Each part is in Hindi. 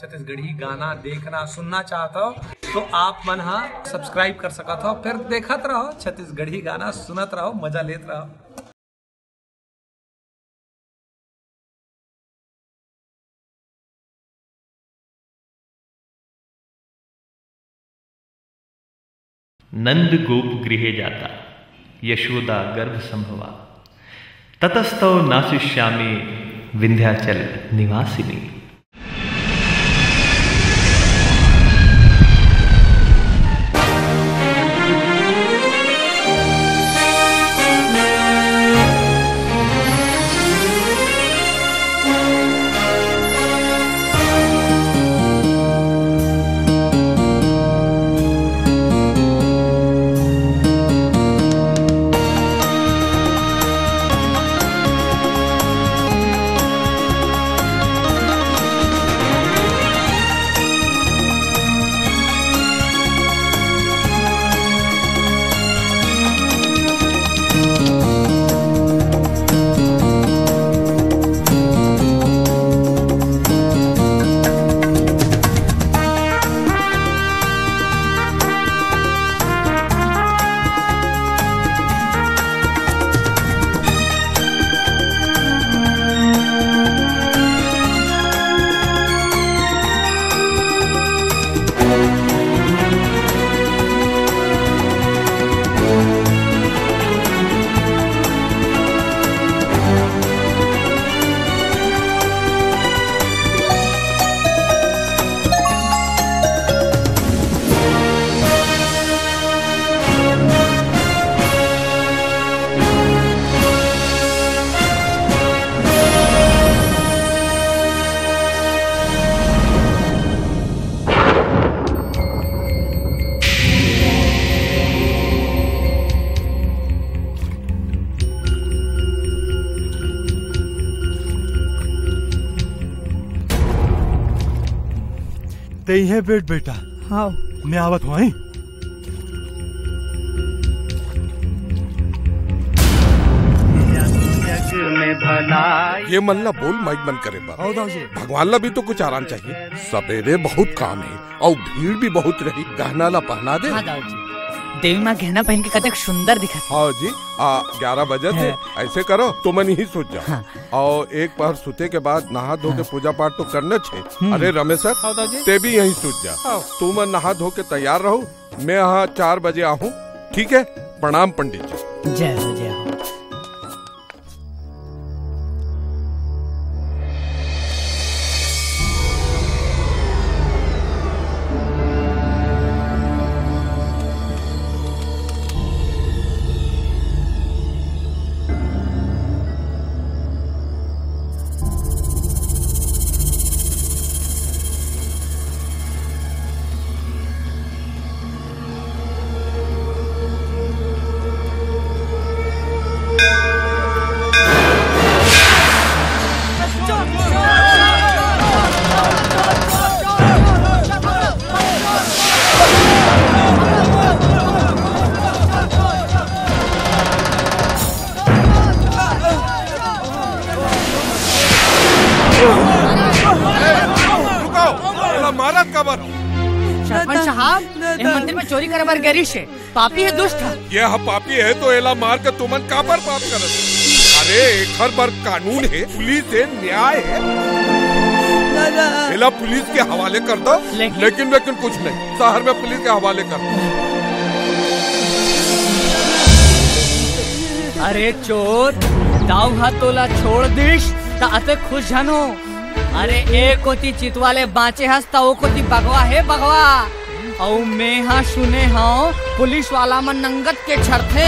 छत्तीसगढ़ी गाना देखना सुनना चाहता हो तो आप मन हा सब्सक्राइब कर सकत हो, फिर देखत रहो छत्तीसगढ़ी गाना, सुनत रहो, मजा लेत रहो। नंद गोप गृहे जाता यशोदा गर्भ संभवा, ततस्तव नाशिष्यामि विंध्याचल निवासिनी। तेई है बेट बेटा। हाँ मैं आवत हूँ। ये मन ला बोल माइक बंद करे बा, भगवान ला भी तो कुछ आराम चाहिए, सवेरे बहुत काम है और भीड़ भी बहुत रही। गहना ला पहना दे। हाँ देवी माँ गहना पहन के कतक सुंदर दिखा। हाँ जी 11 बजे से ऐसे करो तो मन ही सोच जाओ। हाँ। और एक बार सुते के बाद नहा धो के पूजा पाठ तो करना चाहिए। अरे रमेश सर ते भी यही सोच जा। हाँ। तू मन नहा धो के तैयार रहो, मैं यहाँ 4 बजे आऊँ। ठीक है, प्रणाम पंडित जी। जय हो जय। चोरी कर बार गरीश है, पापी है, दुष्ट है। यह पापी है तो एला मार के तुमन का पर पाप कर। अरे हर बार कानून है, पुलिस है, न्याय है। एला पुलिस के हवाले कर दो, लेकिन लेकिन कुछ नहीं, शहर में पुलिस के हवाले कर दो। अरे चोर दाऊ हाथ तोला छोड़ दिश ता अते खुश हनो। अरे एक कोती चितवाले बाँचे हस ता ओ कोती भगवा है भगवा। और मैं हाँ सुने हाँ पुलिस वाला मन नंगत के छरथे,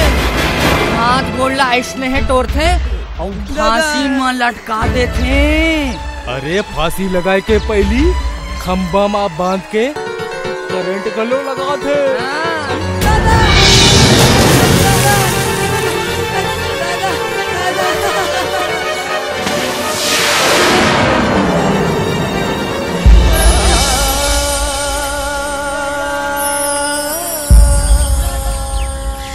हाथ गोड़ला ऐसने है टोरथे और फांसी में लटका देते। अरे फांसी लगाए के पहली खम्बा में बांध के करंट गलो लगा थे।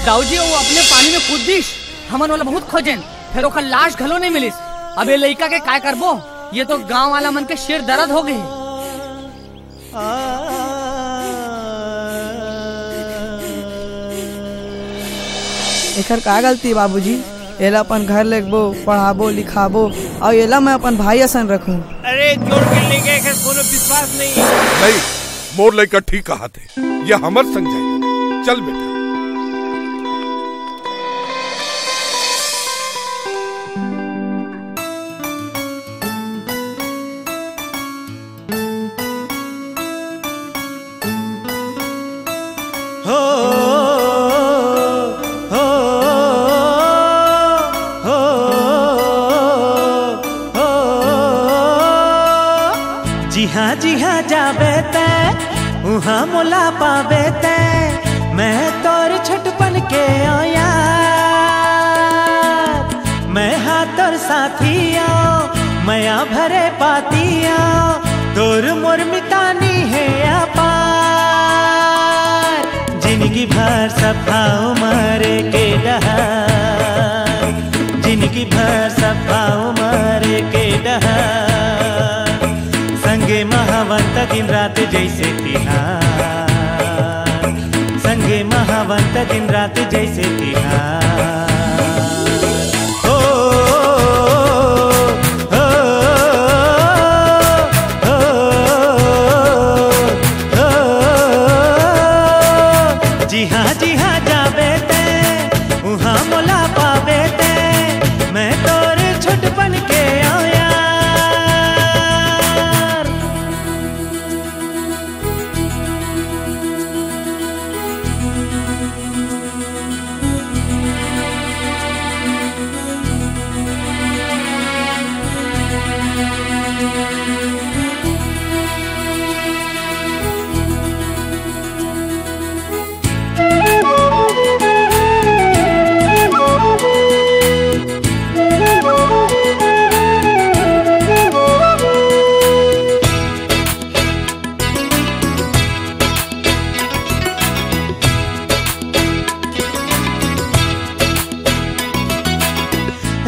दाऊजी वो अपने पानी में कूद दिश, हमन वाला बहुत खोजन, फिर ओखर लाश घलो नहीं मिलिस। अबे लइका के काय करबो, ये तो गांव वाला मन के शेर दर्द हो गए। एकर का गलती बाबूजी, एला अपन घर लेबो पढ़ाबो लिखाबो और एला मैं अपन भाई असन रखूं। अरे जोड़ के लेके एकर कोनो विश्वास नहीं है। नहीं मोर लइका ठीक कहा थे, ये हमर संग जाएगा। चल बेटा। हाँ मोला पावे ते मैं तोर छटपन के आया, मैं हाँ तोर साथी आओ, मैं आ भरे पाती आओ, तोर मोर मितानी है अपार। जिनकी भर सफा उमर के डहार, जिनकी भर सफा उमर के डहार, संगे महावंत दिन रात जैसे तिहार, संगे महावंत दिन रात जैसे तिहार। ओ ओ ओ जी हाँ जी हाँ जाबे ते उहाँ मोला पावे ते मैं तोरे छोटपन के आया।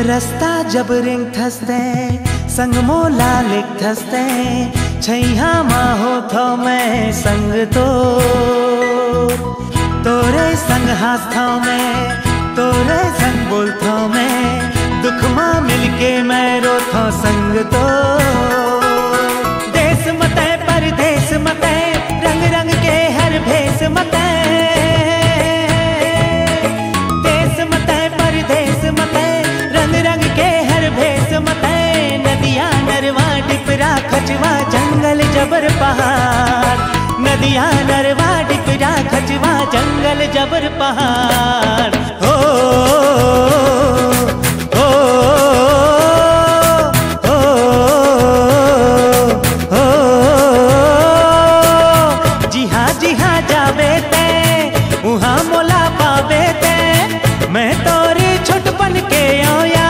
रास्ता जब रिंग थसते संग मोला लिख थसते छैया माहो थो मैं संग तोरे संग हाथों में तोरे संग बोलथो मैं दुख माँ मिलके मैं रोथो संग तो। देश मते परदेश मते रंग रंग के हर भेष मते, देश मते परदेश मते रंग रंग के हर भेष मते, नदिया नरवा डिपरा खचवा जंगल जबर पहाड़, नदिया नरवा डिपरा खचवा जंगल जबर पहाड़। हो जिहा जिहा जाबे ते उहाँ मोला पावे ते मैं तोरे छोटपन के आया।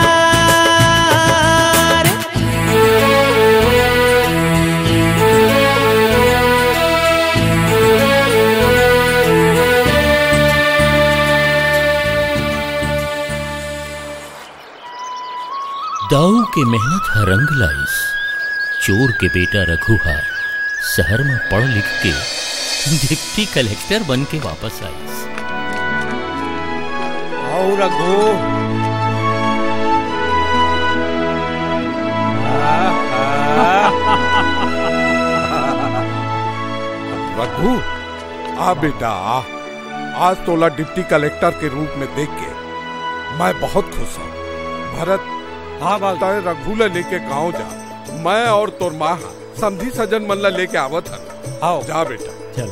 दाऊ के मेहनत ह रंग लाइस, चोर के बेटा रघु हा शहर में पढ़ लिख के डिप्टी कलेक्टर बन के वापस आइस। आओ रघु, रघु आ बेटा, आज तोला डिप्टी कलेक्टर के रूप में देख के मैं बहुत खुश हूँ। भरत हाँ बालताए रघुला लेके गाँव जा, मैं और तोर माँ समझी सजन मनला लेके आवत हन। आओ जा बेटा। चल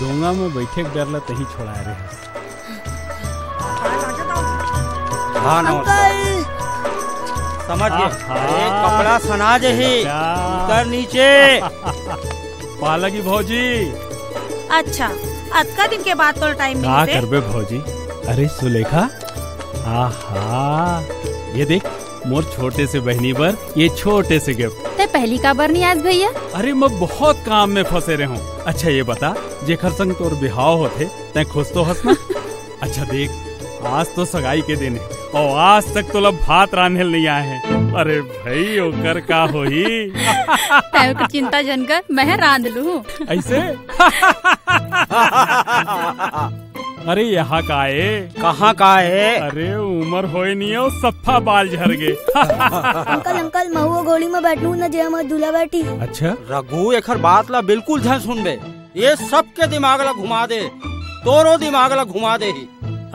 डोंगा में बैठे के डरला तही छोड़ा रहे। हाँ समझ गए, कपड़ा सना जही कर नीचे पालगी भौजी। अच्छा अतका दिन के बाद तो टाइम मिलते। क्या करबे भौजी। अरे सुलेखा, आहा ये देख मोर छोटे से बहनी बर ये छोटे से गिफ्ट। ते पहली का बार नहीं आज भैया? अरे मैं बहुत काम में फंसे रहूं। अच्छा ये बता जेखर संग तोर बिहाव होते तै खुश तो हस ना? अच्छा देख आज तो सगाई के दिन है और आज तक तो लोग भात रांधल नहीं आए हैं। अरे भाई ओकर का होई तब चिंता जनकर मैं रांध लूं ऐसे। अरे यहाँ काए कहाँ काए? अरे उम्र होई नहीं हो सफा बाल झर गए। अंकल अंकल महुआ गोली में बैठू न जे हम दूल्हा बैठी। अच्छा रघु एकर बात ला बिल्कुल ध्यान सुनबे, ये सब के दिमाग ला घुमा दे, तोरो दिमाग ला घुमा दे ही।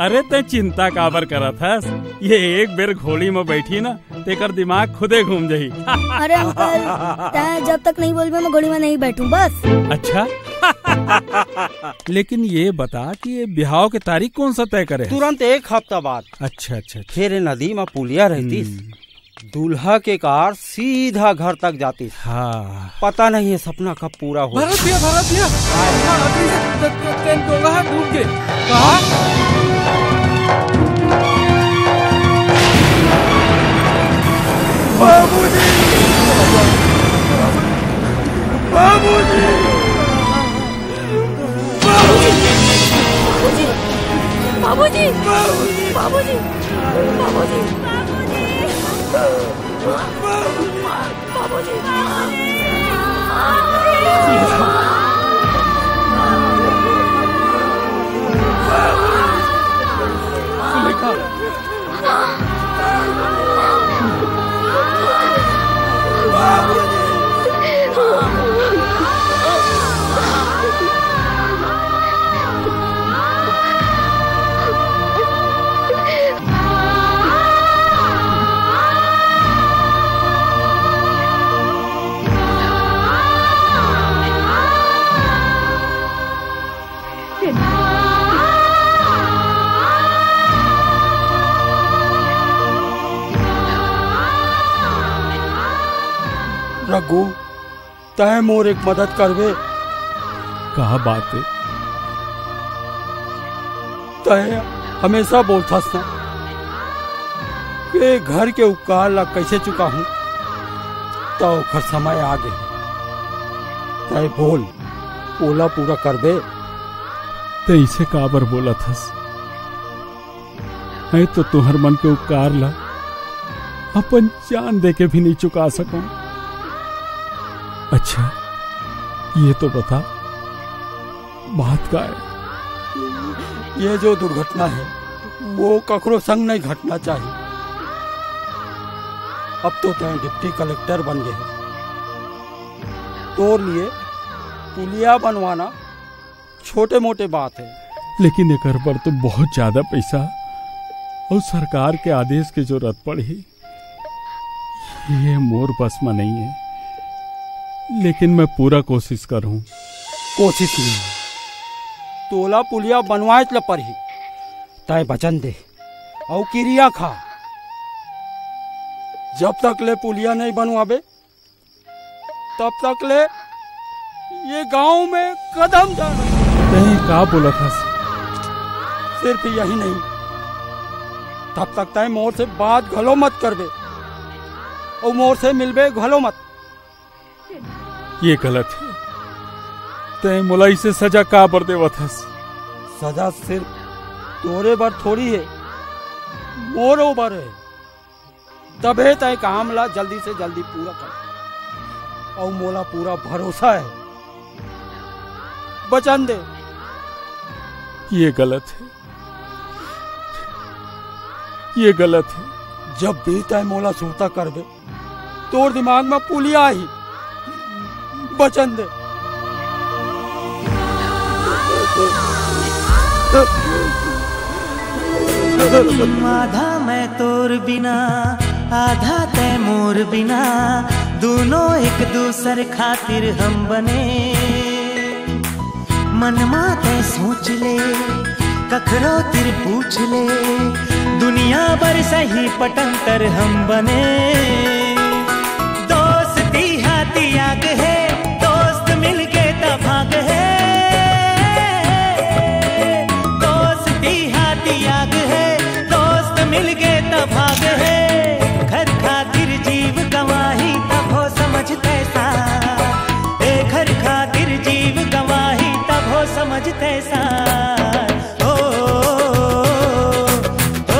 अरे ते चिंता काबर करत हस, ये एक बेर घोड़ी में बैठी ना तेकर दिमाग खुदे घूम जाही। अरे अंकल तै जब तक नहीं बोलबे मैं घोड़ी में नहीं बैठूं बस। अच्छा लेकिन ये बता कि ये बिहाव के तारीख कौन सा तय करे? तुरंत एक हफ्ता बाद। अच्छा अच्छा फिर नदी में पुलिया रहती, दूल्हा के कार सीधा घर तक जाती। हाँ। पता नहीं है सपना कब पूरा हो। भारत बाबूजी बाबूजी बाबूजी बाबूजी रघु तय मोर एक मदद करवे। कहा बात है? तय हमेशा बोलता था कि घर के उपकार ला कैसे चुका हूं, तो खर समय आ गए। तय बोल ओला पूरा करवे। तय इसे काबर बोला थस? मैं तो तुहर मन के उपकार ला अपन जान दे के भी नहीं चुका सकूं। अच्छा ये तो बता बात का है? ये जो दुर्घटना है वो ककरो संग नहीं घटना चाहिए। अब तो तय डिप्टी कलेक्टर बन गए, तोर लिए पुलिया बनवाना छोटे मोटे बात है। लेकिन एकर पर तो बहुत ज्यादा पैसा और सरकार के आदेश की जरूरत पड़ी, ये मोर बस में नहीं है। लेकिन मैं पूरा कोशिश करूं। कोशिश नहीं, तोला पुलिया बनवाए तला पर ही तय वचन दे और किरिया खा। जब तक ले पुलिया नहीं बनवाबे तब तक ले ये गांव में कदम डालो। नहीं का बोला था? सिर्फ यही नहीं, तब तक तय मोर से बात घलो मत करबे और मोर से मिलबे घलो मत। ये गलत है। तय मुलाई से सजा का बर देवा थस? सजा सिर्फ तोरे बार थोड़ी है, मोरो बार है। तबे तय काम ला जल्दी से जल्दी पूरा कर और मोला पूरा भरोसा है, वचन दे। ये गलत है, ये गलत है। जब भी तय मोला सूता करबे तोर दिमाग में पुलिया ही वचन दे। आधा मैं तोर बिना, आधा ते मोर बिना, दोनों एक दूसर खातिर हम बने। मनमा ते सोच ले, कखरो तिर पूछ ले, दुनिया भर सही पटंतर हम बने। दोस्ती हाथी आग है, समझते सा ओ, ओ, ओ, ओ, ओ, ओ, ओ, ओ, ओ, ओ,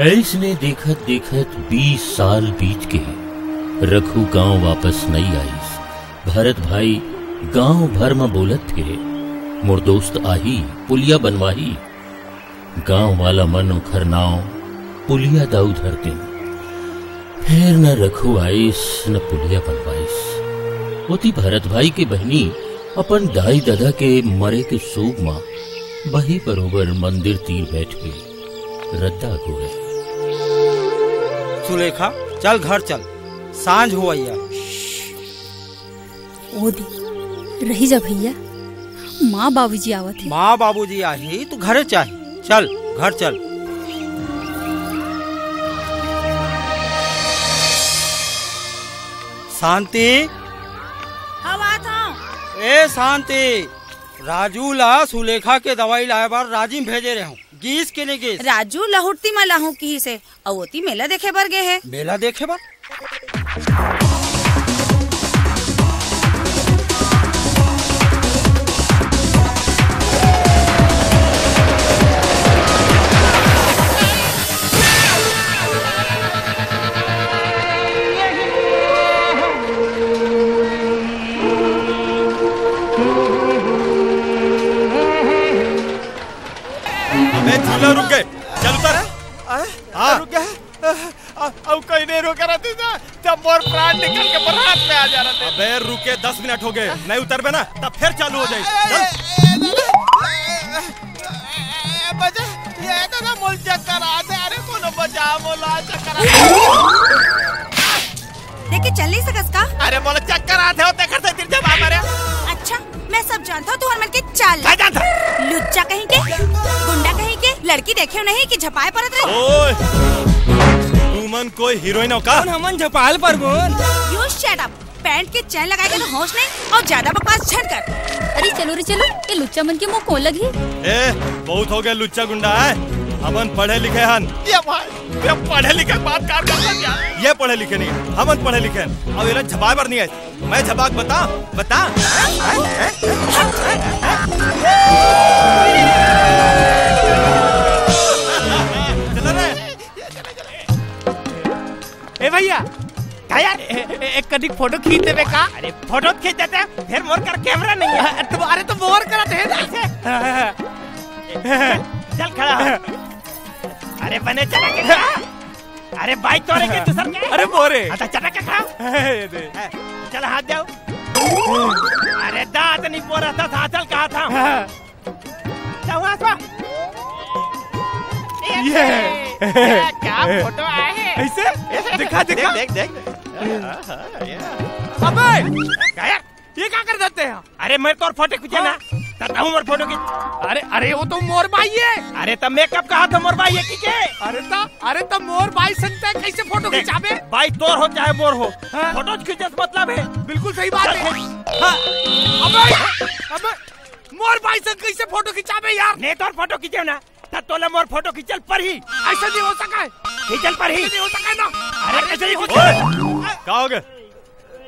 ऐस ने देखत देखत 20 साल बीत के रखू गांव वापस नहीं आईस। भरत भाई गांव भर में बोलत थे, मोर दोस्त आही पुलिया बनवाही। गांव वाला मन ओखर नाव पुलिया दाऊ धरते। फिर न रखू आईस न पुलिया बनवाईस। ओती भरत भाई के बहनी अपन दाई दादा के मरे के शोक माँ बही बरोबर मंदिर तीर बैठ के रद्दा हो गए। सुलेखा चल घर चल, सांझ हो आइया। ओदी रही जा भैया, माँ बाबूजी आवत है। माँ बाबूजी आही तो घरे चाहे, चल घर चल। शांति ए शांति, राजू ला सुलेखा के दवाई लाए बार राजिम भेजे रहे हूँ। गीस के लिए गीस। राजू लहुटती मैं लाहू की से अवती मेला देखे बार गए है। मेला देखे बार रुक गए, चल उतर। हाँ रुक गए, अब कोई नहीं रुक रहा था जब मोर प्राण निकल के बरात में आ जा रहा था। अबे रुके 10 मिनट हो गए, नहीं उतरबे ना तब फिर चालू हो जाए। चल नहीं सकस का? अरे मोला चक्कर आते होते करते फिर जब आ रहे। अच्छा मैं सब जानता हूँ, तू हर मन के चाल लुच्चा कहीं के, गुंडा कहीं के, लड़की देखे हो नहीं कि झपाए परत रहे। तू मन कोई हीरोइन हो का? हमन झपाल पर बोल। You shut up. पैंट के चैन लगाए के तो होश नहीं और ज्यादा बकवास छट कर। अरे चलो रे चलो, ये लुच्चा मन के मुँह को लगी। ए बहुत हो गया लुच्चा गुंडा है। हमन पढ़े लिखे हन। ये पढ़े लिखे बात कार कर, ये पढ़े लिखे नहीं, हमन पढ़े लिखे हन। अब ये झपाए पर नहीं है, मैं झपाक बता बता। ए भैया एक कदी फोटो खींच देवे का? अरे फोटो खींच देते फिर मोर कर कैमरा नहीं है। तुम्हारे तो बोर करते हैं। चल खड़ा। अरे बने चला के खड़ा। अरे बाइक तोड़े के दूसर के। अरे बोरे अच्छा चला के खड़ा। चल हाथ जाओ। अरे दांत नहीं बोरा था हाथल कहा था। ये क्या फोटो आए ऐसे? दिखा दिखा देख देख। अबे ये क्या कर देते हैं? अरे मैं तो और फोटो खींचे ना तू मोर फोटो की। अरे अरे वो तो मोर भाई है। अरे तब मेकअप कहा था मोर भाई है की के? अरे तब मोर भाई संता कैसे फोटो खिंचावे? भाई तोर हो चाहे मोर हो, फोटो खींचे मतलब है। बिल्कुल सही बात है। अबे अबे मोर भाई संग कैसे फोटो खिंचावे यार? नहीं तोर फोटो खींचे ना तब तोला मोर फोटो खींचल पर ही। ऐसा नहीं हो सका है, खींचल पर ही नहीं हो सका ना। अरे ऐसे ही कुछ कहोगे?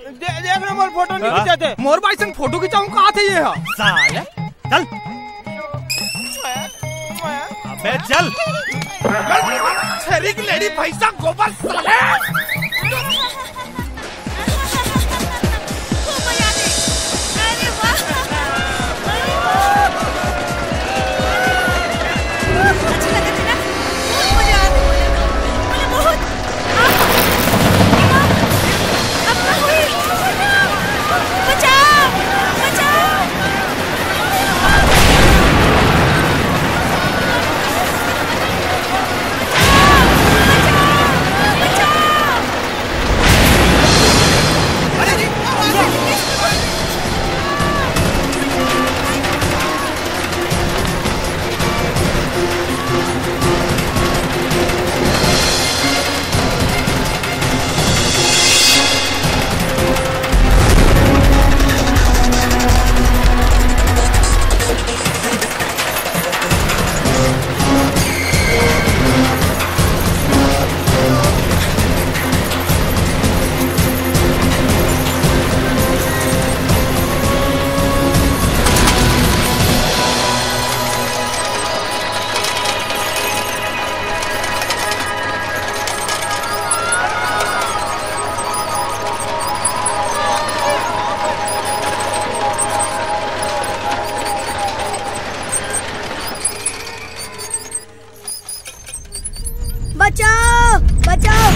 देख रहे मोर फोटो नहीं खींचते। मोर भाई संग फोटो खिंचाऊं कहा थे ये साले? चल अबे चल छरिक लेडी भैंसा गोबर साले। बचाओ बचाओ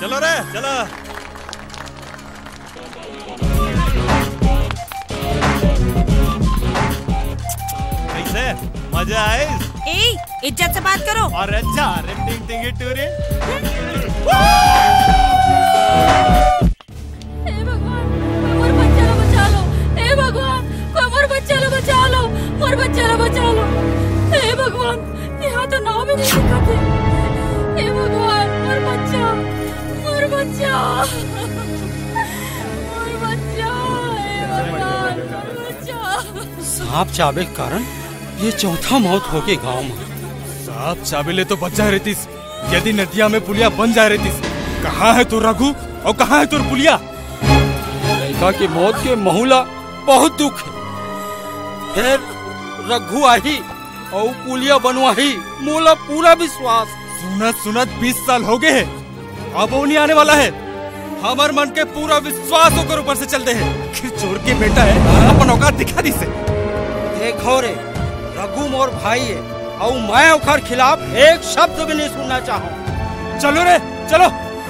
चलो रे चलो। कैसे मजा आए? ए इज्जत से बात करो। और अच्छा रे टिंग टिंग टूरी। हे भगवान मोर बच्चा लो बचा लो। हे भगवान मोर बच्चा लो बचा लो। मोर बच्चा लो बचा लो। हे भगवान यहाँ तो नाव भी नहीं दिखाते। हे भगवान मोर बच्चा बचाओ बचाओ। सांप चाबे के कारण ये चौथा मौत होके गांव में। सांप चाबेले तो बच जाए रहतीस यदि नदिया में पुलिया बन जाए रहतीस। कहाँ है तू रघु और कहाँ है तोर पुलिया? लड़का की मौत के महुला बहुत दुख है। फिर रघु आही और पुलिया बनवाही मोला पूरा विश्वास। सुनत सुनत 20 साल हो गए है। अब वो नहीं आने वाला है। हमार मन के पूरा विश्वास होकर ऊपर से चलते हैं। आखिर चोर के बेटा है अपन औकात दिखा दी से। देखो रे रघु मोर भाई है और मैं ओकर खिलाफ एक शब्द भी नहीं सुनना चाहूँ। चलो रे चलो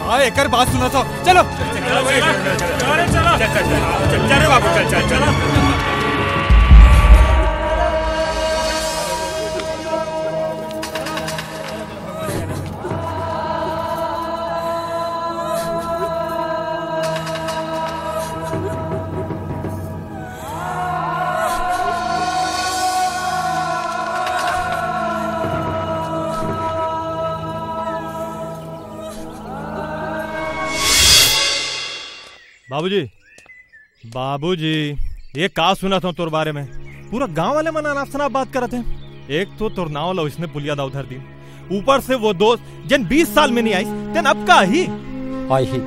हाँ एक बात सुना था। चलो चलो बाबूजी ये का सुना था तोर बारे में। पूरा गांव वाले मन अनाप शनाप बात करते हैं। एक तो तोर नाव लो इसने पुलिया दा उधर दी। ऊपर से वो दोस्त जन 20 साल में नहीं आई तेन अब का ही आई ही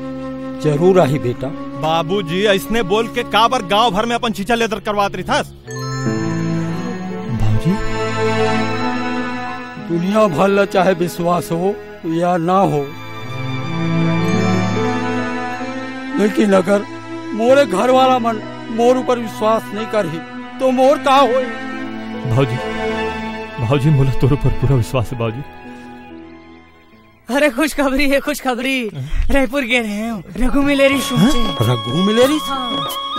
जरूर आई बेटा। बाबूजी इसने बोल के काबर गांव भर में अपन छींचा लेदर करवात रही थास। बाबूजी दुनिया भर ला चाहे विश्वास हो या ना हो लेकिन अगर मोरे घर वाला मन मोर ऊपर विश्वास नहीं करही तो मोर का होई। भाजी भाजी मोला तोर पर पूरा विश्वास है भाजी। अरे खुशखबरी है खुशखबरी। रायपुर गए रहे हो रघु मिले रही शुभ। रघु मिले रही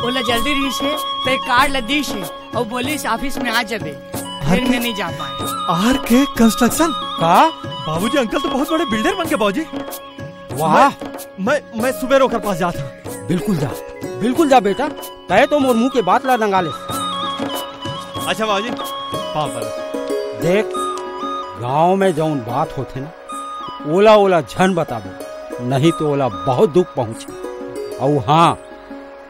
बोला जल्दी रही से पे कार्ड लदी से और बोली ऑफिस में आ जाबे फिर मैं नहीं जा पाए। आर के कंस्ट्रक्शन का बाबूजी अंकल तो बहुत बड़े बिल्डर बन गए बाबूजी। वाह मैं सुबह रोकर पास जाता हूँ। बिल्कुल जा बेटा तय तो मोर मुँह के बात ला नंगा ले। अच्छा बाबूजी पापा देख गांव में जौन बात होते ना ओला ओला झन बताबो नहीं तो ओला बहुत दुख पहुँचे। और हाँ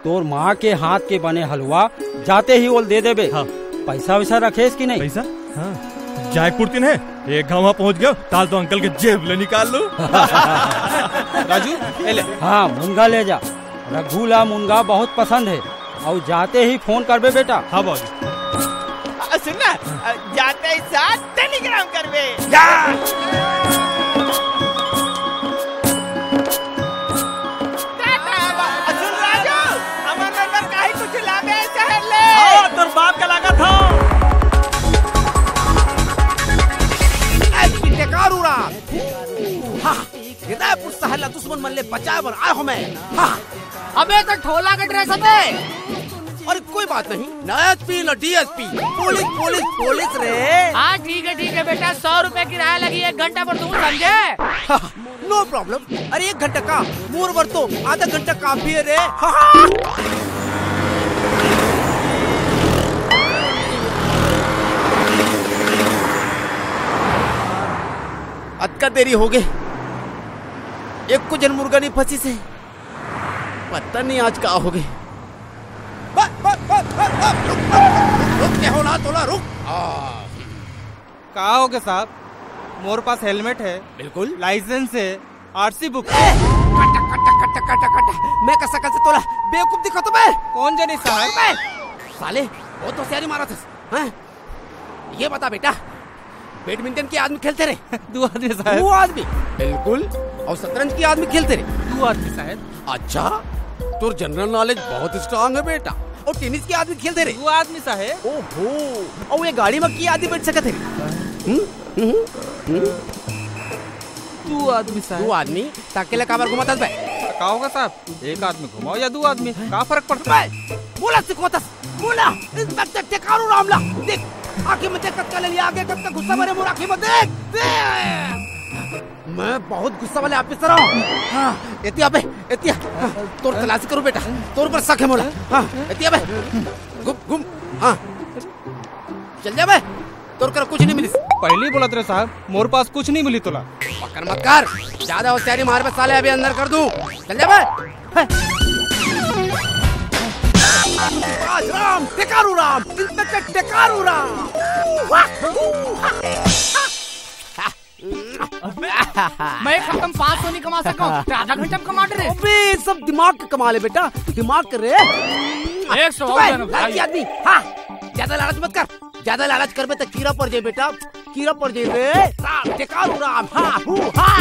तोर माँ के हाथ के बने हलवा जाते ही ओल दे देबे। हाँ। पैसा वैसा रखेस कि नहीं? पैसा हाँ जयपुर तीन है एक गाँव पहुँच गया ताल तो अंकल के जेब ले निकाल लो। राजू ले हाँ मुनगा ले जा। रघुला मुनगा बहुत पसंद है और जाते ही फोन करबे बेटा। हाँ बाबू सुनना जाते ही साथ टेलीग्राम करबे। सुन राजू हमार नंबर काहे कुछ लाबे शहर ले। हां तोर बाप का लागत हो कारूरा। हां हिदायपुर सहला दुश्मन मल्ले बचाए बर आयो मैं। हाँ अबे तो ठोला के ड्रेस में अरे कोई बात नहीं, ना एसपी ना डीएसपी, पुलिस पुलिस पुलिस रे। हाँ ठीक है बेटा, 100 रुपए किराया लगी, 1 घंटा पर दूर समझे। No problem. अरे 1 घंटा का मोर बरतो, आधा घंटा काफी है रे। अतका देरी हो गई, एक को जन मुर्गा नहीं फंसी से, पता नहीं आज क्या हो गए। रुक क्या हो गया साहब? मोर पास हेलमेट है, बिल्कुल लाइसेंस है, आरसी बुक। मैं कैसा कैसे तोला बेवकूफ दिखा तो मैं? कौन जाने साहब, साले वो तो सैरी मारा था। ये बता बेटा, बैडमिंटन के आदमी खेलते रहे? 2 आदमी साहब। 2 आदमी बिल्कुल, और शतरंज के आदमी खेलते रहे? 2 आदमी साहब। अच्छा, तोर जनरल नॉलेज बहुत स्ट्रांग है बेटा। और टेनिस के आदमी खेलते रहे? 2 आदमी साहब। ओहो, और ये गाड़ी में की आदमी बैठ सकते रहे? 2 आदमी साहब। 2 आदमी ताके लगा बार घुमाता है। का होगा साहब, 1 आदमी घुमाओ या 2 आदमी, क्या फर्क पड़ता है? बोला सिकोता बोला, इंस्पेक्टर टेकारू रामला देख, आंखें में देख, कब ले आगे कब तक गुस्सा भरे मोर आंखें में देख। मैं बहुत गुस्सा वाले ऑफिसर हूँ। एतिया बे, एतिया तोर तलाशी करो बेटा, तोर पर शक है मोला। एतिया बे, घुम घुम, हाँ चल जा बे, तोर कर कुछ नहीं मिली। पहले बोला तेरे साहब, मोर पास कुछ नहीं मिली तोला। पकड़ मत कर, ज्यादा होशियारी मार बे साले, अभी अंदर कर दूँ। चल जा बे। राम टेकारू राम, इंस्पेक्टर टेकारू राम। मैं खत्म 500 नहीं कमा सका, आधा घंटा कमा रहे। अबे सब दिमाग का कमाल है बेटा, दिमाग कर रहे। 100 आदमी, हाँ ज्यादा लालच मत कर, ज्यादा लालच कर बे तो कीड़ा पड़ जाए बेटा, कीड़ा पड़ जाए रे। राम टेकारू राम, हाँ हूँ हाँ।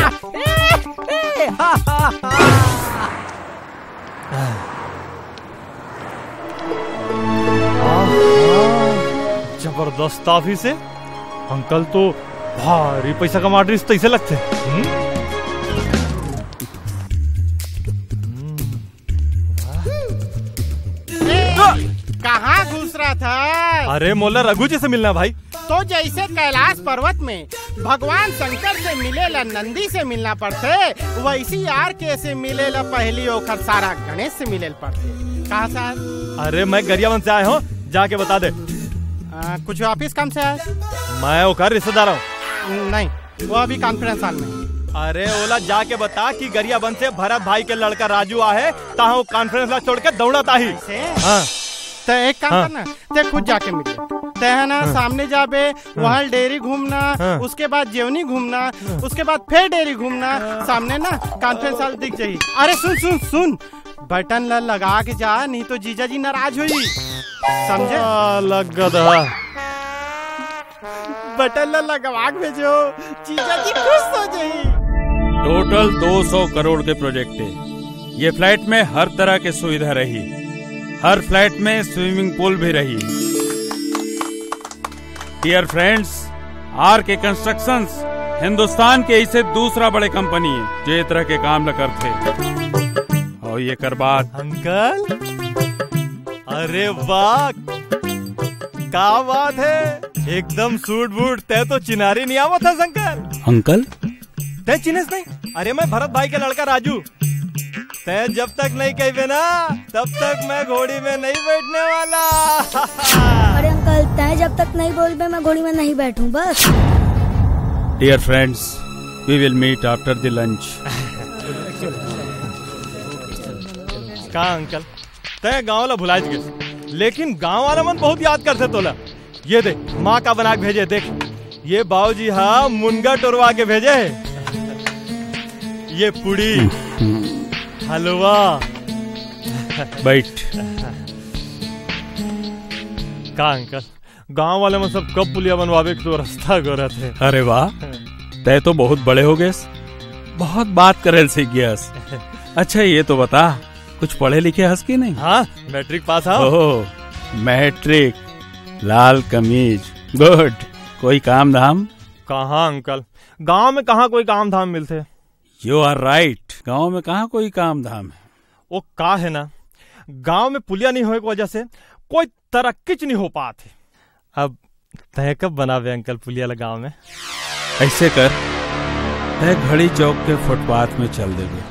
जबरदस्त ऑफिस है अंकल, तो भारी पैसा कमा रही तो इसे लगते। कहाँ घुस रहा था? अरे मोला रघु जी से मिलना भाई। तो जैसे कैलाश पर्वत में भगवान शंकर से मिले ला नंदी से मिलना पड़ते, वैसी यार कैसे मिले ला पहली ओखर सारा गणेश से मिले पड़ते। कहाँ साहब? अरे मैं गरियावन से आया हूँ, जाके बता दे। कुछ ऑफिस काम से आया? मैं ओखर रिश्तेदार हूँ। नहीं, वो अभी कॉन्फ्रेंस हॉल में। अरे ओला जाके बता कि गरियाबंद से भरत भाई के लड़का राजू आ है, ताहू कॉन्फ्रेंस हॉल छोड़ के दौड़ता ही। हाँ। तो एक काम करना, ते खुद जाके मिले, ते है ना सामने जाबे, वहाँ डेयरी घूमना, उसके बाद जेवनी घूमना, उसके बाद फिर डेयरी घूमना, सामने ना कॉन्फ्रेंस हॉल दिख जाये। अरे सुन सुन सुन, बटन लगा के जा, नहीं तो जीजा जी नाराज हुई समझे। बटन लगवा के भेजो, जीजा जी खुश हो जाएगी। टोटल 200 करोड़ के प्रोजेक्ट है ये। फ्लाइट में हर तरह की सुविधा रही, हर फ्लाइट में स्विमिंग पूल भी रही। Dear friends, RK constructions Hindustan के इसे दूसरा बड़े कंपनी है जो ये तरह के काम न करते। और ये कर बात अंकल, अरे वाह क्या बात है, एकदम सूट बूट। तय तो चिनारी नहीं आवत है शंकर अंकल, तय चिन्हस नहीं। अरे मैं भरत भाई के लड़का राजू, तय जब तक नहीं कहे ना तब तक मैं घोड़ी में नहीं बैठने वाला। अरे अंकल, तय जब तक नहीं बोलबे मैं घोड़ी में नहीं बैठूं बस। Dear friends, we will meet after the lunch. कहा अंकल, तय गाँव वाला भुला गए, लेकिन गाँव वाला मन बहुत याद करते तोला। ये देख माँ का बना के भेजे, देख ये बाबूजी हाँ मुनगा टोरवा के भेजे। ये पूड़ी हलवा, बैठ। का अंकल, गाँव वाले में सब कब पुलिया बनवावे तो रास्ता गोरा थे। अरे वाह, तय तो बहुत बड़े हो गए, बहुत बात करेल सीख गया। अच्छा ये तो बता, कुछ पढ़े लिखे हस की नहीं? हाँ मैट्रिक पास। हो मैट्रिक, लाल कमीज, गुड। कोई काम धाम? कहाँ अंकल, गांव में कहाँ कोई काम धाम मिलते। यू आर राइट, गांव में कहाँ कोई काम धाम है। वो का है ना, गांव में पुलिया नहीं होने की वजह से कोई तरक्कीच नहीं हो पाती। अब तय कब बनावे अंकल पुलिया लगाव में? ऐसे कर, तय घड़ी चौक के फुटपाथ में चल देबे,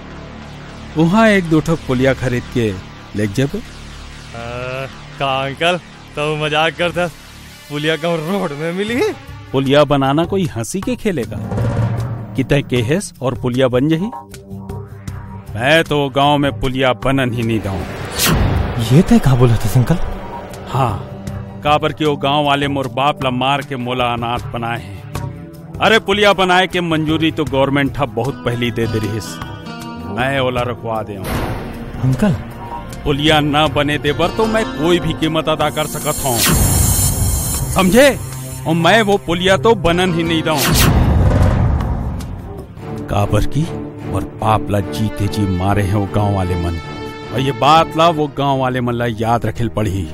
वहाँ एक दो ठो पुलिया खरीद के ले जाबे। का अंकल तो मजाक करता, पुलिया का रोड में मिली है? पुलिया बनाना कोई हंसी के खेलेगा कि तय केहस और पुलिया बन जही। मैं तो गांव में पुलिया बनन ही नहीं दाऊ। ये तय कहा बोला था अंकल? हाँ, काबर के वो गांव वाले मोर बाप ला मार के मोला अनाथ बनाए हैं। अरे पुलिया बनाए के मंजूरी तो गवर्नमेंट हब बहुत पहली दे दे रही, मैं ओला रखवा दे। अंकल पुलिया ना बने देबर तो मैं कोई भी कीमत अदा कर सकता हूँ, समझे? और मैं वो पुलिया तो बनन ही नहीं दाऊ। काबर की और बाप ला जीते जी मारे हैं वो गांव वाले मन, और ये बात ला वो गांव वाले मन ला याद रखेल पड़ी।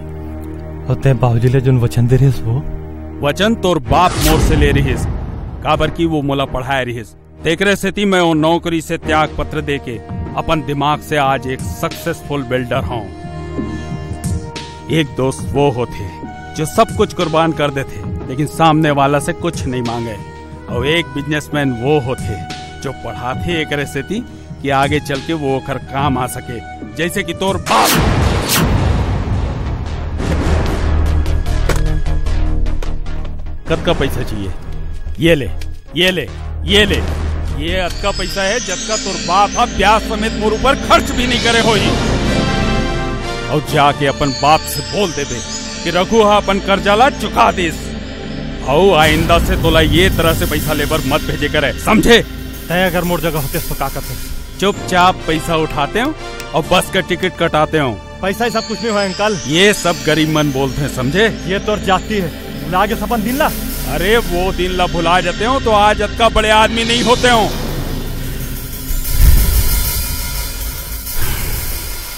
ते बाबूजी ले जोन वचन दे रहीस, वो वचन तोर बाप मोर से ले रहीस, काबर की वो मोला पढ़ाए रहीस। तेकरे सेती मैं वो नौकरी से त्याग पत्र दे के अपन दिमाग से आज एक सक्सेसफुल बिल्डर हूँ। एक दोस्त वो होते जो सब कुछ कुर्बान कर देते लेकिन सामने वाला से कुछ नहीं मांगे, और एक बिजनेसमैन वो होते जो पढ़ाते एकरे सेती कि आगे चल के वो ओकर काम आ सके, जैसे कि तोर बाप। कत का पैसा चाहिए? ये ले, ये ले, ये ले, ये अतका पैसा है जबका तोर बाप आप ब्याज समेत मोर ऊपर खर्च भी नहीं करे होई। और जाके अपन बाप से बोल देबे कि रघु हा अपन कर्जा ला चुका देस, और आइंदा से तोला ये तरह से पैसा लेबर मत भेजे करे, समझे? तय अगर मोर जगह होते तो का करते? चुपचाप पैसा उठाते हो और बस का टिकट कटाते हो। पैसा ही सब कुछ नहीं हुआ अंकल, ये सब गरीब मन बोलते हैं, समझे? ये तो जाती है लागे सपन दिन ला। अरे वो दिन ला भुला जाते हो तो आज अतका बड़े आदमी नहीं होते हो।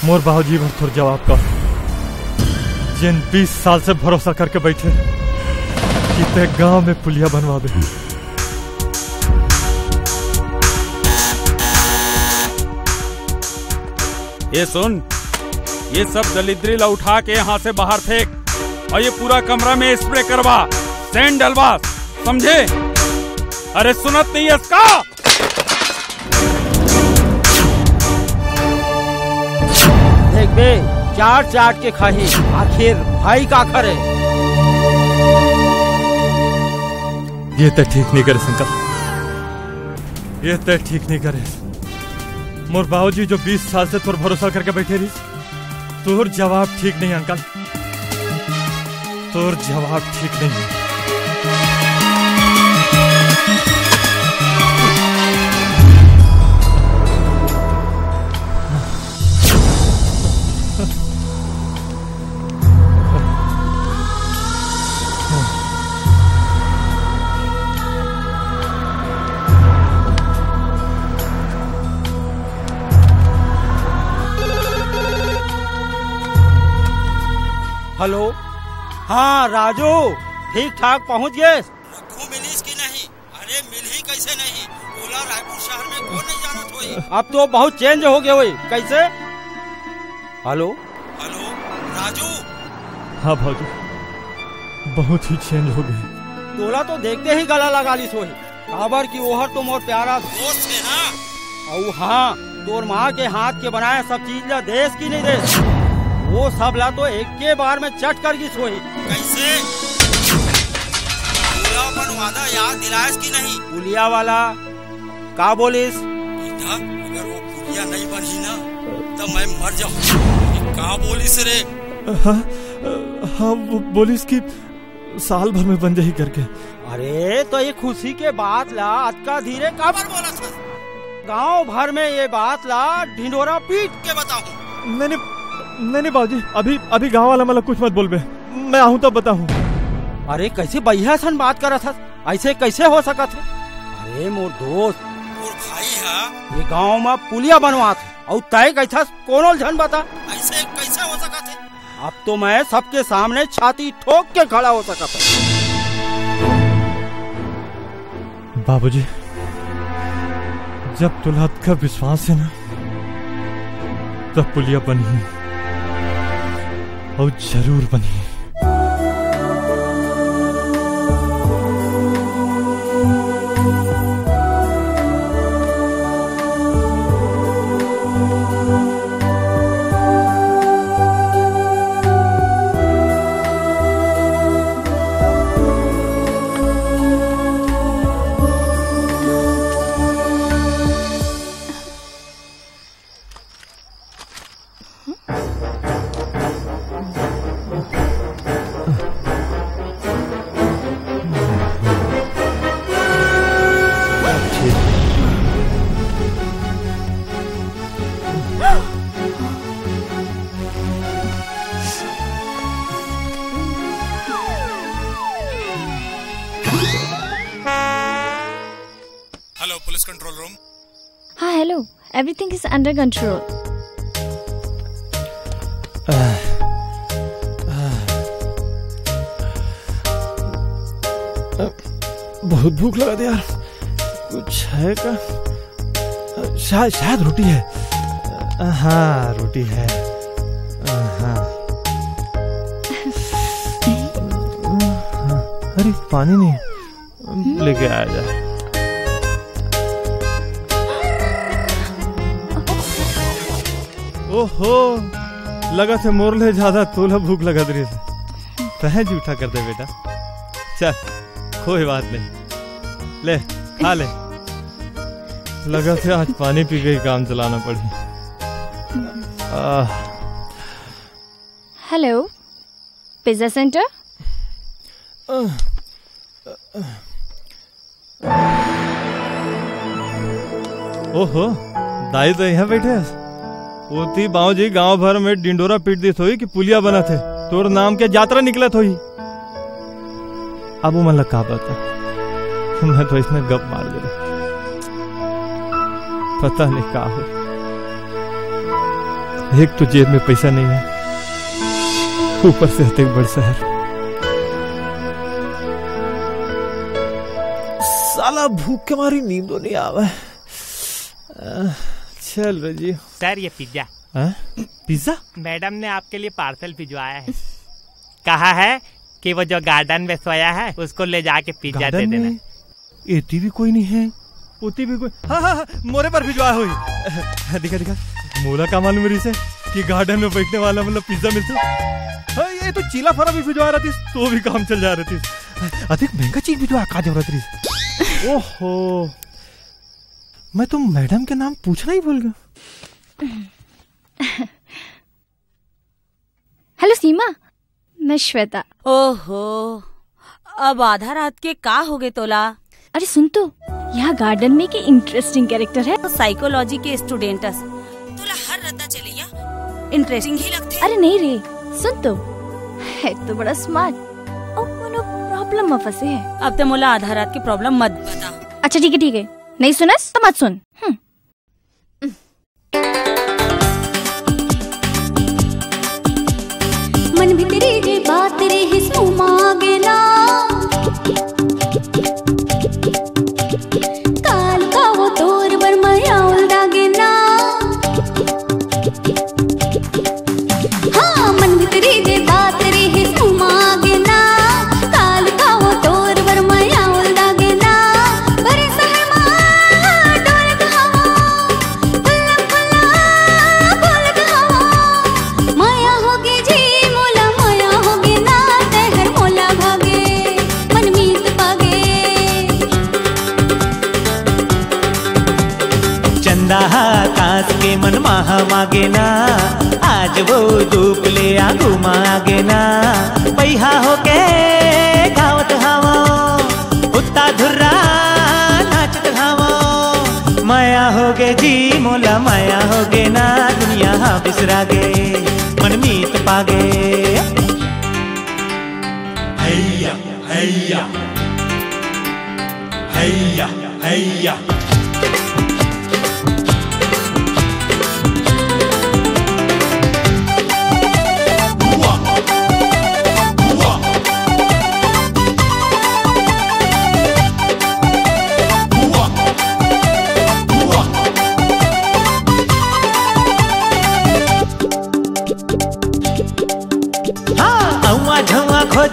मोर बाबूजी भर थोड़ा जवाब का, जिन 20 साल से भरोसा करके बैठे कितने गांव में पुलिया बनवा दे, ये सुन, ये सब दलिद्री ला उठा के यहाँ से बाहर फेंक, और ये पूरा कमरा में स्प्रे करवा, सेंड डलवा, समझे? अरे सुनत नहीं है इसका। देख बे, चाट चाट के खाही, आखिर भाई का करे। ये तो ठीक नहीं करे संकल, ये तो ठीक नहीं करे। मोर बाबूजी जो 20 साल से तुर भरोसा करके बैठे रही, तुर जवाब ठीक नहीं अंकल, तोर जवाब ठीक नहीं है। हेलो, हाँ राजू, ठीक ठाक पहुँच गए? रखू मिलीस की नहीं? अरे मिल ही कैसे नहीं, ओला रायपुर शहर में कौन नहीं जानत होई? अब तो बहुत चेंज हो गए होई, कैसे? Hello hello Raju. हाँ भाजू, बहुत ही चेंज हो गए। तोला तो देखते ही गला लगा ली सोई, काबर की ओहर तो मोर प्यारा दोस्त है ना। और हाँ, तोर माँ के हाथ के बनाया सब चीज ला देश की नहीं देश, वो सब ला तो एक के बार में चट कर गई सोई। कैसे? पुलिया अपन वादा याद दिलाएस की नहीं? पुलिया वाला का बोलिस? बेटा अगर वो पुलिया नहीं बनी ना तो मैं मर जाऊं। का बोलिस रे? हाँ बोलिस की साल भर में बन जाही करके। अरे तो ये खुशी के बात ला अतका धीरे काबर बोला था? गाँव भर में ये बात ला ढिंडोरा पीट के बताऊं। मैंने नहीं बाबूजी, अभी अभी गाँव वाला मतलब कुछ मत बोल बे, मैं आऊँ तब बताऊँ। अरे कैसे बढ़िया सन बात कर रहा था, ऐसे कैसे हो सका थे? अरे मोर दोस्त मोर भाई है, ये गाँव में पुलिया बनवा थे, और तय कैसा कोनो झन बता, ऐसे कैसे हो सका थे? अब तो मैं सबके सामने छाती ठोक के खड़ा हो सका था। बाबूजी जब तुलहत का विश्वास है ना तब पुलिया बनी, और जरूर बनिए। Everything is under control. बहुत भूख लगा दे यार। कुछ है का? शायद रोटी है। हाँ रोटी है। हाँ। अरे पानी नहीं लेके आया जाए। ओहो लगा थे मोर ले ज्यादा तोला भूख लगा दे रही तह झूठा कर दे बेटा। चल कोई बात नहीं ले खा ले। लगा थे आज पानी पी के काम चलाना पड़ी। Hello pizza centre. ओहो दाई तो यहाँ बैठे। ओती बाऊ जी गांव भर में डिंडोरा पीट दी थोई कि पुलिया बना थे तोर नाम के यात्रा निकला थोई। अब वो मतलब का पता मैं तो इसमें गप मार दे पता नहीं का हो। एक तो जेब में पैसा नहीं है ऊपर से हते बड़ शहर। साला भूख के मारी नींदो नहीं आवे। चल जी सर ये पिज्जा। पिज्जा मैडम ने आपके लिए पार्सल भिजवाया है। कहा है कि वो जो गार्डन में सोया है उसको ले जाके पिज्जा दे देना। एती भी कोई नहीं है उती भी कोई। हाँ हाँ मोरे पर भिजवाया हुई। दिखा दिखा मोला का मालूम मेरी से कि गार्डन में बैठने वाला मतलब पिज्जा मिलता। ये तो चीला फरा भी भिजवा रही तो भी काम चल जा रही थी। अधिक महंगा चीज भिजवा का जरूरत रही। ओहो मैं तो मैडम के नाम पूछना ही भूल गया। हेलो सीमा मैं श्वेता। ओहो अब आधा रात के का हो गए तोला। अरे सुन तो यहाँ गार्डन में एक इंटरेस्टिंग कैरेक्टर है। तो साइकोलॉजी के स्टूडेंटस तोला हर रत्ता चलिया इंटरेस्टिंग ही लगते। अरे नहीं रे सुन तो है तो बड़ा स्मार्ट और कोनो प्रॉब्लम में फंसे है। अब तो मोला आधा रात की प्रॉब्लम मत बता। अच्छा ठीक है ठीक है नहीं सुना तो मत सुन। मन भी तेरे जे बात रे हिस्सू मांगेला काल का वो तोर पर माया उलदा गेना। हाँ मन भी तेरे जे बात रे हिस्सू मांगेला काल का वो तोर पर माया उलदा गेना। कांस के मन माहा मागे ना आज वो धूप ले आगू मागे ना। पैहा होके खावत हावो उत्ता धुर्रा नाचत हावो माया होगे जी मोला माया होगे ना। दुनिया हा बिसरागे मन मीत पागे। हैया हैया हैया हैया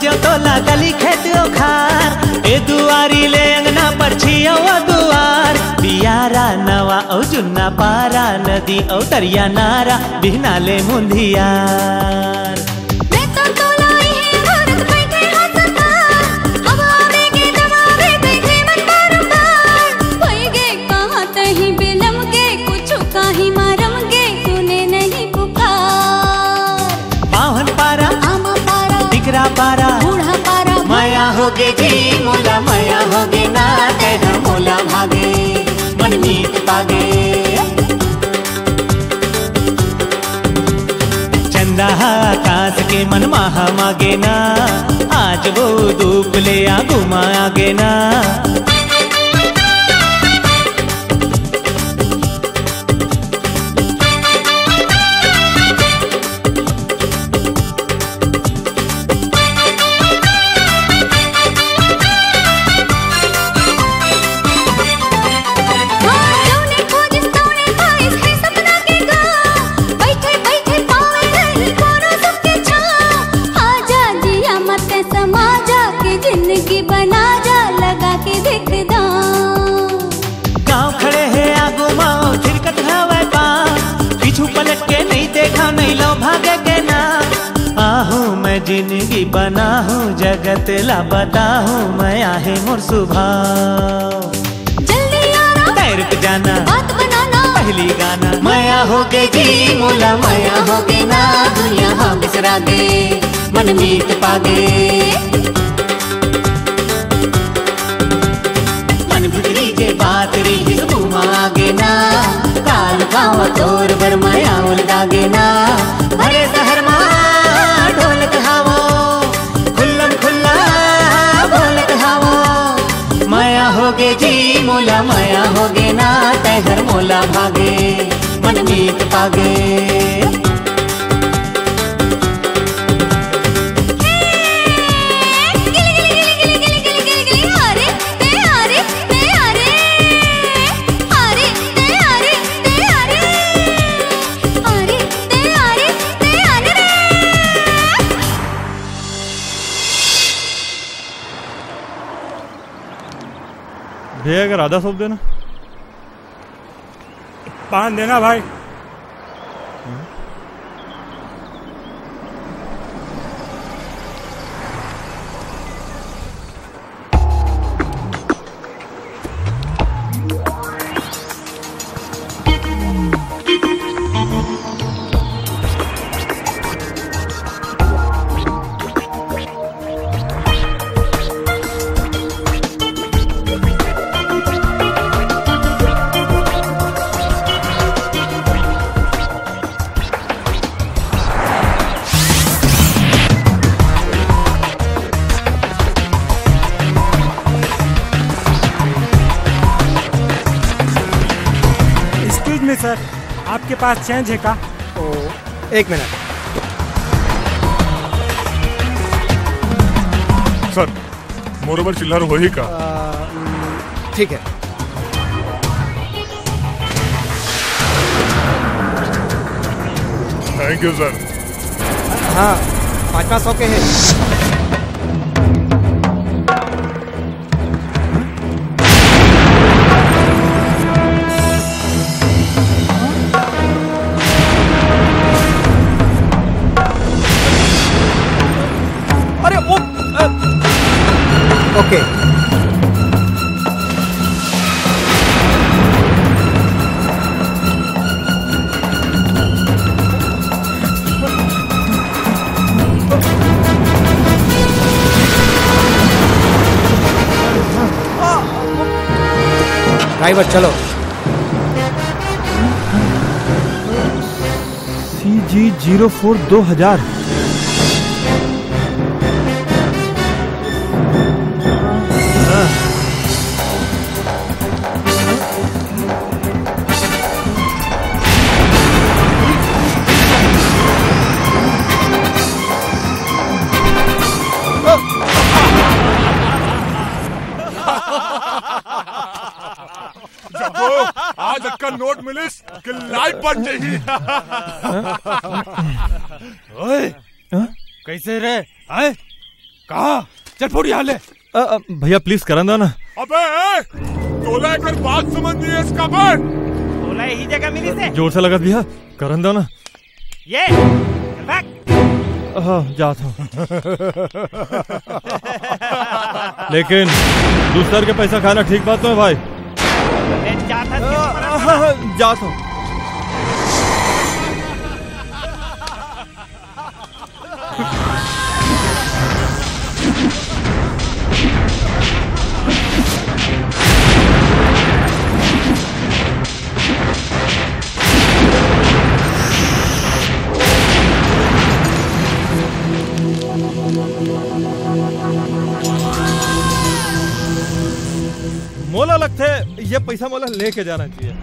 जो तो लागली खेत उखार ए दुआरी ले अंगना पर छिया दुआर बियारा नवा औ जुन्ना पारा नदी औ दरिया नारा बिहना ले मुंधियार। पारा बूढ़ा पारा माया होगे जी मोला माया होगे ना तेरा मोला भागे मनमीत पागे। चंदा आकाश के मनमाहा मागे ना आज वो धूप ले आ घुमा आगे ना। जिंदगी बना हूँ जगत ला बताऊँ मैं आहे मोर सुभाव। जल्दी रुक जाना बात बनाना पहली गाना माया होगे जी मोला माया होगे ना दुनिया हम बिसरा दे मनमीत पागे। मन भुतरी के बात री घूमा आगे ना काल गाँव तोर बर माया उलदागे ना। अरे शहर होगे जी मोला माया होगे ना तहर मोला भागे मनमीत पागे। भैया अगर आधा सौंप देना, पान देना भाई। सर आपके पास चेंज है का? ओ एक मिनट सर, मोरोबर चिल्लर वही का। ठीक है। Thank you sir. हाँ 500 के हैं। ओके ड्राइवर चलो। CG 04 2000 आज अक्का नोट मिलिस कि लाइफ बच जाएगी। ओए कैसे रे? कहा चल पूरी हाल है। भैया प्लीज करन दो ना। अबे 16 एकड़ बात समझनी है इसका पर 16 ही जगह मिली से जोर से लगत भैया करन दो ना ये जात हूँ। लेकिन दूसरे के पैसा खाना ठीक बात तो है भाई। जात हूँ मोला लगते ये पैसा मोला लेके जाना चाहिए।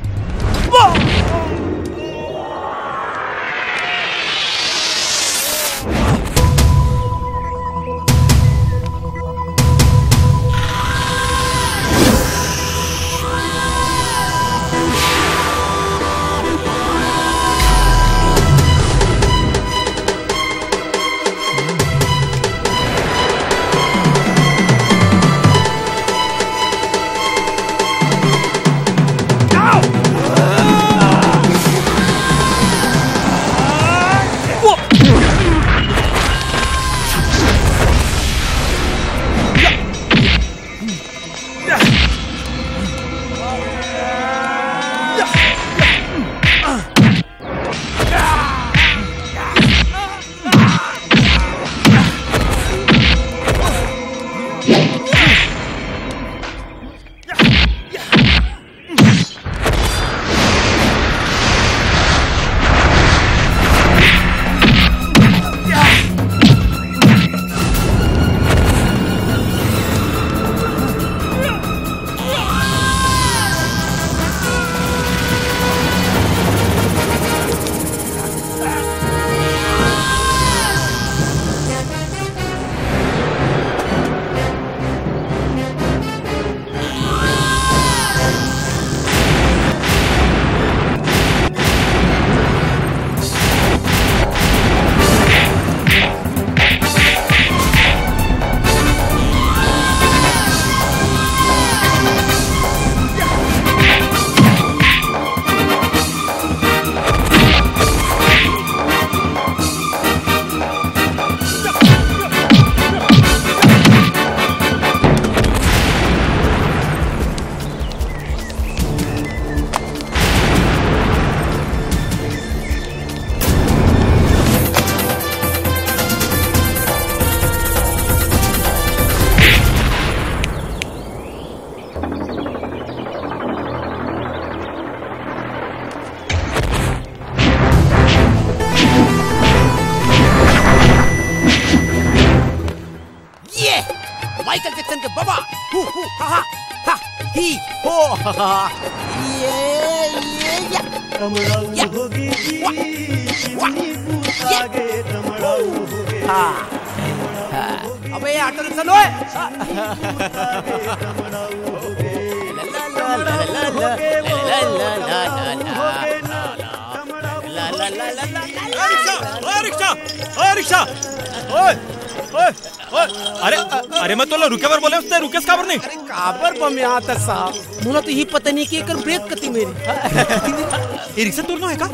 मोला तो यही पता नहीं कि एकर ब्रेक कती मेरी ये रिक्शा तुरनो है का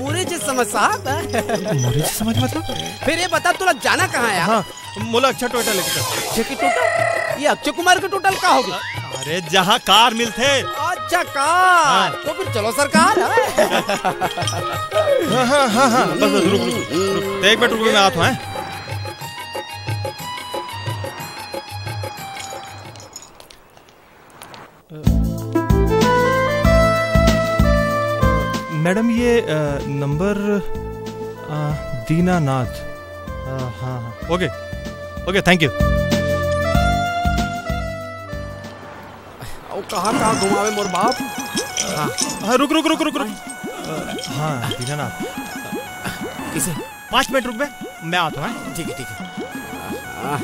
मोरे जे समझ साहब मोरे जे समझ मतलब फिर ये बता तोला जाना कहाँ है। हाँ मोला अच्छा टोटल लेके चल। अच्छा की टोटल ये अक्षय कुमार के टोटल का होगी। अरे जहाँ कार मिलते। अच्छा कार। हाँ। तो फिर चलो सरकार। हाँ। बस बस रुक रुक एक मिनट रुक मैं आता हूँ। मैडम ये नंबर दीनानाथ। हाँ ओके ओके थैंक यू। कहाँ कहाँ घुमावे मोर बाप। हाँ रुक रुक रुक रुक रुक। हाँ दीनानाथ किसे 5 मिनट रुक बे मैं आता हूँ। ठीक है ठीक है।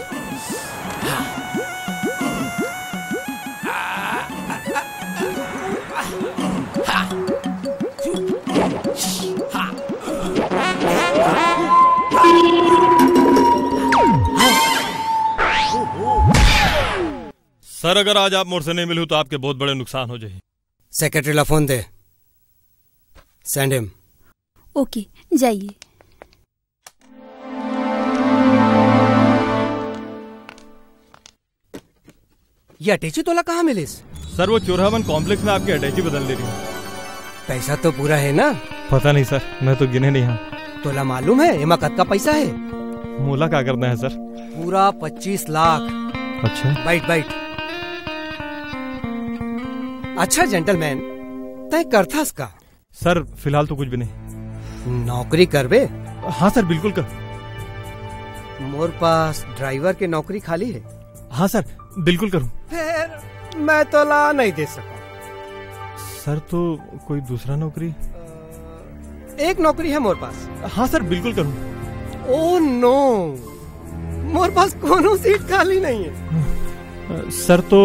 सर, अगर आज आप मुझसे नहीं मिलूं तो आपके बहुत बड़े नुकसान हो जाएंगे। सेक्रेटरी ला फोन दे, सेंड हिम। ओके, जाइए। ये अटैची तोला कहाँ मिले? सर, वो चोरावन कॉम्प्लेक्स में आपकी अटैची बदल दे रही है। पैसा तो पूरा है ना? पता नहीं सर, मैं तो गिने नहीं। हाँ तोला मालूम है एमा कत का पैसा है? मोला क्या करना है सर? पूरा 25 लाख। अच्छा, बैठ बैठ। अच्छा जेंटलमैन, तय करथास का? सर फिलहाल तो कुछ भी नहीं। नौकरी करबे? हाँ सर बिल्कुल कर। मोर पास ड्राइवर के नौकरी खाली है। हाँ सर बिल्कुल करूँ। फिर मैं तो ला नहीं दे सकूँ। सर तो कोई दूसरा नौकरी? एक नौकरी है मोर पास। हाँ सर बिल्कुल करूँ। ओ नो, मोर पास कोनो सीट खाली नहीं है। सर तो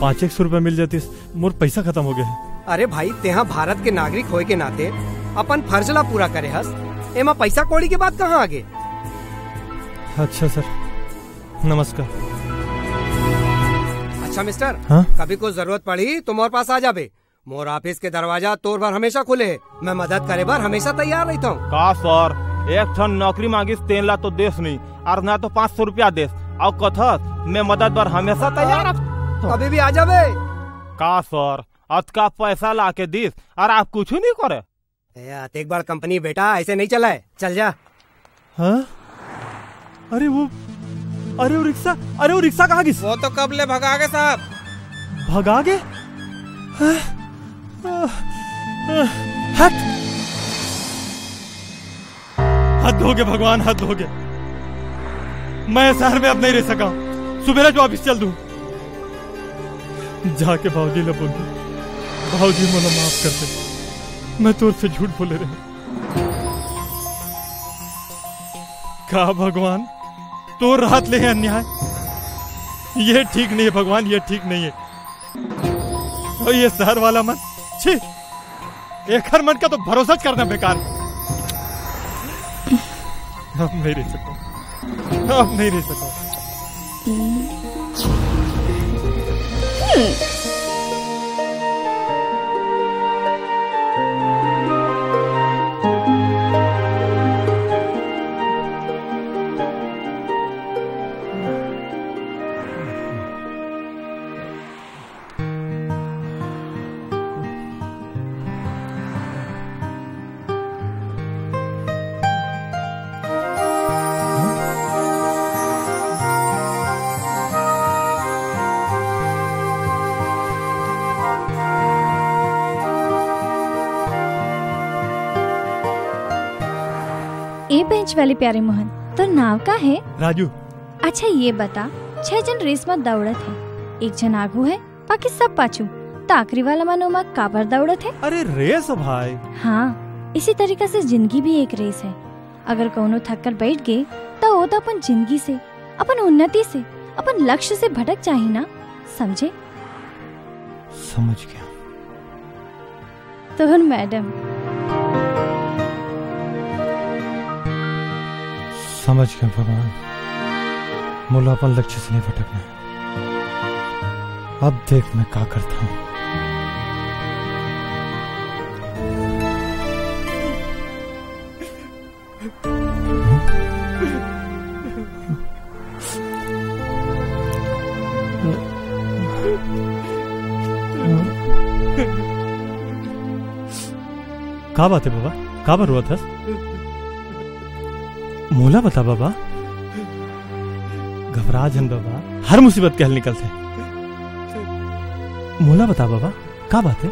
500-100 रुपया मिल जाती, मोर पैसा खत्म हो गया है। अरे भाई, तेहा भारत के नागरिक होए के नाते अपन फर्जला पूरा करे हस। एमा पैसा कौड़ी के बात कहाँ आगे। अच्छा सर, नमस्कार। अच्छा मिस्टर, हाँ? कभी कुछ जरूरत पड़ी तो मोर पास आ जाबे। मोर ऑफिस के दरवाजा तोर भर हमेशा खुले है। मैं मदद करे भर हमेशा तैयार रहता हूँ। का सर, एक ठन नौकरी मांगिस 3 लाख तो देश नहीं और ना तो 500 रुपया देश और कथस मैं मदद भर हमेशा तैयार। कभी भी आ जाबे। का सर, अत का पैसा ला के दिस और आप कुछ नहीं करे। एक बार कंपनी बेटा ऐसे नहीं चला है। चल जा। अरे वो, अरे वो रिक्शा, अरे वो रिक्शा कहाँ गई? वो तो कब ले भगा गए साहब। भगा गए? हट, हद हो गए भगवान, हद हो गए। मैं शहर में अब नहीं रह सका। सुबह जो ऑफिस चल दूं, जाके भाऊजी ला बोल दूं, भाऊजी मुझे माफ कर दे, मैं तुरसे झूठ बोले रहे। का भगवान, तो राहत ले अन्याय, ये ठीक नहीं है भगवान, ये ठीक नहीं है। और ये शहर वाला मन, छी, एक हर मन का तो भरोसा करना बेकार। अब नहीं रह सकता, अब नहीं रह सकता। बेंच वाले प्यारे मोहन, तो नाव का है? राजू। अच्छा ये बता, 6 जन रेस में दौड़त है, 1 जन आगू है बाकी सब पाछू, तो आखिरी वाला मानो मा काबर दौड़त है? अरे रेस भाई। हाँ, इसी तरीका से जिंदगी भी एक रेस है। अगर कोनो थक कर बैठ गए तो वो तो अपन जिंदगी से, अपन उन्नति से, अपन लक्ष्य से भटक जाए ना, समझे? समझ गया। तो मैडम समझ गए भगवान, मुला अपन लक्ष्य से नहीं भटकना है। अब देख मैं क्या करता हूँ। क्या बात है बाबा, क्या बात हुआ था? मोला बता बाबा, घबरा जन बाबा, हर मुसीबत के हल निकलते। मोला बता बाबा, का बात है?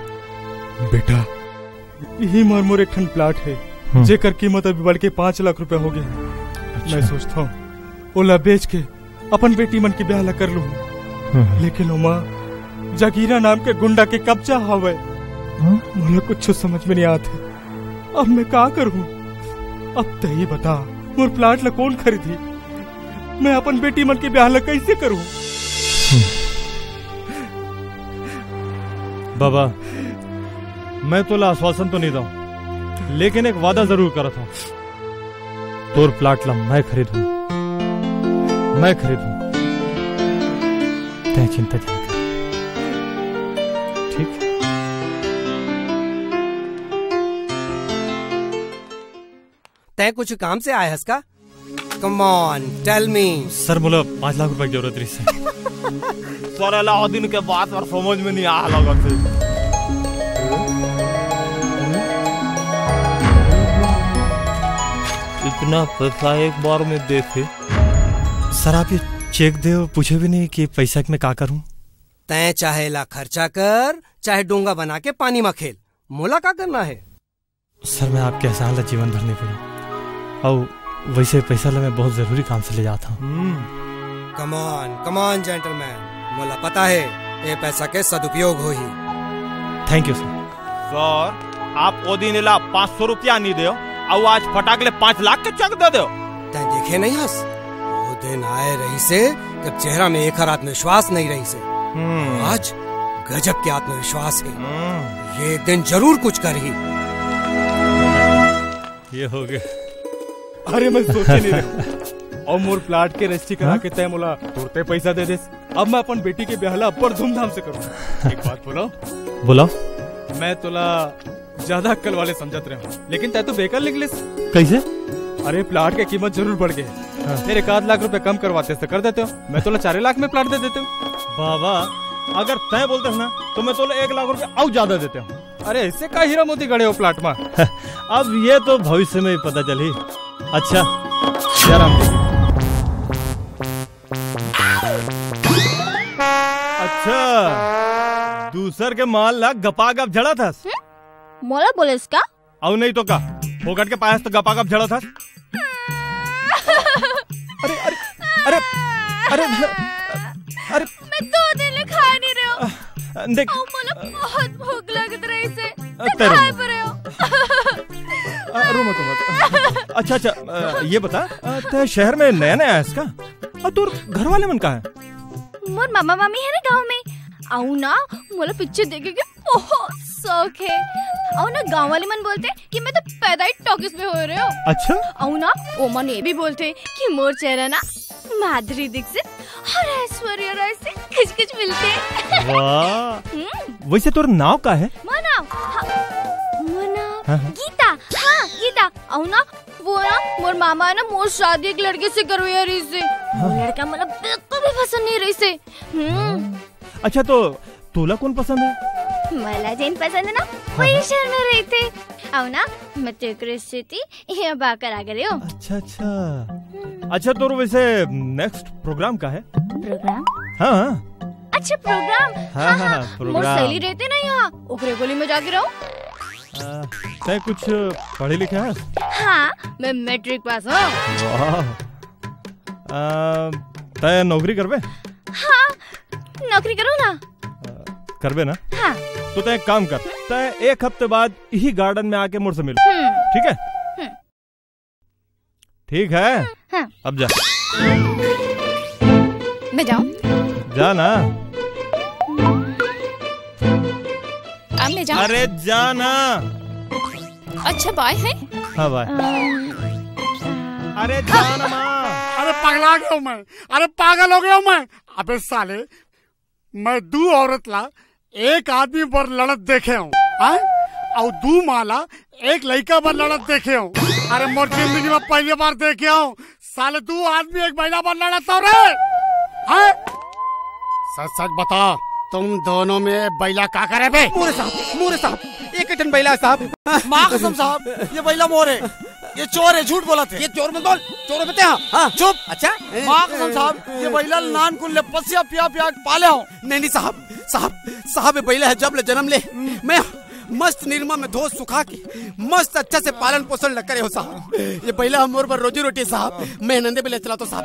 बेटा, यही मार मोर एक ठन प्लाट है, जेकर कीमत अभी बढ़ के 5 लाख रुपया हो गया। अच्छा। मैं सोचता हूँ ओला बेच के अपन बेटी मन की ब्याह ला कर लू, लेकिन ओमा जागीरा नाम के गुंडा के कब्जा हवे। मोला कुछ समझ में नहीं आते, अब मैं क्या करूँ? अब ते ही बता, मोर प्लाट ला कौन खरीदी? मैं अपन बेटी मन के ब्याह ला कैसे करूं? बाबा, मैं तोला आश्वासन तो नहीं दूं, लेकिन एक वादा जरूर करत हूं, तोर प्लाट ला मैं खरीदूं, मैं खरीदूं। तै चिंता मत कर। तय कुछ काम से आया का? Come on, tell me. Sir मुझे 5 लाख रुपए की जरूरत है। सर अलाउद्दीन के बात पर समझ में नहीं आ रहा है। इतना पैसा एक बार में देते। सर आप ये चेक दे पूछे भी नहीं कि पैसा मैं क्या करूं। तय चाहे ला खर्चा कर चाहे डोंगा बना के पानी में खेल, मोला का करना है। सर मैं आपके एहसान ला जीवन भर नहीं पड़ा और वैसे पैसा ला मैं बहुत जरूरी काम से ले जाता हूँ। कम ऑन जेंटलमैन, मोला पता है ये पैसा के सदुपयोग हो ही। Thank you sir. सर आप ओ दिन ला 500 रुपया नहीं दे और आज फटाक ले 5 लाख के चेक दे दो। तैं देखे नहीं हस वो दिन आए रही से जब चेहरा में एक हर आत्मविश्वास नहीं रही से। आज गजब के आत्मविश्वास है। ये एक दिन जरूर कुछ कर ही। ये हो गया। अरे मैं सोच नहीं रहा। और मोर प्लाट के रजिस्ट्री करा के तय मोला तुरते पैसा दे दे। अब मैं अपन बेटी के ब्याह ला अब्बड़ धूमधाम से करूँ। एक बात बोलाओ। बोलाओ। मैं तोला ज्यादा अक्कल वाले समझत रहे हूँ लेकिन तय तो बेकार निकले। कैसे? अरे प्लाट की कीमत जरूर बढ़ गई है। फिर 1 आध लाख रुपए कम करवाते तो कर देते हो। मैं तोला 4 लाख में प्लाट दे देते हूँ। बाबा अगर तय बोलते है ना तो मैं तोला 1 लाख रुपए और ज्यादा देते हूँ। अरे इससे का हीरा मोती गड़े हो प्लाट में। अब ये तो भविष्य में ही पता चली। अच्छा अच्छा दूसर के माल ला गपा गप झड़ा था मोला बोले इसका और नहीं तो का फोकट के पास तो गपा गप झड़ा था। अरे अरे अरे अरे अरे मैं 2 दिन ले खा नहीं रहे हो। देख मोला बहुत भूख लग रही से खाए पर हो। रो मत मत। अच्छा अच्छा ये बता तू शहर में नया नया है इसका और तू घर वाले मन का है? मोर मामा मामी है ना गाँव में। आऊ ना मोला पिक्चर देखे के बहुत शौक है। आऊ ना गाँव वाले मन बोलते कि मैं तो पैदा ही टॉकीज में हो रहे हो। अच्छा आऊ ना ओ मन ये भी बोलते कि मोर चेहरा ना माधुरी दीक्षित और ऐश्वर्या राय से खिच खिच मिलते। वाह। वैसे तोर नाव का है? मोर नाव गीता। हाँ गीता। आऊ ना वो ना मोर मामा ना मोर शादी एक लड़के से करवे रही से। लड़का मतलब बिल्कुल भी पसंद नहीं रही से। अच्छा तो तोला कौन पसंद है? मला जैन पसंद है ना। वही शहर में रहे थे। आओ ना मैं ये बाकर आ गए हो। अच्छा अच्छा अच्छा तो वैसे नेक्स्ट प्रोग्राम का है? प्रोग्राम? हाँ। अच्छा प्रोग्राम। हाँ हाँ मोर सहेली रहते ना यहाँ ओकरे गोली में जाके रहो। तय कुछ पढ़े लिखे है? हाँ मैं मैट्रिक पास हूँ। तय नौकरी करबे? हाँ नौकरी करो ना। करबे ना? हाँ। तो तय काम कर तय 1 हफ्ते बाद यही गार्डन में आके मुझसे मिल। ठीक है? ठीक है। हाँ। अब जा। मैं जाऊँ? जा ना। अब मैं जाऊँ? अरे जा ना। अच्छा बाय है। हाँ बाय। अरे जा ना माँ। अरे पगला गया हूँ मैं। अरे पागल हो गया हूँ मैं। अबे साले मैं 2 औरत ला 1 आदमी पर लड़त देखे हूँ और 2 माला 1 लड़का पर लड़त देखे हूँ। अरे मोर जिंदगी में पहली बार देखे हूँ साले 2 आदमी 1 महिला पर लड़त हो रहे। सच सच बता तुम दोनों में बैला का करे बे? मोरे साहब एक जन बैला साहब। माँ कसम साहब ये बैला मोरे। ये चोर है झूठ बोला थे। ये चोर मत बोल। चोर बते हाँ चुप। अच्छा माँ कसम साहब ये बैला नान कुल्ले पसिया पिया पाले हो। नहीं साहब साहब ये बैला है जब ले जन्म ले मैं मस्त निरमा में धो सुखा के मस्त अच्छा से पालन पोषण न करे हो साहब। ये बैला हम मोर पर रोजी रोटी साहब। मैं नंदे बैला चला तो साहब।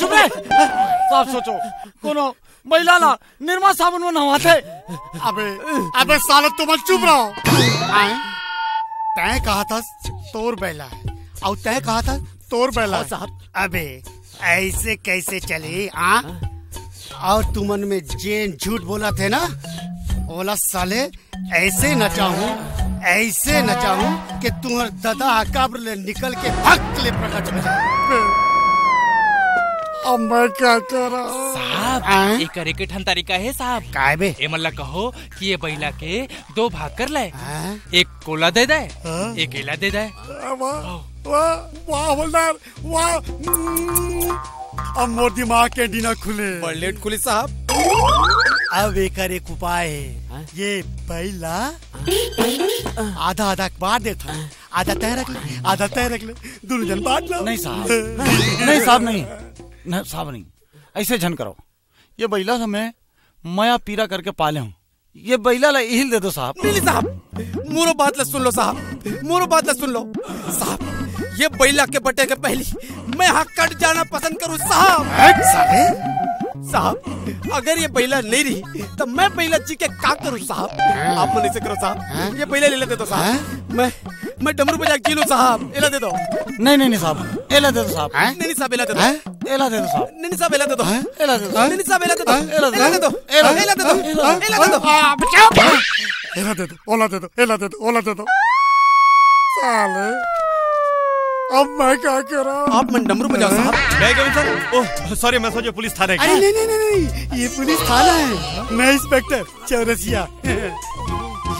चुप रहे साहब। सोचो कोनो महिला ना निरमा साबुन में नहाते। अबे अबे साले तुम चुप रहो। तय कहा था तोर बैला है और तय कहा था तोर बैला साहब। अबे ऐसे कैसे चले आ? और तुमन में जेन झूठ बोला थे ना ओला साले ऐसे नचाऊं कि तुम्हार दादा अकाब्र ले निकल के हक ले प्रकट हो जाए। अब मैं क्या कर रहा हूँ साहब, ये करे के ठन तरीका है साहब। काय बे? ए मल्ला कहो कि ये बैला के दो भाग कर ले, एक कोला दे दे, एक इला दे दे। वाह हवलदार वाह, अब मोर दिमाग के डीना खुले, बल्लेट खुले साहब। अब एकर एक उपाय है, ये बैला आधा आधा बांट देता, आधा तय रख ले, आधा तय रख ले, दोनों जन बांट लो। नहीं साहब नहीं साहब नहीं, नहीं साहब नहीं, ऐसे झन करो, ये बैला हमें माया पीरा करके पाले हूँ, ये बैला ला हिल दे दो साहब। साहब मोरो बात ला सुन लो साहब, मोरो बात ला सुन लो साहब, ये बैला के बटे के पहली मैं हक कट जाना पसंद करूँ साहब। साहब अगर ये बैला नहीं रही तो मैं बैला जी के क्या करूँ साहब? आप मन से करो साहब, ये बैला ले लेते तो साहब, मैं डमरू बजा के जी लूं साहब, एला दे दो। नहीं नहीं साहब एला दे दो साहब, नहीं साहब एला दे दो, एला दे दो साहब, नहीं साहब एला दे दो, एला दे दो, नहीं साहब एला दे दो, एला दे दो, एला दे दो, एला दे दो, एला दे दो, ओला दे दो, एला दे दो, ओला दे दो। साले अब मैं क्या करा? आप मन डमरू बजाओ साहब। ओह सॉरी, मैं सोचा पुलिस थाना है। अरे नहीं नहीं नहीं, ये पुलिस थाना है, मैं इंस्पेक्टर चौरसिया।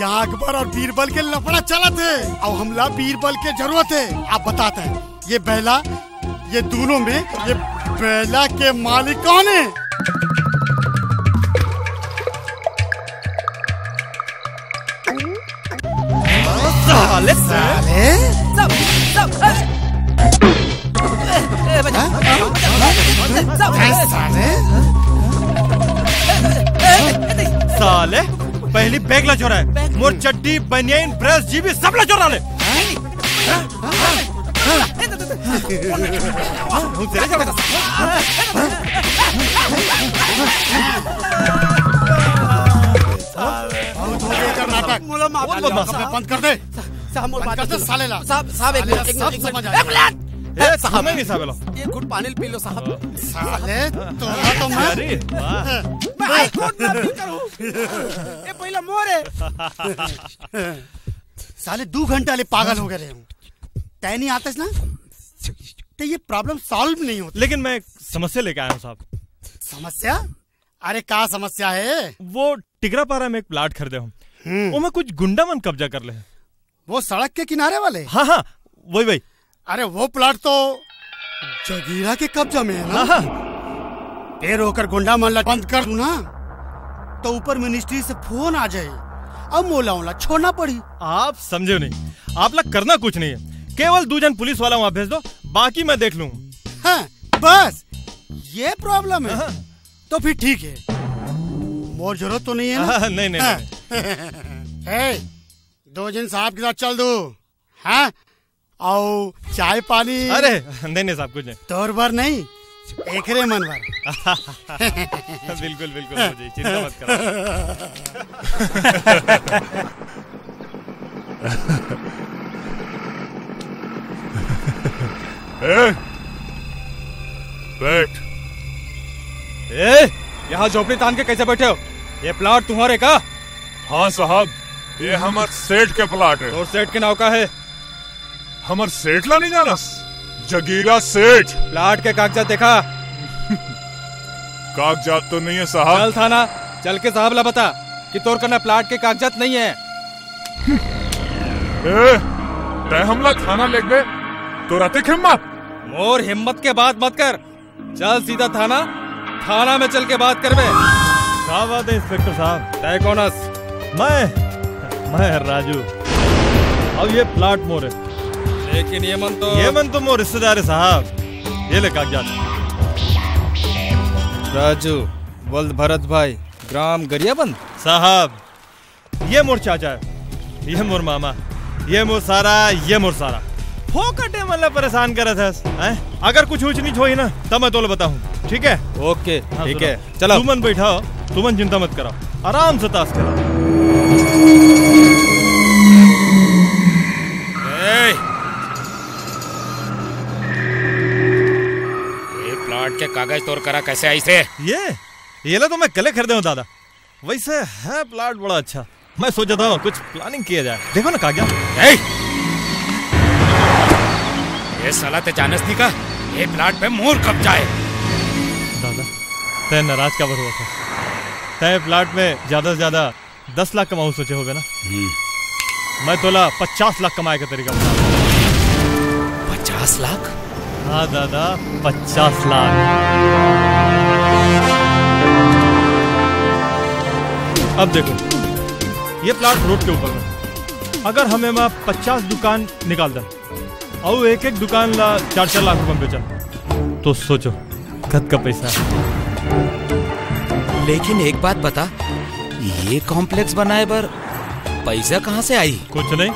या अकबर और बीरबल के लफड़ा चला थे और हमला बीरबल के जरूरत है। आप बताते हैं ये बैला, ये दोनों में ये बैला के मालिक कौन है? साले साले साले पहली बैग ला चोरा है, मोर चड्डी बनियान ब्रश जीबी सब ला चोरा ले। बंद कर दे साले ला साहब, एक साहब नहीं साहब, ये घुट पानी पी लो साहब। साले तो मैं घुट ना पी करूं, ये पहला मोरे साले 2 घंटा ले पागल हो गए रे। तय नहीं आते ना तो ये प्रॉब्लम सॉल्व नहीं होती। लेकिन मैं समस्या लेके आया हूँ साहब। समस्या? अरे क्या समस्या है? वो टिकरापारा में एक प्लाट खरीदे हूँ, वो मैं कुछ गुंडा मन कब्जा कर ले। वो सड़क के किनारे वाले? हाँ हाँ वही वही। अरे वो प्लाट तो जगीरा के कब्जा में है ना, फिर होकर गुंडा मामला बंद कर दूं ना तो ऊपर मिनिस्ट्री से फोन आ जाए, अब मोला ओला छोड़ना पड़ी। आप समझे नहीं, आप लोग करना कुछ नहीं है, केवल 2 जन पुलिस वाला वहाँ भेज दो, बाकी मैं देख लूँ। हाँ, बस ये प्रॉब्लम है। हाँ। तो फिर ठीक है, और जरूरत तो नहीं है ना? हाँ, नहीं नहीं, हाँ। नहीं। 2 जन साहब के साथ चल दो। हाँ आओ चाय पानी? अरे नहीं नहीं साहब कुछ नहीं, तोर भर नहीं एक रे मन भर। बिल्कुल बिल्कुल, मुझे चिंता मत करो। बैठ। ए यहाँ झोपड़ी तान के कैसे बैठे हो? ये प्लाट तुम्हारे का? हाँ साहब ये हमारे सेठ के प्लाट है। और सेठ के नाव का है? हमार सेठ ला नहीं जाना, जगीरा सेठ। प्लाट के कागजात देखा? कागजात तो नहीं है साहब। चल थाना चल के साहब ला बता कि तोर करना प्लाट के कागजात नहीं है। तय हमला थाना ले गए तो रात हिम्मत मोर हिम्मत के बात मत कर, चल सीधा थाना, थाना में चल के बात कर। इंस्पेक्टर साहब तय कौन? मैं राजू। अब ये प्लाट मोर है लेकिन ये मन तो मोर रिश्तेदार है साहब। ये ले कागजात। राजू वल्द भरत भाई, ग्राम गरियाबंद। साहब ये मोर चाचा है, ये मोर मामा, ये मोर सारा, ये मोर सारा। फोकटे मतलब परेशान कर रहा था, अगर कुछ ऊंच नीच हो ही ना तब मैं तो बताऊं। ठीक है ओके ठीक है चलो। तुमन बैठाओ, तुमन चिंता मत कराओ, आराम से ताश खेलो। के कागज तोड़ करा कैसे आई से? ये ला तो मैं कल खरीदे हूँ दादा। वैसे है प्लाट बड़ा अच्छा, मैं सोचा था कुछ प्लानिंग किया जाए। देखो ना कागज। ये साला ते जानस नहीं का, ये प्लाट पे मोर कब्जा है। तय नाराज का बर हुआ था। तय प्लाट में ज्यादा से ज्यादा 10 लाख कमाऊ सोचे होगा ना? मैं तोला 50 लाख कमाए का तरीका बताऊं। 50 लाख? हाँ दादा 50 लाख। अब देखो ये प्लाट रोड के ऊपर है। अगर हमें माँ 50 दुकान निकाल दें और एक दुकान ला 4-4 लाख रुपये बेचा तो सोचो कद का पैसा। लेकिन एक बात बता, ये कॉम्प्लेक्स बनाए पर पैसा कहाँ से आई? कुछ नहीं,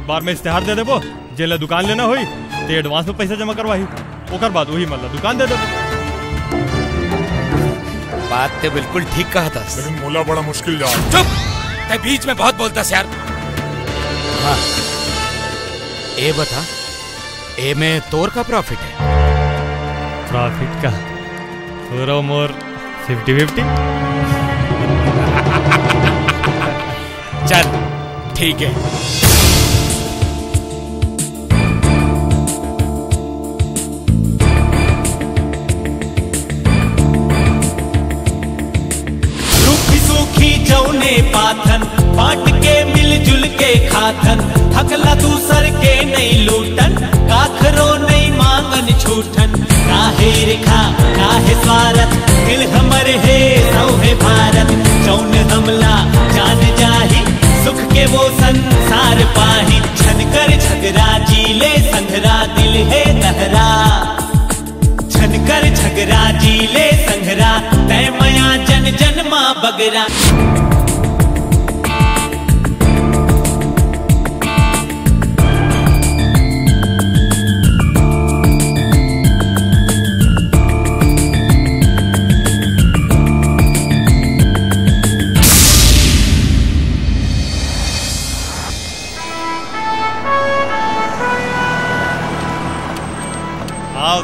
अखबार में इश्तेहार दे देबो, जेला दुकान लेना हुई तो एडवांस में पैसा जमा करवाही, ओकर बाद वही मतलब दुकान दे देबो। बात तो बिल्कुल ठीक कहा था, लेकिन मोला बड़ा मुश्किल जा। चुप, ते बीच में बहुत बोलता यार। हाँ ए बता, ए में तोर का प्रॉफिट है? प्रॉफिट का थोड़ा मोर 50-50। चल ठीक है। रुख सूखी जौने पाथन, बांट के मिलजुल के खाथन, हकला दूसर के नहीं लूटन, काखरो नहीं मांगन छूटन, काहे रिखा काहे स्वारत, दिल हमर है सौ है भारत, जौन हमला जान जाही, सुख के वो संसार पाही, छन कर झगड़ा जीले संघरा दिल है दहरा, छन कर झगड़ा जीले संघरा, तय मया जन जन्मा बगरा।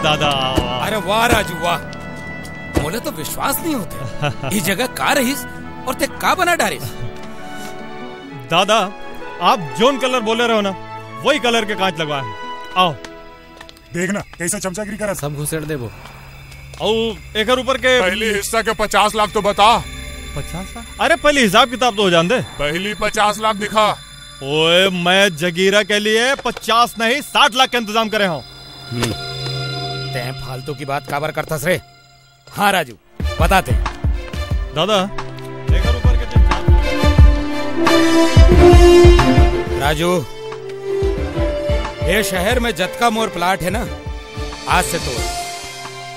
दादा अरे वाह राजू वाह, बोले तो विश्वास नहीं होता। ये जगह का रहीस और ते का बना डारिस? दादा आप जोन कलर बोले रहो ना, वही कलर के कांच लगवाए हैं। आओ देखना कैसा चमचागिरी करा, सब घुसेड़ देबो। और एकर ऊपर के पहले हिस्सा के 50 लाख तो बता। 50 लाख? अरे पहले हिसाब किताब तो हो जान दे, पहली 50 लाख दिखा। ओए मैं जगीरा के लिए 50 नहीं 60 लाख का इंतजाम करे हूँ। फालतू की बात काबर करता सरे। हाँ राजू बताते दादा। राजू ये शहर में जतका मोर प्लाट है ना, आज से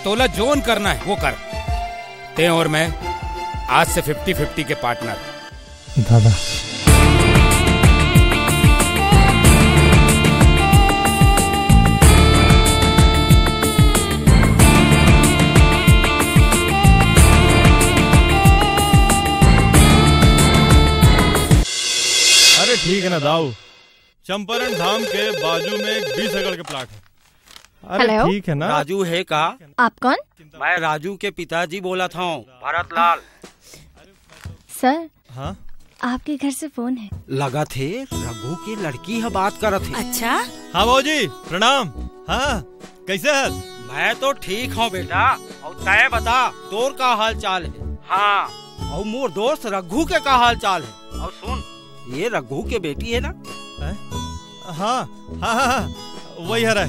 तोला जोन करना है वो कर। ते और मैं आज से 50-50 के पार्टनर। दादा ठीक है ना दाऊ, चंपारण धाम के बाजू में एक 20 एकड़ के प्लाट है। हेलो ठीक है ना? राजू है का? आप कौन? मैं राजू के पिताजी बोला था, भरत लाल सर। हाँ आपके घर से फोन है लगा थे, रघु की लड़की है बात कर रहे थे। अच्छा हाँ बाबूजी प्रणाम। हाँ कैसे है? मैं तो ठीक हूँ बेटा, और तय बता तोर का हाल चाल है? हाँ और मोर दोस्त रघु के का हाल चाल है? और सुन ये रघु के बेटी है ना? है? हाँ, वही हर है।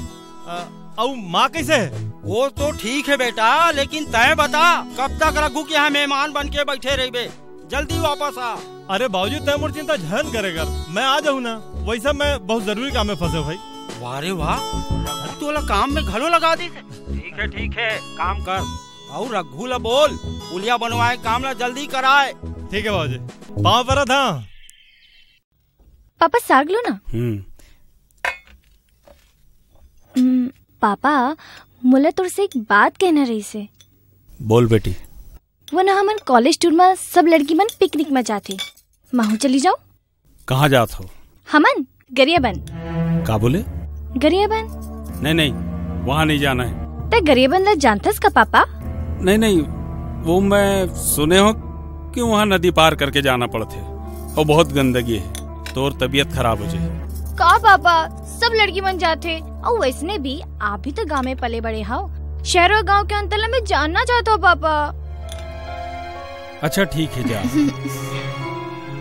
और माँ कैसे है? वो तो ठीक है बेटा, लेकिन तय बता कब तक रघु के यहाँ मेहमान बन के बैठे रहिबे, जल्दी वापस आ। अरे बाबूजी तय मोर चिंता झन करेगा, मैं आ जाऊँ ना, वैसा मैं बहुत जरूरी काम में फंसे भाई। वारे वाह, रघु तो वाला काम में घलो लगा दी। ठीक है काम कर, और रघु ला बोल पुलिया बनवाए काम ला जल्दी कराए। ठीक है बाबूजी, पाँव पर था पापा साग लो ना। पापा मोला तोर से एक बात कहना रही से। बोल बेटी। वो ना हमन कॉलेज टूर में सब लड़की मन पिकनिक में जाते, माहू चली जाओ। कहाँ जात हो? हमन गरियाबंद। का बोले? गरियाबंद। नहीं वहाँ नहीं जाना है। ते गरियाबंद ला जानतस का पापा? नहीं वो मैं सुने हो कि वहाँ नदी पार करके जाना पड़ते और बहुत गंदगी है, तोर तबीयत खराब हो जाए। का पापा सब लड़की मन जाते, और वैसने भी आप भी तो गाँव में पले बड़े हो, शहर और गाँव के अंतर में जानना चाहते हो पापा। अच्छा ठीक है जा,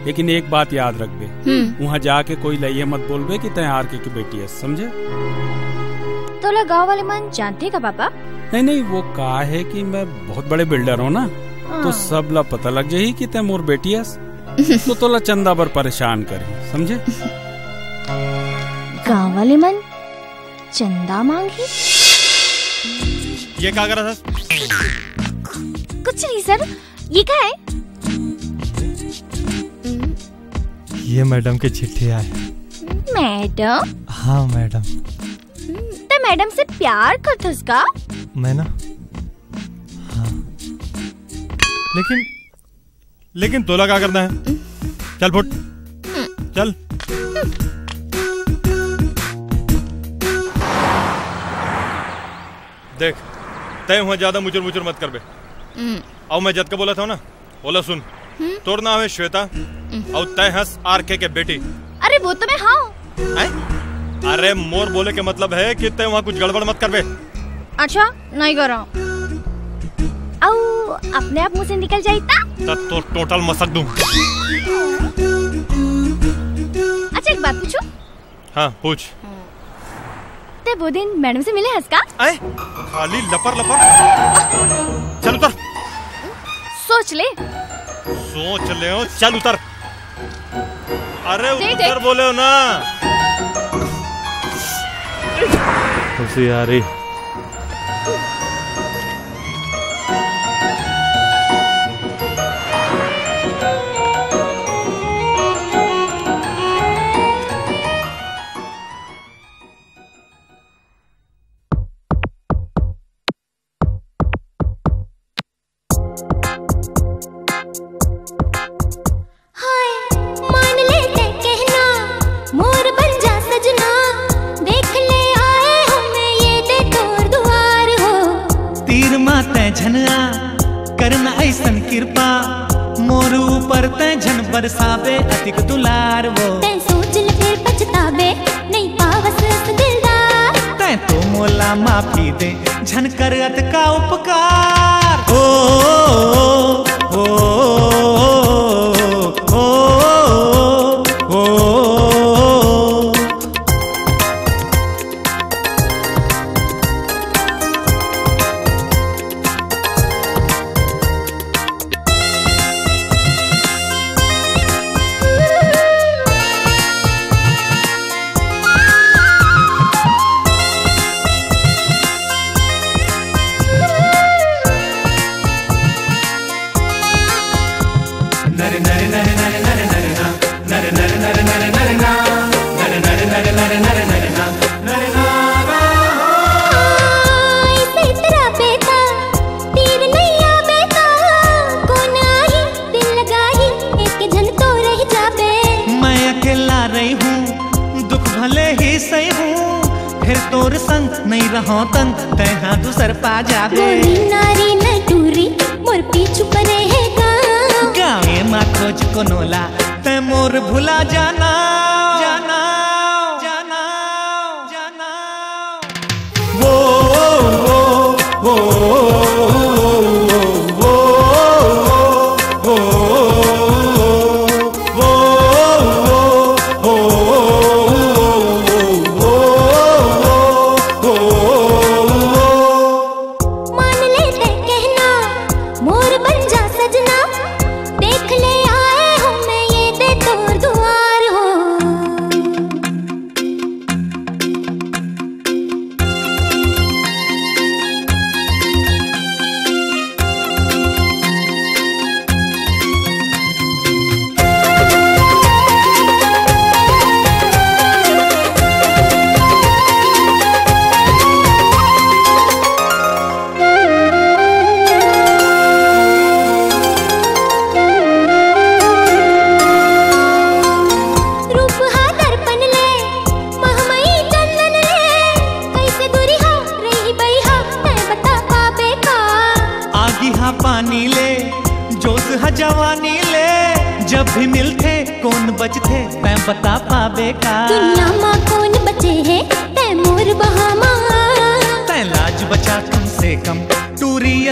लेकिन एक बात याद रख बे, वहाँ जाके कोई लइये मत बोल बे की तय आर की बेटी है, समझे? तो ला गाँव वाले मन जानते का पापा? नहीं नहीं, वो कहा है कि मैं बहुत बड़े बिल्डर हूँ ना, तो सब ला पता लग जाये कि तय मोर बेटी है, तो तोला चंदा पर परेशान करी, समझे? गाँव वाले मन चंदा मांगी? ये क्या कर रहा था? कुछ नहीं सर, ये क्या है? ये मैडम की चिट्ठी आई। मैडम? हाँ मैडम। ते मैडम से प्यार करता उसका? मैं ना, हाँ। लेकिन तोला क्या करना है? चल फुट, चल। देख, तय वहाँ ज्यादा मुचुर मुचुर मत कर बे। अब मैं जद का बोला था ना, बोला सुन, तोर नाम है श्वेता और तय हंस आरके के बेटी। अरे वो तो मैं हाँ। अरे मोर बोले के मतलब है कि तय वहाँ कुछ गड़बड़ मत कर बे। अच्छा नहीं कर रहा और अपने आप मुँह से निकल जाएगा तब तो टोटल मसक दूँ। अच्छा एक बात पूछो। हाँ पूछ। ते वो दिन मैडम से मिले हंस का? आए खाली लपर लपर। चल उतर। सोच ले हो, चल उतर। अरे उतर बोले हो ना। उसी यारी बरसाबे अधिक दुलार वो तैं सोचल फिर पछताबे नहीं पावस दिलदार तैं तो मोला माफी दे झन करत का उपकार। ओ हो हो हो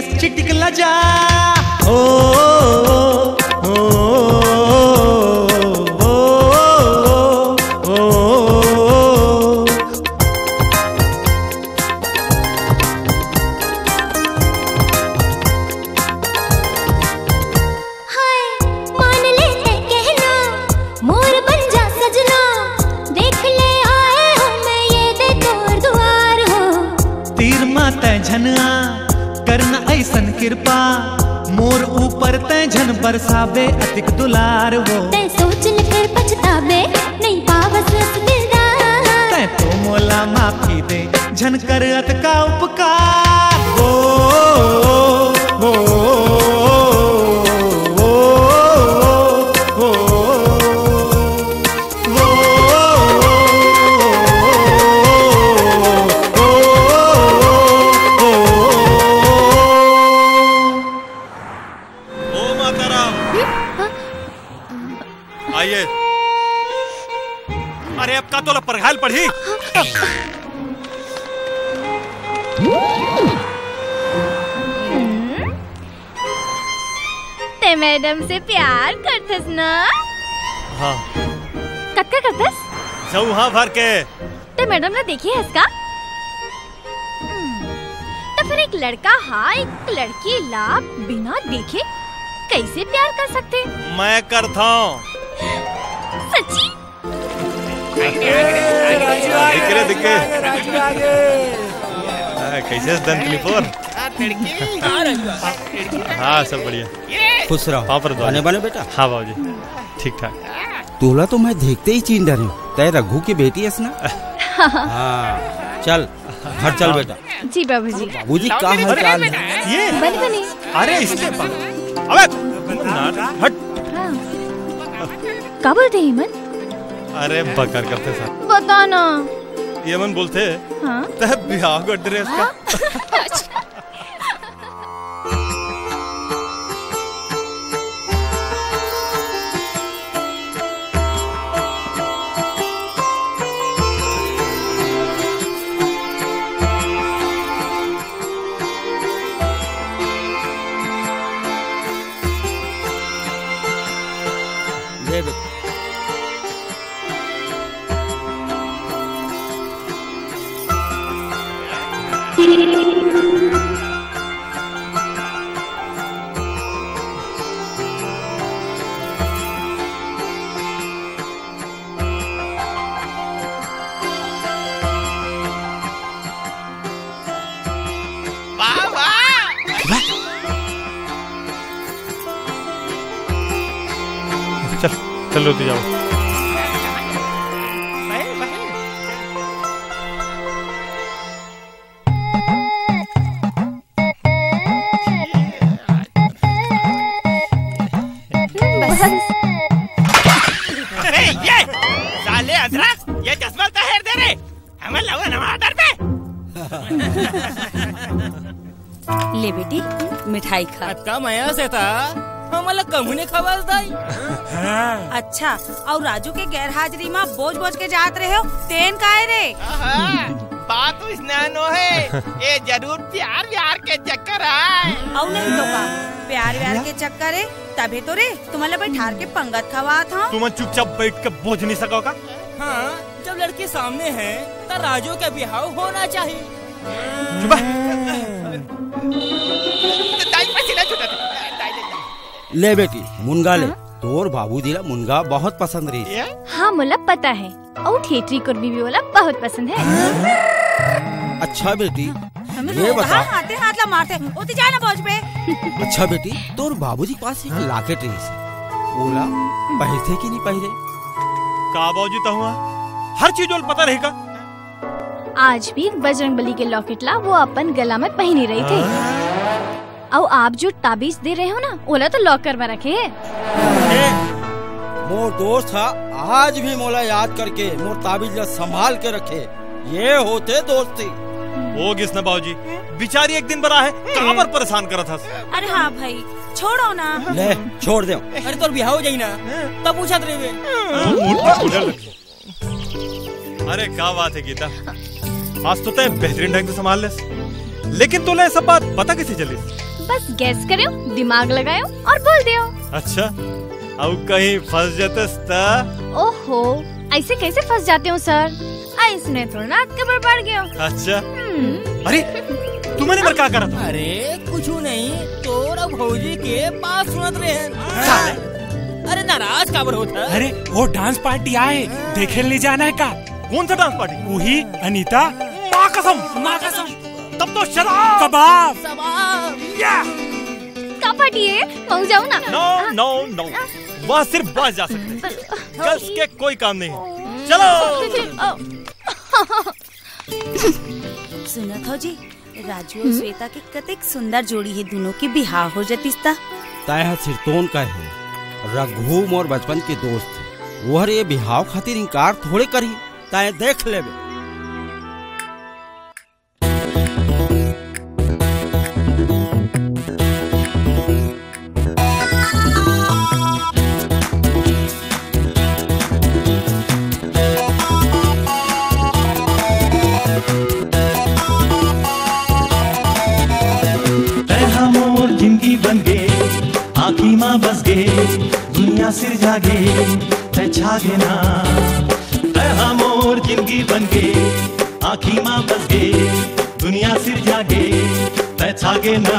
सीरियस चिटिक लजा झना करना ऐसन कृपा मोर ऊपर तै झन बरसावे अधिक दुलार हो तै सोच लेकर पछतावे नहीं पावस दिलदार तै तो मोला माफी दे झन कर अत का उपकार हो आइए। अरे अब का तोला परघाल पढ़ी ते मैडम से प्यार करतस ना। हाँ कक्का करतस जाऊ हाँ भर के ते मैडम ना देखी है इसका तो फिर एक लड़का हाँ एक लड़की लाभ बिना देखे कैसे प्यार कर सकते मैं करता हूँ सच्ची दिखे कैसे हाँ सब बढ़िया खुश रहो पापर आने वाले बेटा हाँ बाबूजी ठीक ठाक तोला तो मैं देखते ही चीन डर हूँ तय रघु की बेटी है ना हाँ चल घर चल बेटा जी बाबूजी बाबूजी का हाल चाल ये बने अरे इसलिए हट क्या बोलते यमन? अरे बकर करते साहब बता ना यमन बोलते हाँ? तब ब्याह का ड्रेस हाँ? का चलो तो जाओ ये साले अदरा ये चश्मा तहर दे रे हमें लगा नवा आदर पे ले बेटी मिठाई खा का माया से था हमला कमुने खवास दाई हाँ। अच्छा और राजू के गैर हाजिरी में बोझ बोझ के जात रहे हो तेन काहे रे बात स्नानो है ये जरूर प्यार व्यार के चक्कर आए और नहीं तो का प्यार व्यार के चक्कर है तभी तो रे तुम्हारा बैठार के पंगत खवा था तुम चुपचाप बैठ के बोझ नहीं सकोगा हाँ जब लड़की सामने है तो राजू का बिहाव होना चाहिए ले बेटी मुनगा ले तोर बाबू दिला मुनगा बहुत पसंद रही yeah? हाँ मुला पता है और ठेठरी कुर्बी भी वाला बहुत पसंद है अच्छा बेटी ये बता हाथे हाथ ला मारते उती जाए ना बोझ पे अच्छा बेटी तोर बाबूजी के पास एक लाकेट रही ओला पहरे की नहीं पहरे का बाबूजी तो हुआ हर चीज वाल पता रहेगा आज भी बजरंगबली के लॉकेट ला वो अपन गला में पहनी रही थी और आप जो ताबीज दे रहे हो ना ओला तो लॉकर में रखे है मोर दोस्त था आज भी मोला याद करके मोर ताबीज संभाल के रखे ये होते दोस्ती वो किसने बाबूजी बिचारी एक दिन बड़ा है कहाँ पर परेशान करा था अरे हाँ भाई छोड़ो ना ले छोड़ दे अरे तो बिहार हो जाये ना तब पूछा अरे क्या बात है गीता आज तो तय बेहतरीन ढंग से संभाल ले लेकिन तो ले सब बात पता कैसे चली बस गैस करो, दिमाग लगाओ और बोल दियो। अच्छा, अब कहीं फंस जातेस ता? ओहो, ऐसे कैसे फंस जाते हो सर? इसने थोड़ा ना कबर पड़ गया। अच्छा, अरे तुम्हारे पर क्या करा था? अरे कुछ नहीं, तोर अब भौजी के पास सुनत रहे। अरे नाराज काबर होता? अरे वो डांस पार्टी आए, देखे ले जाना है का? कौन सा डांस पार्टी? वही अनीता। माँ कसम तब तो शराब कबाब क्या पार्टी है? पहुँच जाओ ना। नो नो नो, वहाँ सिर्फ बाज जा सकते हैं, कस के कोई काम नहीं है। चलो। सुना था जी, राजू और श्वेता की कतेक सुंदर जोड़ी है, दोनों की बिहार हो जाती था। ताया सिरतोन का है, रघुम और बचपन के दोस्त है, वह ये बिहार खातिर इनकार थोड़े करी, ताया देख ले। दुनिया सिर जागे जागे ना, हम और जिंदगी बन गए, आँखी माँ बस गए, दुनिया सिर जागे जागे ना।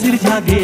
सिर जागे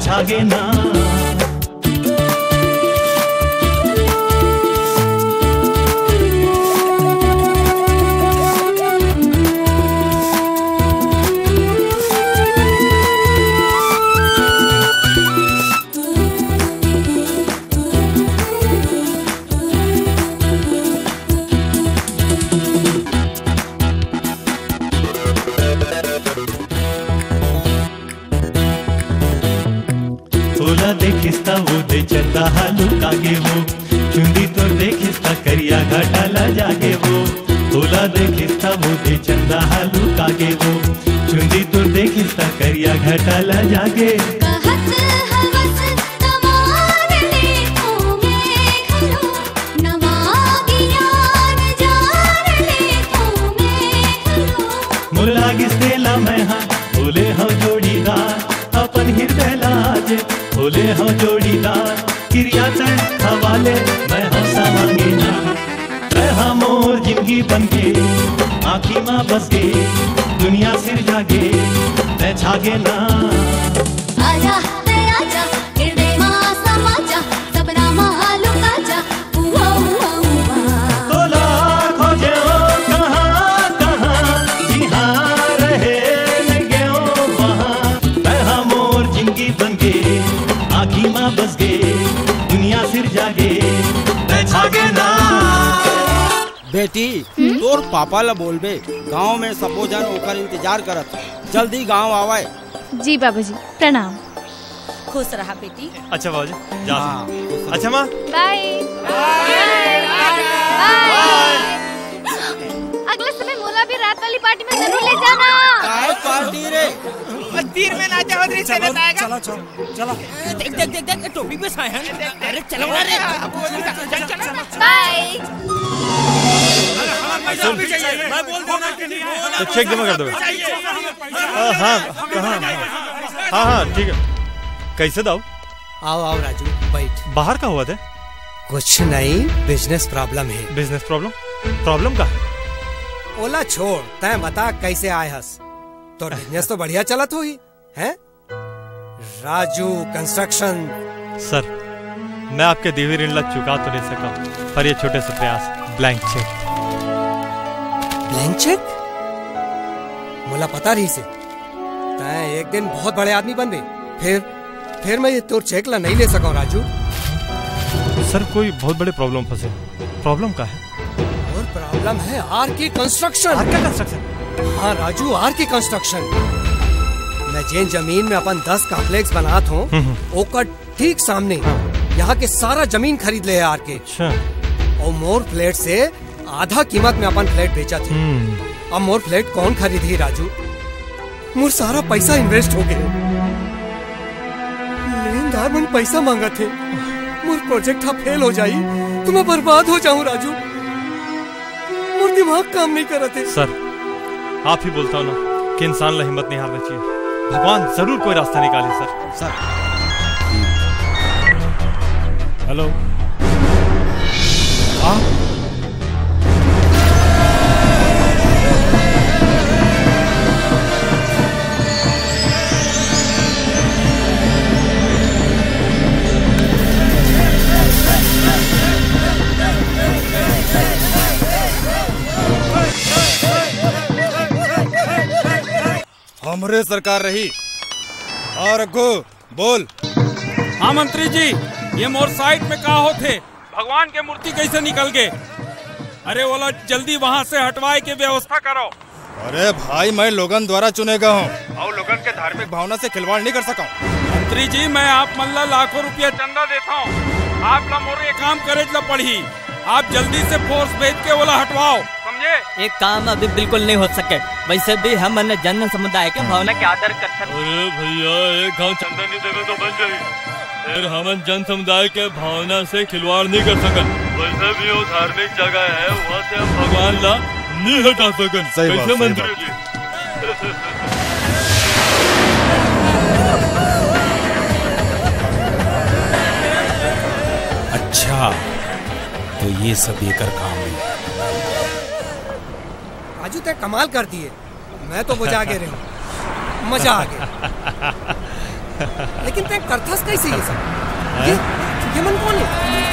जागे ना। बेटी तोर पापा ला बोलबे गाँव में सबो जन ओकर इंतजार करत, जल्दी गाँव आवाए। जी बाबूजी प्रणाम। खुश रहा बेटी। अच्छा बाबूजी जा। अच्छा माँ बाय। अगले समय मोला भी रात वाली पार्टी में जरूर ले जाना। पार्टी रे तीर में ना जाओ रे, चला चला चला। देख देख देख देख टोपी पे साया। अरे चलो ना रे, बाय। मैं बोल दूंगा तो चेक जमा कर दो। हाँ हाँ हाँ ठीक है। कैसे दाऊ? आओ आओ राजू बैठ। बाहर का हुआ था? कुछ नहीं, बिजनेस प्रॉब्लम है। Business problem? प्रॉब्लम का ओला छोड़, तय बता कैसे आए हस? तो बिजनेस तो बढ़िया चलत हुई है। राजू कंस्ट्रक्शन। सर मैं आपके देवी ऋण ला चुका तो नहीं सका, पर ये छोटे से प्रयास ब्लैंक चेक। Blank cheque? मुला पता रही से तय एक दिन बहुत बड़े आदमी बन गए, फिर मैं ये तोर चेक ला नहीं ले सका। राजू सर कोई बहुत बड़े प्रॉब्लम फंसे। प्रॉब्लम का है? और प्रॉब्लम है आर की कंस्ट्रक्शन। आर का कंस्ट्रक्शन? हाँ राजू आर के कंस्ट्रक्शन। मैं जिन जमीन में अपन 10 कॉम्प्लेक्स बनात हूँ ओकर ठीक सामने यहाँ के सारा जमीन खरीद ले आर के। और मोर फ्लैट से आधा कीमत में अपन फ्लैट बेचा थे। अब मोर फ्लैट कौन खरीदी राजू? मोर सारा पैसा इन्वेस्ट हो गया। लेनदार मन पैसा मांगा थे। मोर प्रोजेक्ट फेल हो जाई तो मैं बर्बाद हो जाऊँ राजू। मोर दिमाग काम नहीं कर रहे। सर आप ही बोलता हूँ ना कि इंसान ला हिम्मत नहीं हारना चाहिए, भगवान जरूर कोई रास्ता निकाले। Sir hello. हमरे सरकार रही। और रघु बोल। हाँ मंत्री जी, ये मोर साइट में कहा होते भगवान के मूर्ति कैसे निकल गए? अरे बोला जल्दी वहाँ से हटवाए के व्यवस्था करो। अरे भाई मैं लोगन द्वारा चुनेगा हूँ और लोगन के धार्मिक भावना से खिलवाड़ नहीं कर सका। मंत्री जी मैं आप मल्ला लाखों रुपया चंदा देता हूँ, आप ला मोरे काम करे ला पढ़ी। आप जल्दी से फोर्स भेज के बोला हटवाओ, समझे? एक काम अभी बिल्कुल नहीं हो सके। वैसे भी हम जन समुदाय के भावना के आदर करते हैं। अरे भैया एक गाँव चंदा नहीं देवे तो बच गई। फिर हम जन समुदाय के भावना से खिलवाड़ नहीं कर सकन। वैसे भी वो धार्मिक जगह है, वहाँ से हम भगवान ला नहीं हटा सकन। कैसे मंत्री जी? अच्छा तो ये सब बेकार काम है। राजू ते कमाल कर दिए, मैं तो बुझा के रहा हूँ, मजा आ गया। लेकिन ते करथस कैसे ये सब? ये मन कौन है?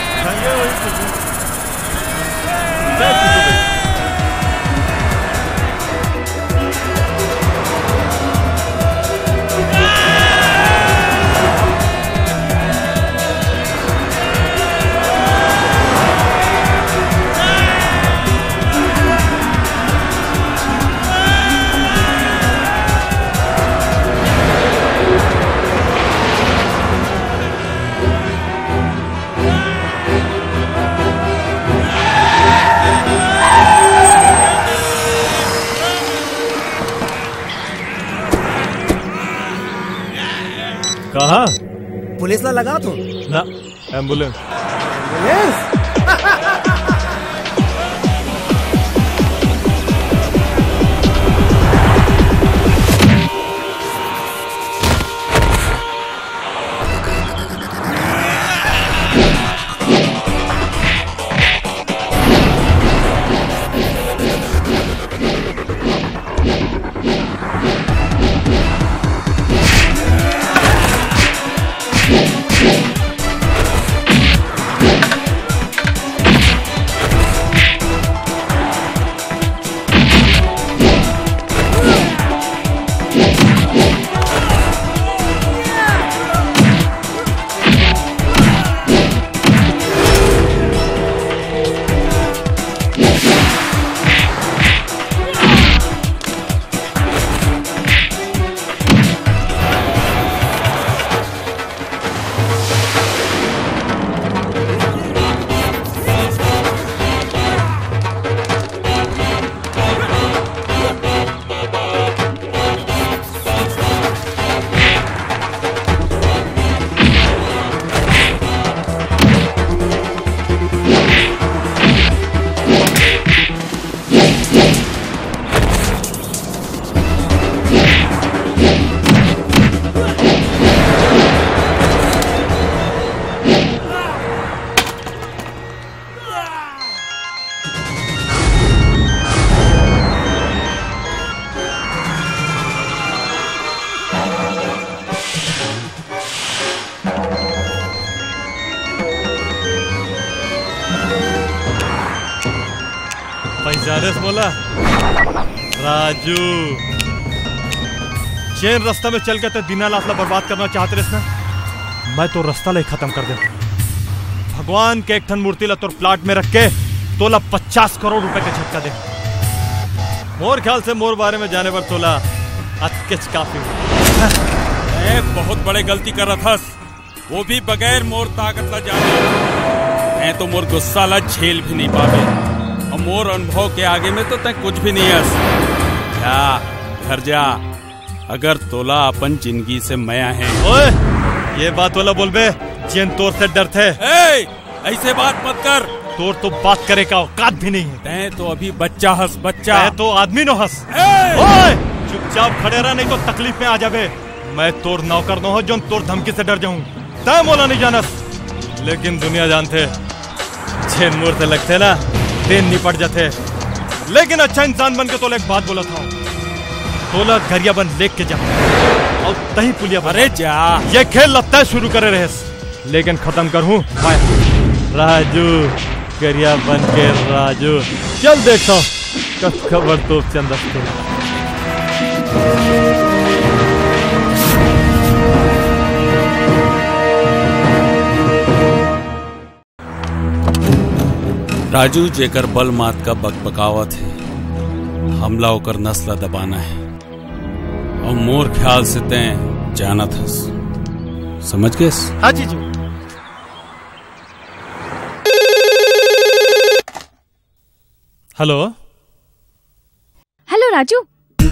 कहाँ? पुलिस ला लगा तू ना? एम्बुलेंस। इजारे से बोला राजू, चैन रास्ता में चल के तो दीना लासला बर्बाद करना चाहते रहे ना, मैं तो रास्ता ले खत्म कर दे। भगवान के एक ठन मूर्ति ला तोर प्लाट में रख के तोला 50 करोड़ रुपए के झटका दे। मोर ख्याल से मोर बारे में जाने पर तोला अटकेच काफी। मैं बहुत बड़े गलती कर रहा था, वो भी बगैर मोर ताकत ला जाने। मैं तो मोर गुस्सा ला झेल भी नहीं पावे और मोर अनुभव के आगे में तो तय कुछ भी नहीं हस। जा घर जा, अगर तोला अपन जिंदगी से मया है। ओए, ये बात वाला बोलबे जेन तोर से डर थे। ऐसे बात मत कर, तोर तो बात करे का औकात भी नहीं है। तैं तो अभी बच्चा हस, बच्चा तैं तो आदमी नो हस। चुपचाप खड़े रह, नहीं तो तकलीफ में आ जावे। मैं तोर नौकर नो हो जो तोर धमकी से डर जाऊं। तैं मोला नहीं जानस, लेकिन दुनिया जानते जेन मोर से लगते ना दिन निपट जाते। लेकिन अच्छा इंसान बन के तोला एक बात बोला था, तोला घरिया बन लेक के जा और तही पुलिया बन। अरे जा, ये खेल लगता शुरू करे रहेस, लेकिन खत्म कर हूँ राजू घरिया बन के। राजू चल देखता हूँ कब खबर तो चंद राजू जेकर बल मात का बकबकावत है, हमला होकर नस्ल दबाना है और मोर ख्याल से तै जाना था, समझ गए? हाँ जीजू। हेलो हेलो राजू,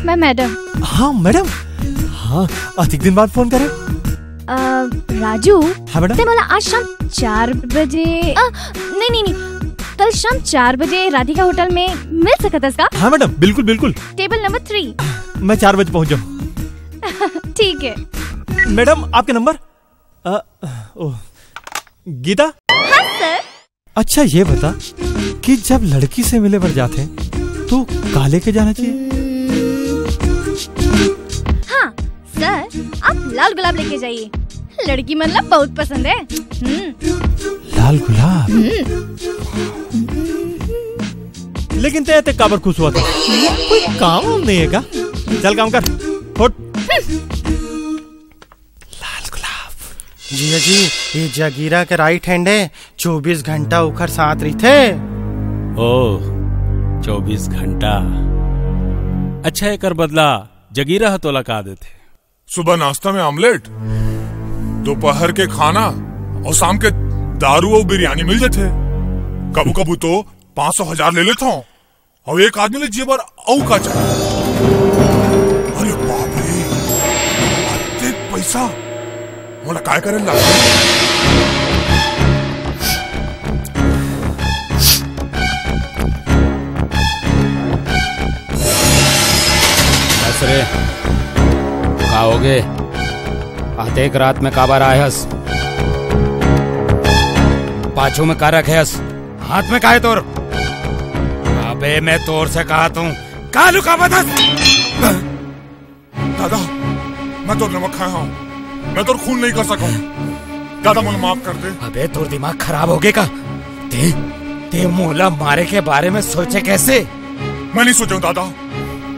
मैं मैडम। हाँ मैडम, हाँ अधिक दिन बाद फोन करे। राजू हाँ मैडम, मला आज शाम 4 बजे नहीं कल शाम 4 बजे राधिका होटल में मिल सकता है इसका? हाँ मैडम बिल्कुल बिल्कुल, टेबल नंबर 3। मैं 4 बजे पहुँच जाऊँ। ठीक है मैडम, आपके नंबर गीता। हाँ सर। अच्छा ये बता कि जब लड़की से मिले पर जाते तो काले के जाना चाहिए? हाँ सर, आप लाल गुलाब लेके जाइए, लड़की मतलब बहुत पसंद है। लाल गुलाब। लेकिन ते ते काबर खुश हुआ था, कोई काम नहीं है क्या? चल काम कर, उठ। लाल गुलाब जिया जी, ये जगीरा के राइट हैंड है, 24 घंटा उखर साथ रही थे। ओ 24 घंटा, अच्छा है कर बदला जगीरा हतोला का देते। सुबह नाश्ता में ऑमलेट, दोपहर के खाना और शाम के दारू और बिरयानी मिल जाते। कबू कबू तो 500,000 ले लेता हूँ और एक आदमी ले जेबर औ का चाहिए। अरे बाप रे, अत्ते पैसा मोला काय करे ला। असरे का हो गए, आधेक रात में काबर आए हस? पाछू में का रखे हस, हाथ में काहे तोर? अबे मैं तोर से कहा तू का लुका बदस। दादा मैं तोर नमक खाया हूँ, मैं तोर खून नहीं कर सका। दादा मुझे माफ कर दे। अबे तोर दिमाग खराब हो गए का? ते मोला मारे के बारे में सोचे कैसे? मैं नहीं सोचा दादा,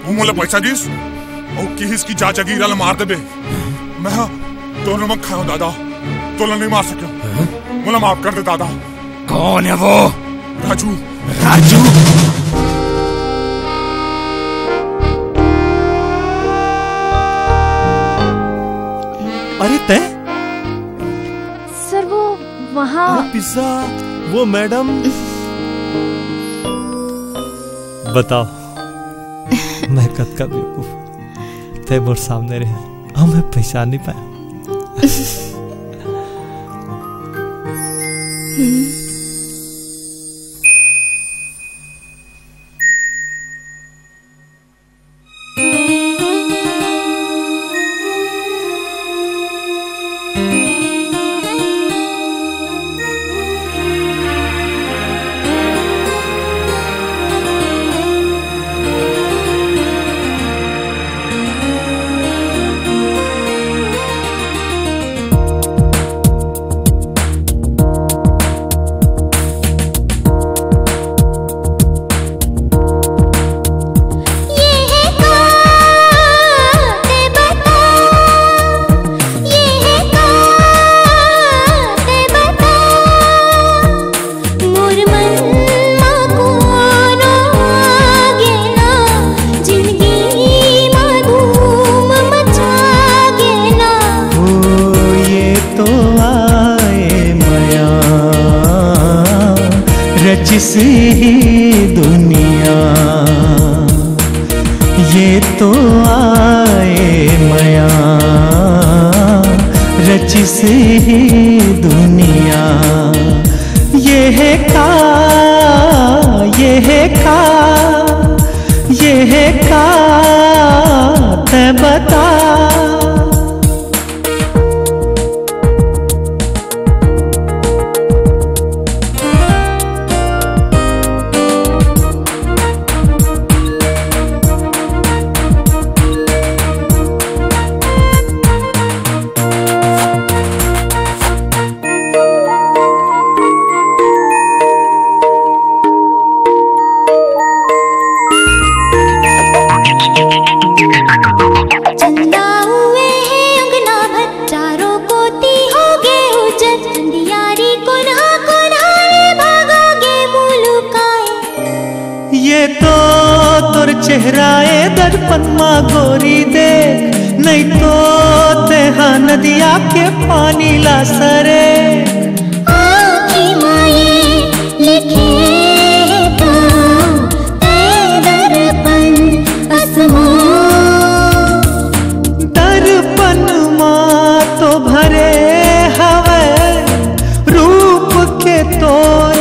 वो मोला पैसा दीस और किस की चाचा की राल मार दे। मैं दोनों मत खाओ दादा, तोला नहीं मार सको, मुला माफ कर दे दादा। कौन है वो? राजू। राजू अरे ते सर, वो वहाँ पिज्जा, वो मैडम। बताओ मैं कद का बेवकूफ ते मोर सामने रहे, हमें पहचान नहीं पाया। जिसे दुनिया ये तो आए माया रच से दुनिया ये है का ते बता चेहराए दर्पण माँ गोरी देख नहीं तो तेहा नदिया के पानी ला सरे दर्पण माँ तो भरे हवे रूप के तोर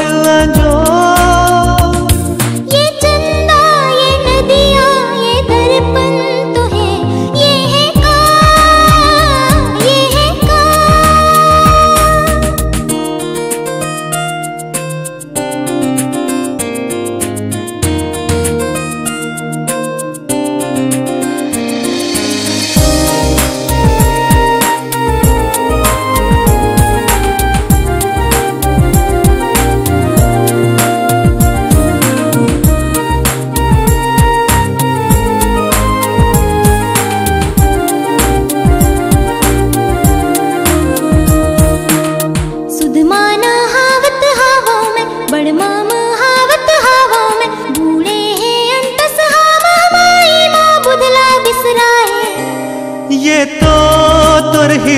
जो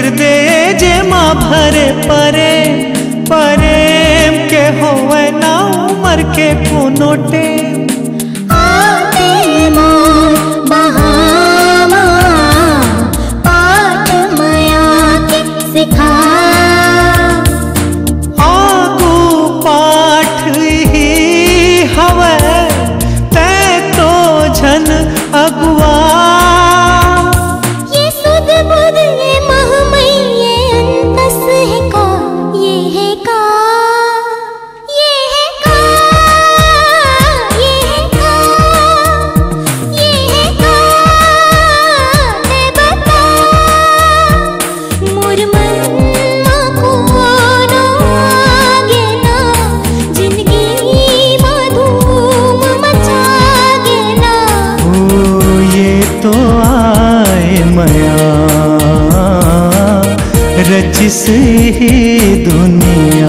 हृदय जे माँ भरे परे परेम के होवे ना उमर के कोनोटे जिसे दुनिया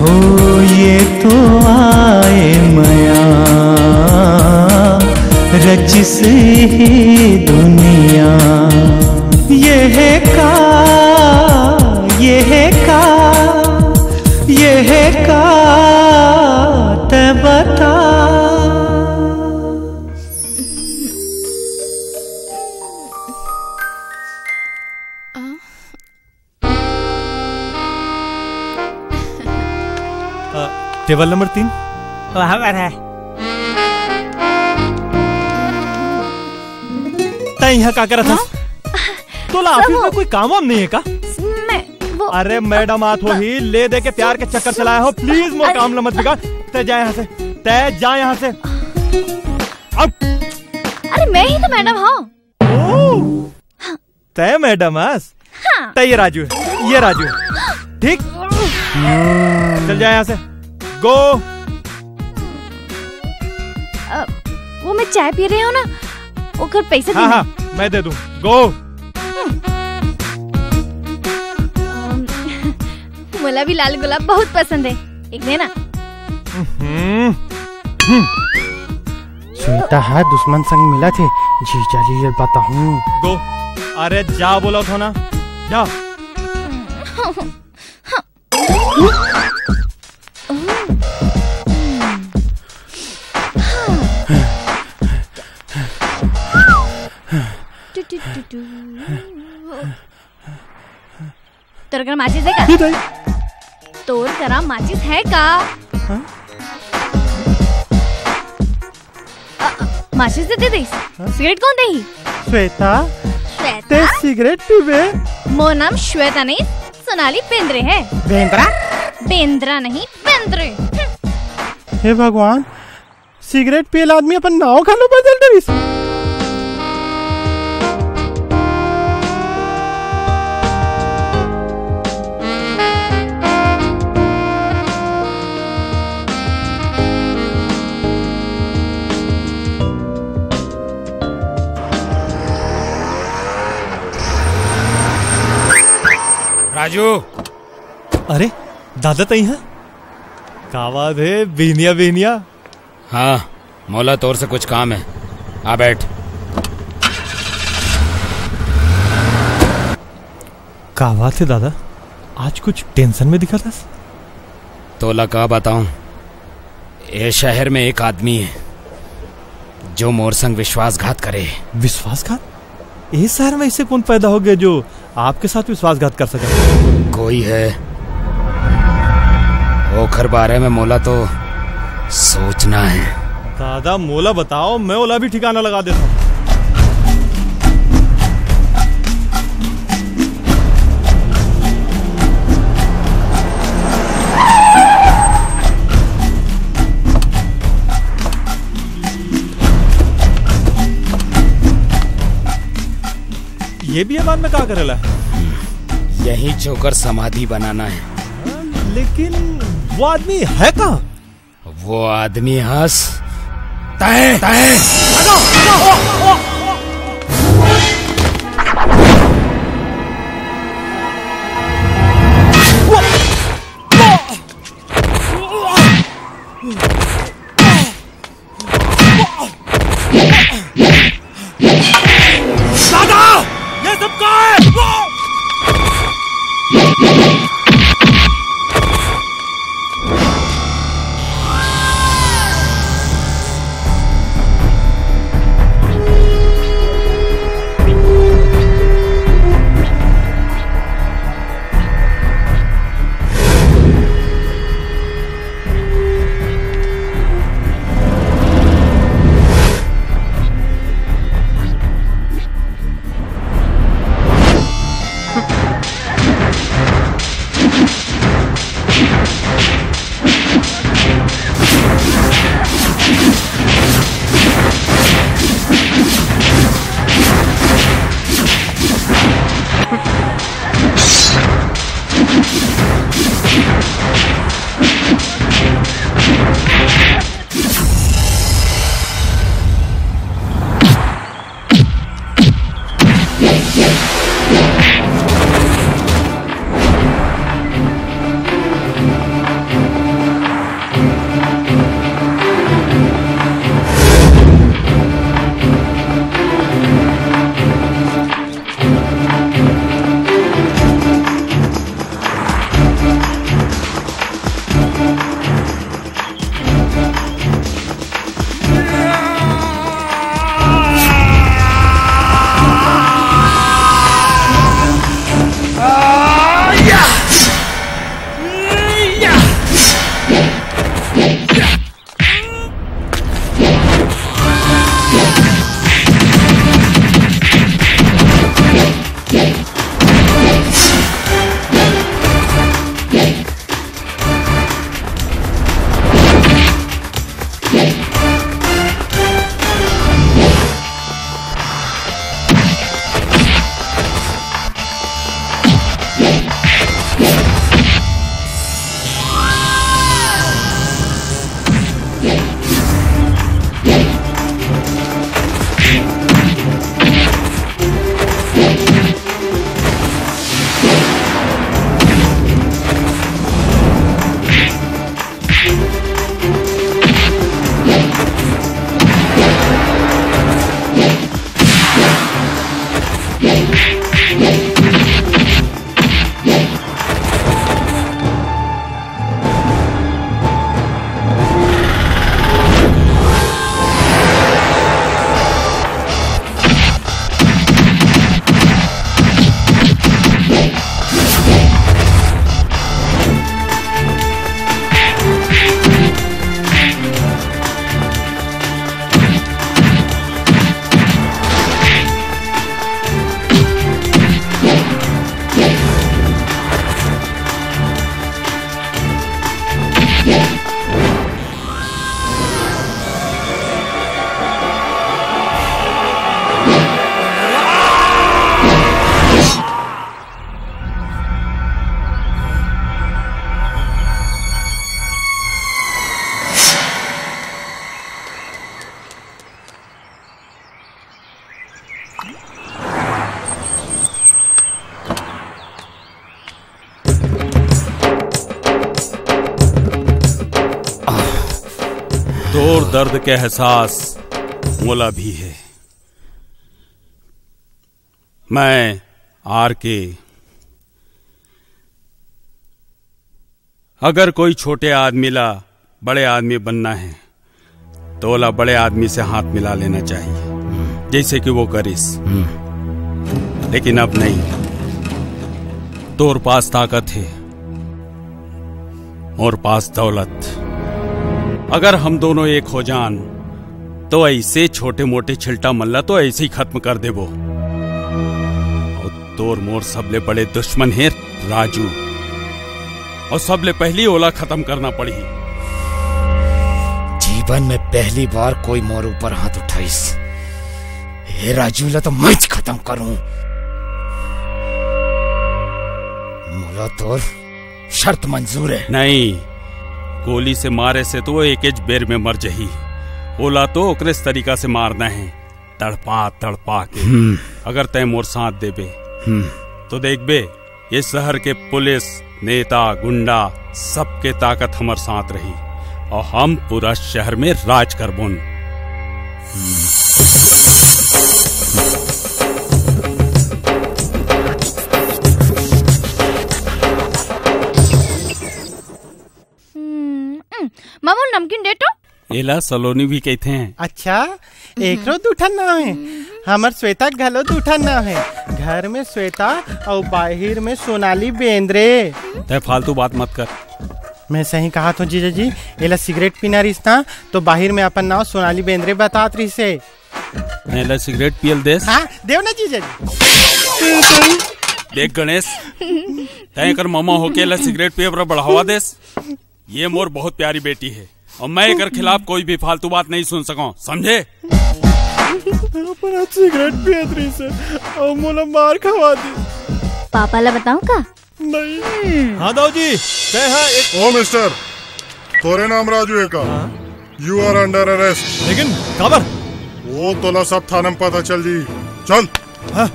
हो ये तो आए माया रच से दुनिया ये है का ते बता टेबल नंबर 3 वहां पर है। का कर रहा तो ऑफिस में कोई काम वाम नहीं है का? वो अरे मैडम आत हो ही ले दे के प्यार के चक्कर चलाया हो, प्लीज मोर काम मत बिगाड़। तय जा यहाँ से अब। अरे मैं ही तो मैडम हूँ। तय मैडम आस। तय ये राजू ठीक चल जाए यहाँ से। गो वो मैं चाय पी रही हूँ ना, ओकर पैसा हाँ मैं दे दूँ। गो मुला भी लाल गुलाब बहुत पसंद है, एक देना। सुनता है दुश्मन संग मिला थे जी जाली बताऊँ। गो अरे जा बोला था ना जा। Oh. तोर करा माचिस है का? तोर करा माचिस है का? माचिस देते दे सिगरेट कौन दे? श्वेता। श्वेता सिगरेट पीबे? मोर नाम श्वेता नहीं सोनाली बेंद्रे है। बेंद्रा? बेंद्रा नहीं बेंद्रे। हे भगवान, सिगरेट पियल आदमी अपन नाव खानो बदल दरिस। राजू, अरे दादा तई है? कावा दे बिनिया बिनिया। हाँ मौला, तोर से कुछ काम है, आ बैठ। कावा थे दादा, आज कुछ टेंशन में दिखा था। तोला का बताऊं, ये शहर में एक आदमी है जो मोर संग विश्वासघात करे। विश्वासघात? इस शहर में इससे कौन पैदा हो गया जो आपके साथ विश्वासघात कर सके? कोई है, ओखर बारे में मोला तो सोचना है। दादा मोला बताओ, मैं ओला भी ठिकाना लगा देता हूँ। ये भी आबाद में क्या करेला? यही चौकर समाधि बनाना है। लेकिन वो आदमी है कहाँ? वो आदमी हंस तय तय। कठोर दर्द के एहसास मोला भी है। मैं आर.के। अगर कोई छोटे आदमी ला बड़े आदमी बनना है तो ला बड़े आदमी से हाथ मिला लेना चाहिए, जैसे कि वो करिस। लेकिन अब नहीं, तोर पास ताकत है और पास दौलत। अगर हम दोनों एक हो जान तो ऐसे छोटे मोटे छिलटा मल्ला तो ऐसे ही खत्म कर देबो। और तोर मोर सबले बड़े दुश्मन है राजू, और सबले पहली ओला खत्म करना पड़ी। जीवन में पहली बार कोई मोर ऊपर हाथ उठाइस। हे राजूला तो मैं खत्म करूं। मोला तोर शर्त मंजूर है। नहीं, गोली से मारे से तो वो एक एज बेर में मर जही। ओला तो ओकरे तरीका से मारना है, तड़पा तड़पा के। अगर तय मोर साथ देबे तो देखबे ये शहर के पुलिस नेता गुंडा सबके ताकत हमार साथ रही और हम पूरा शहर में राज करबोन। मामू नमकीन डेटो एला सलोनी भी कहते हैं। अच्छा, एक रो दूठन ना है हमार श्वेता घलो दूठन ना है। घर में श्वेता और बाहर में सोनाली बेंद्रे। तय फालतू बात मत कर। मैं सही कहा तो जीजा जी, एला सिगरेट पीना रही ना तो बाहर में अपन नाव सोनाली बेंद्रे बतात रही से। एला सिगरेट पियल देस। हाँ देव ना जीजा जी। देख गणेश, तय कर मामा होके एला सिगरेट पिए पर बढ़ावा देस। ये मोर बहुत प्यारी बेटी है और मैं एक खिलाफ कोई भी फालतू बात नहीं सुन सकूं, समझे? अपना सिगरेट पियतरी से और मोला मार खवा दी। पापा ला बताऊं का? नहीं। हाँ दाऊजी, तय है एक। ओ मिस्टर, तोरे नाम राजू है का? You are under arrest. लेकिन काबर? वो तोला सब थाना में पता चल जी। चल। हाँ,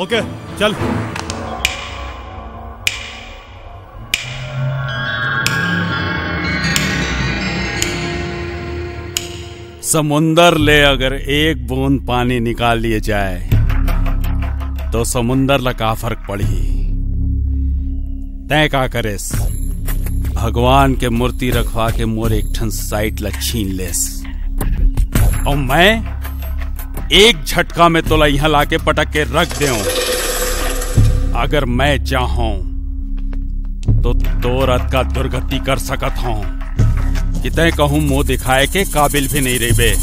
ओके, चल। समुंदर ले अगर एक बूंद पानी निकाल लिए जाए तो समुंदर ला का फर्क पड़ी। तय का करेस, भगवान के मूर्ति रखवा के मोर एक ठन साइट ला छीन लेस और मैं एक झटका में तोला यहाँ लाके पटक के रख देऊं। अगर मैं चाहूं तो तोरत का दुर्गति कर सकत हूं कि तय कहूं मुंह दिखाए के काबिल भी नहीं रही बे।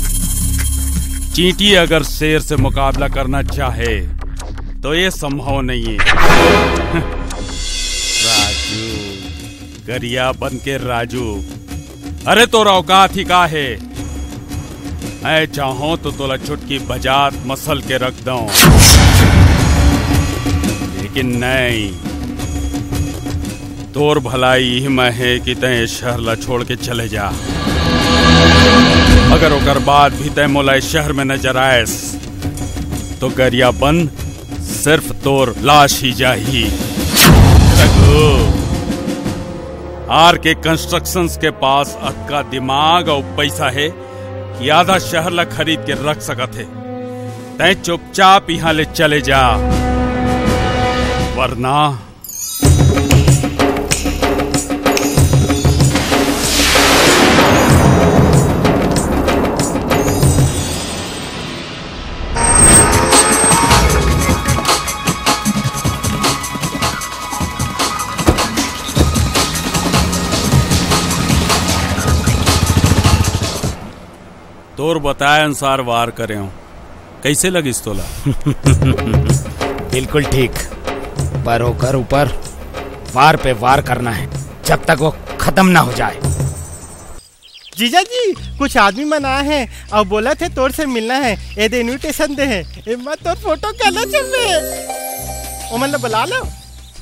चींटी अगर शेर से मुकाबला करना चाहे तो ये संभव नहीं है। राजू गरिया बन के राजू, अरे तो औकात ही का है। मैं चाहूं तो तोला चुटकी बजात मसल के रख दो, लेकिन नहीं। तोर भलाई ही मैं है कि तय शहर ला छोड़ के चले जा। अगर ओकर बाद भी तय मोला शहर में नजर आयस तो गरिया बन सिर्फ तोर लाश ही जाही। आर.के. कंस्ट्रक्शंस के पास अक्का दिमाग और पैसा है कि आधा शहर ला खरीद के रख सकत है। तय चुपचाप यहाँ ले चले जा, वरना तोर बताए अनुसार वार करे हूं। कैसे लगी इस तोला? बिल्कुल ठीक, पर होकर ऊपर वार पे वार करना है जब तक वो खत्म ना हो जाए। जीजा जी, कुछ आदमी मनाए हैं और बोला थे तोर से मिलना है। ये दे इन्विटेशन दे है, मत तोर फोटो कहना चल रहे। ओ मतलब बुला लो।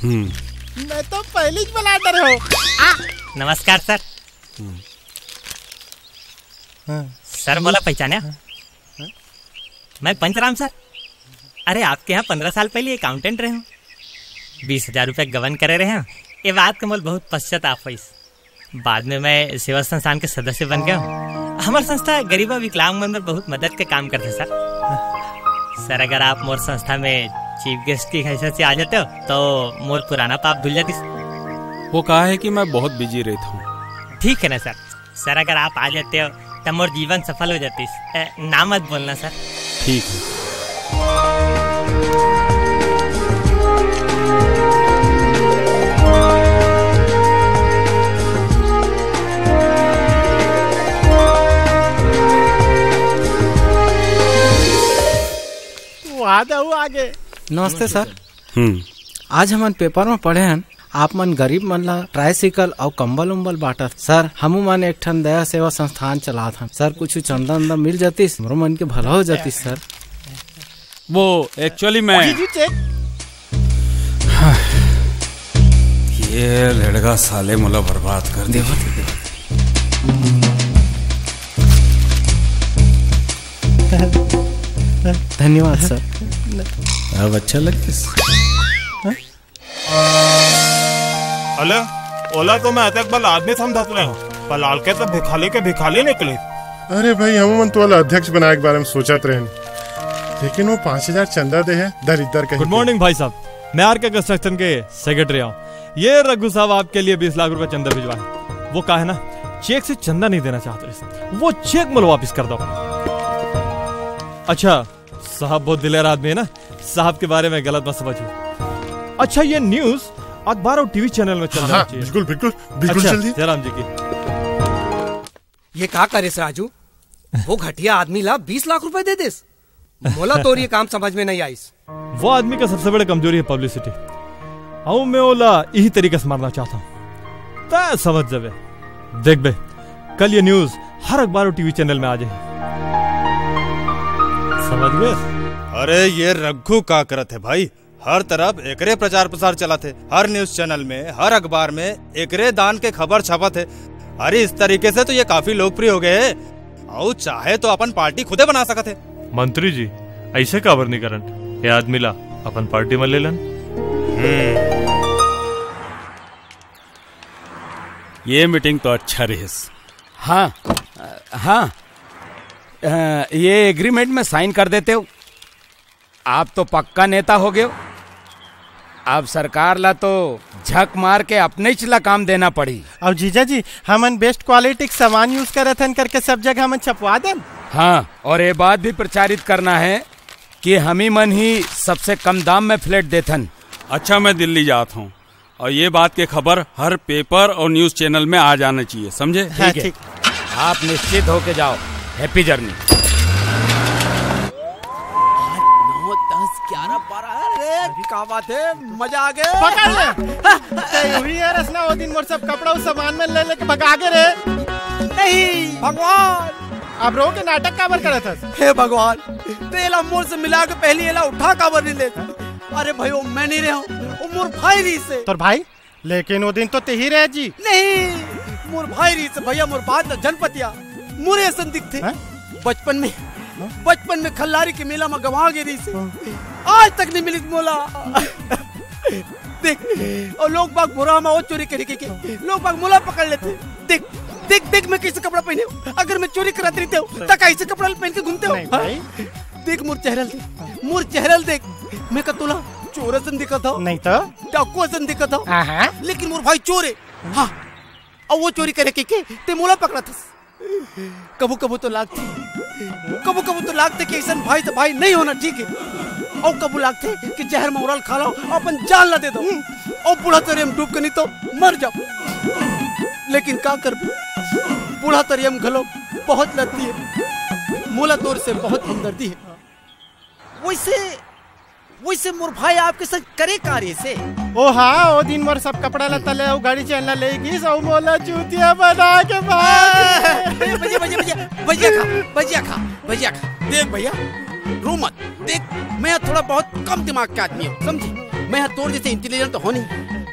मैं तो पहले ही बुलाता रहो। नमस्कार सर। सर बोला पहचाने? मैं पंचराम सर। अरे आपके यहाँ 15 साल पहले अकाउंटेंट रहे हूँ। 20,000 रुपये गबन करे रहे हैं। ये बात का मोल बहुत पश्चाताप हुई। बाद में मैं सेवा संस्थान के सदस्य बन गया हूँ। हमार संस्था गरीबा विकलांग मन में बहुत मदद के काम करते सर। सर अगर आप मोर संस्था में चीफ गेस्ट की हैसियत से आ जाते हो तो मोर पुराना पाप धुल जाती। वो कहा है कि मैं बहुत बिजी रहता हूँ। ठीक है ना सर। सर अगर आप आ जाते हो तो मोर जीवन सफल हो जाती। ना मत बोलना सर। ठीक है। आगे नमस्ते सर। आज हमन पेपर में पढ़े हैं आप मन गरीब मन ला ट्राइसिकल और कंबल उम्बल बांटत। सर हमू मन एक ठन दया सेवा संस्थान चलात हन सर। कुछ चंदा अंदा मिल जाती हमरो मन के भला हो जाती सर। वो एक्चुअली मैं ये लड़का साले मुला बर्बाद कर दिया। धन्यवाद सर। अब अच्छा लगता है। अले ओला तो मैं अतक बल आदमी समझा रहा हूँ पर लालके तो भिखाली के भिखाली निकले। अरे भाई हम तो वाला अध्यक्ष बनाए के बारे में सोचत रहे लेकिन वो 5000 चंदा दे है दरिद्र के। गुड मॉर्निंग भाई साहब, मैं आर के कंस्ट्रक्शन के सेक्रेटरी हूँ। ये रघु साहब आपके लिए 20 लाख रुपए चंदा भिजवाए। वो कहा है ना चेक से चंदा नहीं देना चाहते, वो चेक मुल वापिस कर दो। अच्छा साहब बहुत दिलेर आदमी है ना, साहब के बारे में गलत मत समझो। अच्छा ये न्यूज अखबार और टीवी चैनल में चल रहा है। बिल्कुल बिल्कुल बिल्कुल। अच्छा जयराम जी की ये क्या करे राजू, वो घटिया आदमी ला 20 लाख रुपए दे देस। मोला तो ये काम समझ में नहीं आईस। वो आदमी का सबसे बड़ा कमजोरी है पब्लिसिटी। आओ मैं ओला यही तरीका से मारना चाहता हूँ ता समझ जावे। देख बे कल ये न्यूज हर अखबार और टीवी चैनल में आ जाए, समझ गए? अरे ये रघु का करत है भाई, हर तरफ एकरे प्रचार प्रसार चलाते, हर न्यूज चैनल में हर अखबार में एकरे दान के खबर छपत है। अरे इस तरीके से तो ये काफी लोकप्रिय हो गए और चाहे तो अपन पार्टी खुदे बना सकते। मंत्री जी ऐसे काबर नहीं करन, ये आदमी ला अपन पार्टी में ले लन। ये मीटिंग तो अच्छा रही। हाँ ये एग्रीमेंट में साइन कर देते हो, आप तो पक्का नेता हो गए हो। अब सरकार ला तो झक मार के अपने चला काम देना पड़ी। अब जीजा जी हमन बेस्ट क्वालिटी सामान यूज करत हन करके सब जगह हमन छपवा दें। हाँ और ये बात भी प्रचारित करना है कि हम ही मन ही सबसे कम दाम में फ्लैट देथन। अच्छा मैं दिल्ली जाता हूँ और ये बात की खबर हर पेपर और न्यूज चैनल में आ जाना चाहिए, समझे? हाँ, आप निश्चित होके जाओ। Happy journey. 8, 9, 10, 11, 12 क्या बात है, मजा आ गया। पकड़ ले रसना वो दिन मोर सब कपड़ा उस सामान में ले लेके भगा गए रे। नहीं भगवान आप रो के नाटक काबर करत हस? हे भगवान तेला मोर से मिला के पहली एला उठा काबर नहीं लेता। अरे भाई वो मैं नहीं रहा हूँ मोर भाई रही से। तोर भाई? लेकिन वो दिन तो ते ही रहे जी। नहीं मोर भाई रही से भैया मोर बात न जनपतिया मुरे संदिग्ध थे बचपन में खल्लारी के मेला में गवा गिरी से आज तक नहीं मिली मोला। देख और लोग बाग बुरा में और चोरी करी के लोग बाग मोला पकड़ लेते। देख देख देख मैं कैसे कपड़ा पहने हूँ, अगर मैं चोरी कराते रहते हूँ तक ऐसे कपड़ा पहन के घूमते हो। देख मोर चेहरा देख मैं कतोला चोर सन दिखा था नहीं तो डाकुआ सन दिखा था लेकिन मोर भाई चोर है। हाँ और वो चोरी करे के मोला पकड़ा था। कबू कबू तो लागते कि ऐसा भाई तो भाई नहीं होना ठीक है। और कबू लागते कि जहर में उड़ाल खा लो अपन जान ना दे दो और बूढ़ा तरियम डूब के नहीं तो मर जाओ। लेकिन का कर बूढ़ा तरियम घलो बहुत लगती है, मोला तोर से बहुत हमदर्दी है। वैसे मोर भाई आपके साथ करे कार्य से। ओ हाँ वो दिन मोर सब कपड़ा ला तले और गाड़ी चलना लेगी सब मोला चूतिया बना के भाई। भजिया खा। देख भैया रो मत, देख मैं थोड़ा बहुत कम दिमाग का आदमी हूँ समझी, मैं तोड़ जैसे इंटेलिजेंट तो हो नहीं।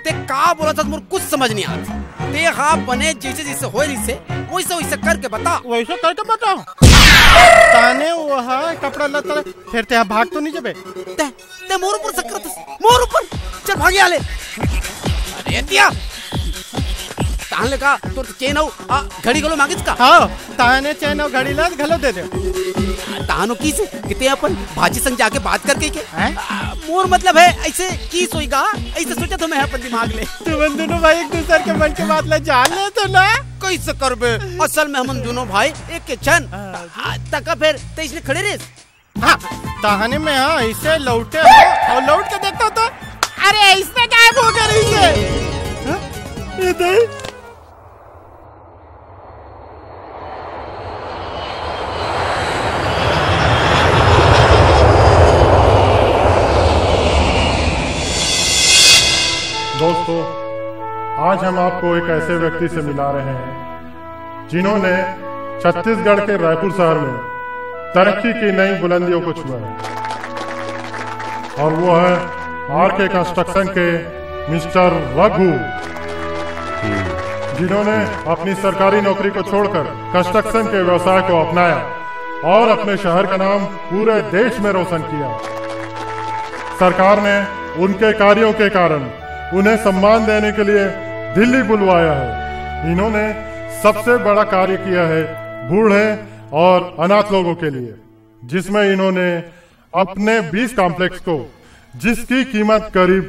ते का बोला था मोर कुछ समझ नहीं आता। ते हाँ बने जैसे हो रही से वैसे करके बता। ताने कपड़ा लता फिर ते भाग तो नहीं जबे ते मोर ऊपर सक्कर मोर ऊपर चल भागे आले। अरे दिया ताहले का तो चेनव घड़ी घलो मांगिस का हां ताहने चेनव घड़ी लाज घलो दे दे ताहनो की से किते अपन भाजी संग जाके बात करके के मोर मतलब है ऐसे की सोईगा ऐसे सोचा तो मैं अपन दिमाग ले तू बन दोनों भाई एक दूसरे के मन के बात ला जान ले तो ना कैसे करबे असल में हम दोनों भाई एक के छन तका फिर ते इसने खड़े रे हां ताहने में हां ऐसे लौटे और लौट के देखता तो अरे इसने गायब हो गई इसे हां ये दे दोस्तों आज हम आपको एक ऐसे व्यक्ति से मिला रहे हैं जिन्होंने छत्तीसगढ़ के रायपुर शहर में तरक्की की नई बुलंदियों को छुआ है और वो है आरके कंस्ट्रक्शन के मिस्टर रघु जिन्होंने अपनी सरकारी नौकरी को छोड़कर कंस्ट्रक्शन के व्यवसाय को अपनाया और अपने शहर का नाम पूरे देश में रोशन किया। सरकार ने उनके कार्यों के कारण उन्हें सम्मान देने के लिए दिल्ली बुलवाया है। इन्होंने सबसे बड़ा कार्य किया है बूढ़े और अनाथ लोगों के लिए, जिसमें इन्होंने अपने 20 कॉम्प्लेक्स को, जिसकी कीमत करीब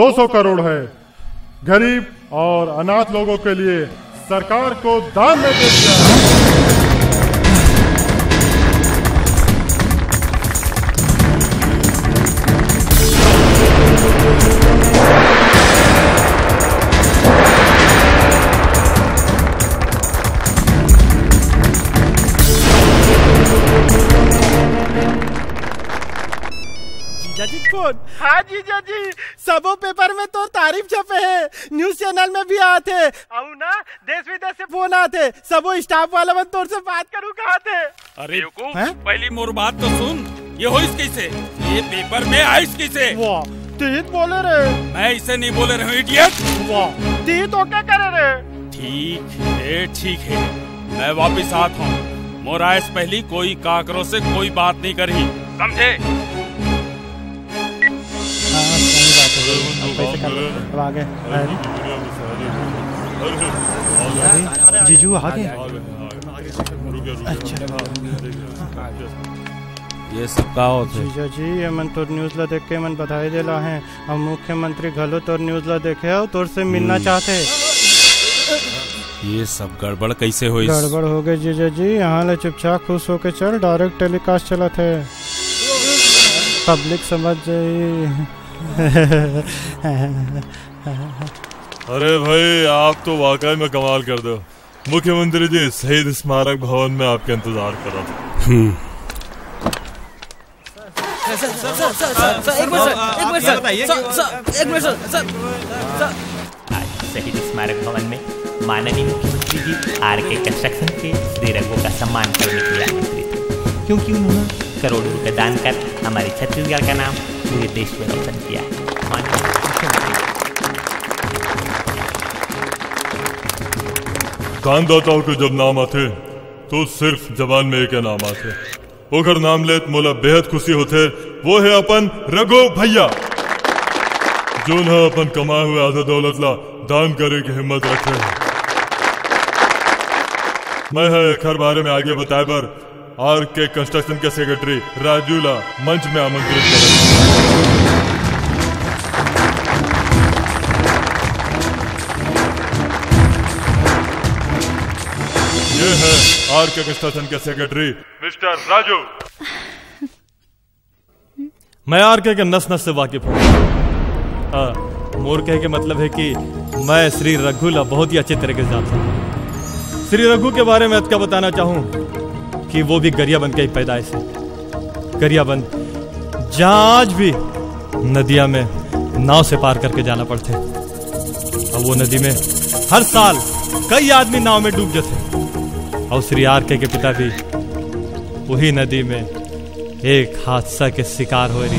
200 करोड़ है, गरीब और अनाथ लोगों के लिए सरकार को दान में दे दिया है। हाँ जीजा जी, सबो पेपर में तो तारीफ छपे हैं, न्यूज चैनल में भी आते हैं ना, देश विदेश से फोन आते, सबो स्टाफ वाला बंद तोर से बात करूँ कहा थे। अरे पहली मोर बात तो सुन, ये हो इसकी से, ये पेपर में आई इसकी से। वाह तीत बोले रे, मैं इसे नहीं बोले रहा हूँ इडियट। वाह तीत ओके करे रे। ठीक है मैं वापिस आता हूँ। मोराइस पहली कोई काकरों से कोई बात नहीं करी, समझे? जीजू आ गए। अच्छा ये सब का होत है जीजा जी, हमन तोर न्यूज ला देख के मन बधाई देला है। हम मुख्यमंत्री घलो तोर न्यूज ला देखे और तोर से मिलना चाहते। ये सब गड़बड़ कैसे होई? गड़बड़ हो गए जीजा जी, यहाँ ले चुपचाप खुश होके चल, डायरेक्ट टेलीकास्ट चला थे, पब्लिक समझ जाये। अरे भाई आप तो वाकई में कमाल कर दो। मुख्यमंत्री जी शहीद स्मारक भवन में आपके इंतजार कर रहा था। आज शहीद स्मारक भवन में माननीय मुख्यमंत्री जी आरके कंस्ट्रक्शन के श्री रघु का सम्मान करने के लिए आमंत्रित थे, क्योंकि उन्होंने करोड़ों रुपए दान कर हमारे छत्तीसगढ़ का नाम पूरे देश में रोशन किया है। दानदाताओं के जब नाम आते तो सिर्फ जबान में एक नाम आते, ओकर नाम लेत मोला बेहद खुशी होते, वो है अपन रघु भैया जो न अपन कमाए हुए आधा दौलत ला दान करे की हिम्मत रखे। मैं है हर बारे में आगे बताए पर आरके कंस्ट्रक्शन के सेक्रेटरी राजूला मंच में आमंत्रित करें। ये है आरके कंस्ट्रक्शन के सेक्रेटरी मिस्टर राजू। मैं आरके के नस नस से वाकिफ हूँ। मोर कह के मतलब है कि मैं श्री रघुला बहुत ही अच्छे तरीके से जानता हूँ। श्री रघु के बारे में अतका बताना चाहूँ कि वो भी गरियाबंद के ही पैदाइश है। गरियाबंद जहाँ आज भी नदिया में नाव से पार करके जाना पड़ते हैं, और वो नदी में हर साल कई आदमी नाव में डूब जाते। और श्री आरके के पिता भी वही नदी में एक हादसा के शिकार हो रही।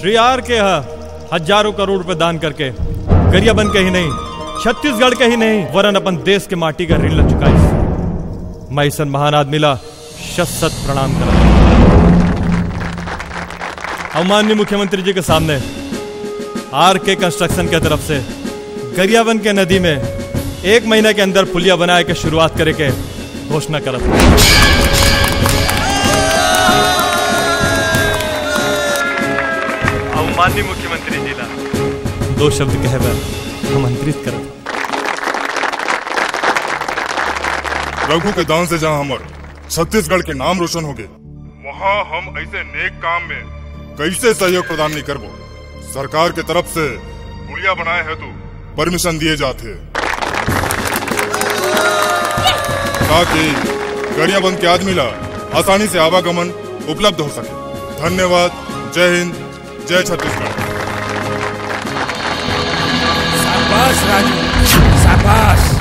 श्री आरके हजारों करोड़ रुपए दान करके गरियाबंद के ही नहीं, छत्तीसगढ़ के ही नहीं वरन अपन देश के माटी का ऋण लग चुका है। मैं ऐसा महान आदमी ला शत शत प्रणाम करा। और माननीय मुख्यमंत्री जी के सामने आरके कंस्ट्रक्शन के तरफ से गरियाबंद के नदी में एक महीने के अंदर पुलिया बनाए के शुरुआत करे के घोषणा करत। माननीय मुख्यमंत्री जी ला दो शब्द कहकर आमंत्रित कर रघु के दान से जहां हमारे छत्तीसगढ़ के नाम रोशन हो गए, वहां हम ऐसे नेक काम में कैसे सहयोग प्रदान नहीं करबो। सरकार के तरफ से पुलिया बनाए हेतु परमिशन दिए जाते ताकि गरियाबंद के आदमी ला आसानी से आवागमन उपलब्ध हो सके। धन्यवाद। जय हिंद, जय छत्तीसगढ़। शाबाश राजू, शाबाश।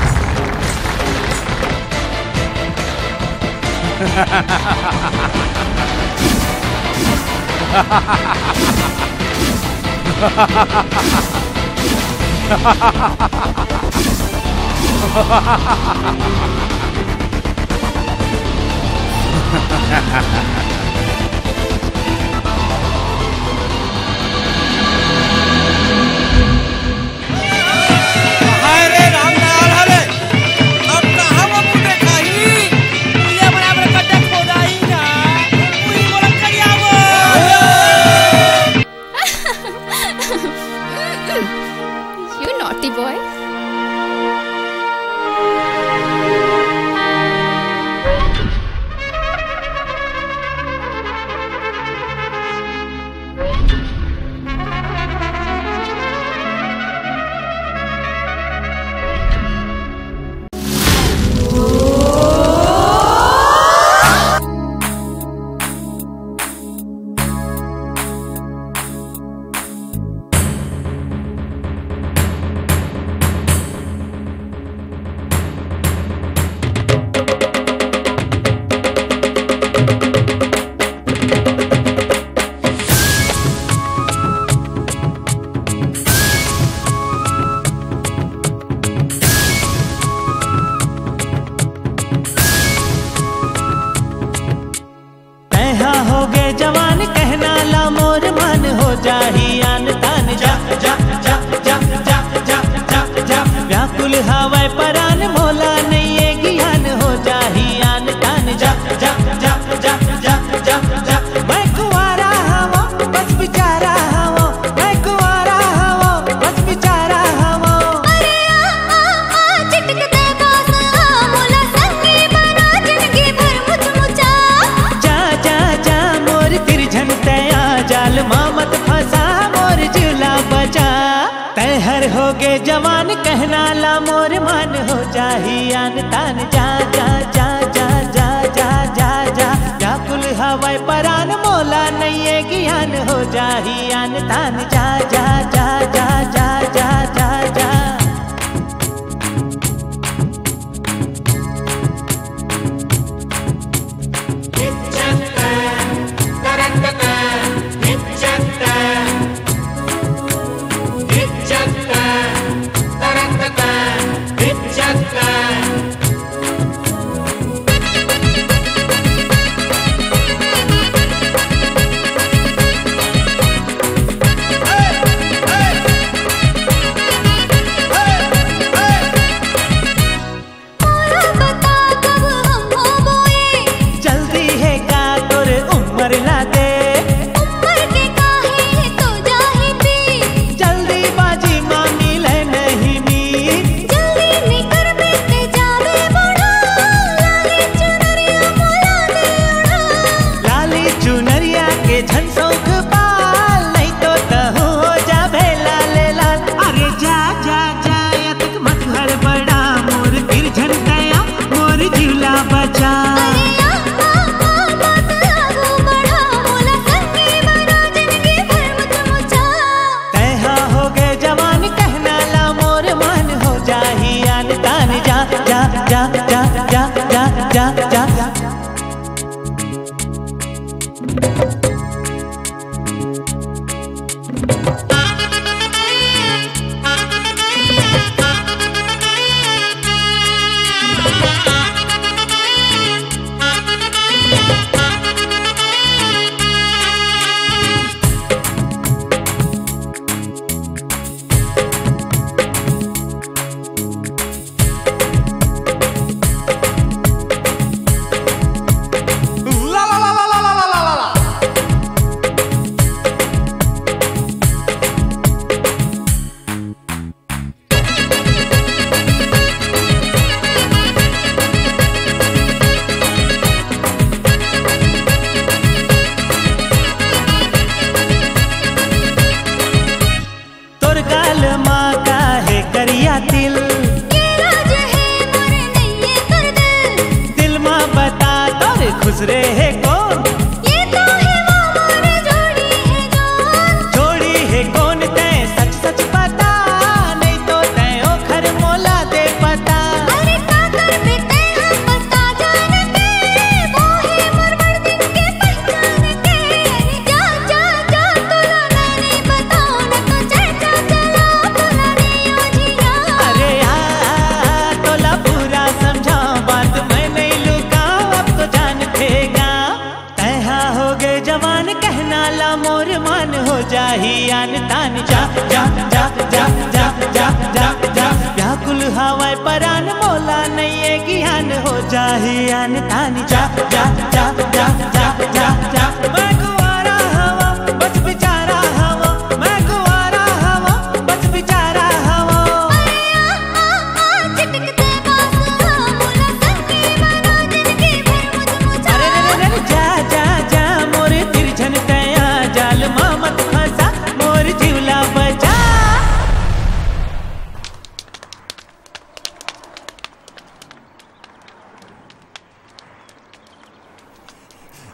दूसरे है कौन? ये तो है मामा रे जोड़ी है जान। जोड़ी है कौन तै सच सच पता, नहीं तो तै ओखर मोला दे पता। अरे काकर पे तै हम पता जान के, वो है मरमर दिन के पहचान के। जा जा जा तोला नहीं बताऊं तो चाचा चला तोला रे ओ जिया। अरे आ तोला पूरा समझा बात मैं नहीं लुकाऊं अब तो जान फेगा। तैहा हो गए जवान कहना ला मोर मान हो जाही आन तान। जा जा जा जा जा जा जा जा व्याकुल हवाएं परान मोला नहीं है ज्ञान हो जाही आन तान। जा जा जा जा जा जा जा मैं कुंवारा हवा बच बेचारा हवा, मैं कुंवारा हवा बच बेचारा हवा। अरे आ आ चिटकते पास मोला संगी मना दिन की भर मुझ। अरे रे रे रे जा जा जा मोर तिरछन तया जाल मा मत फंसा मोर जीवला बचा।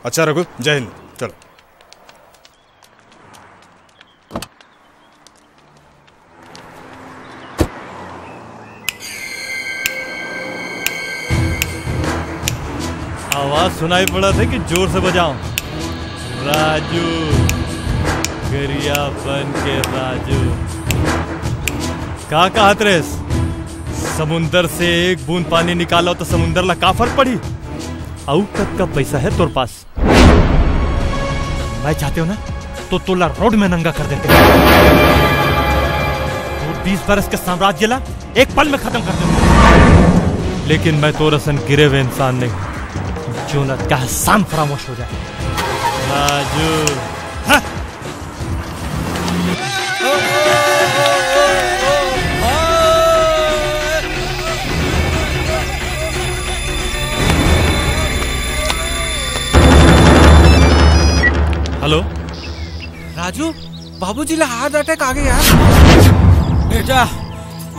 अच्छा रघु, जय हिंद। चलो आवाज सुनाई पड़ा था कि जोर से बजाओ। राजू गरिया बन के राजू कहाँ कहा हतरेस? समुंदर से एक बूंद पानी निकालो तो समुंदर ला का फर्क पड़ी? आउ तक का पैसा है तोर पास, मैं चाहते हो ना तो तोला रोड में नंगा कर देते। 20 बरस के साम्राज्य ला एक पल में खत्म कर दो। लेकिन मैं तो रसन गिरे हुए इंसान नहीं जो न का शाम फरामोश हो जाए। राजू हेलो राजू, बाबूजी ला हार्ट अटैक आ गया। बेटा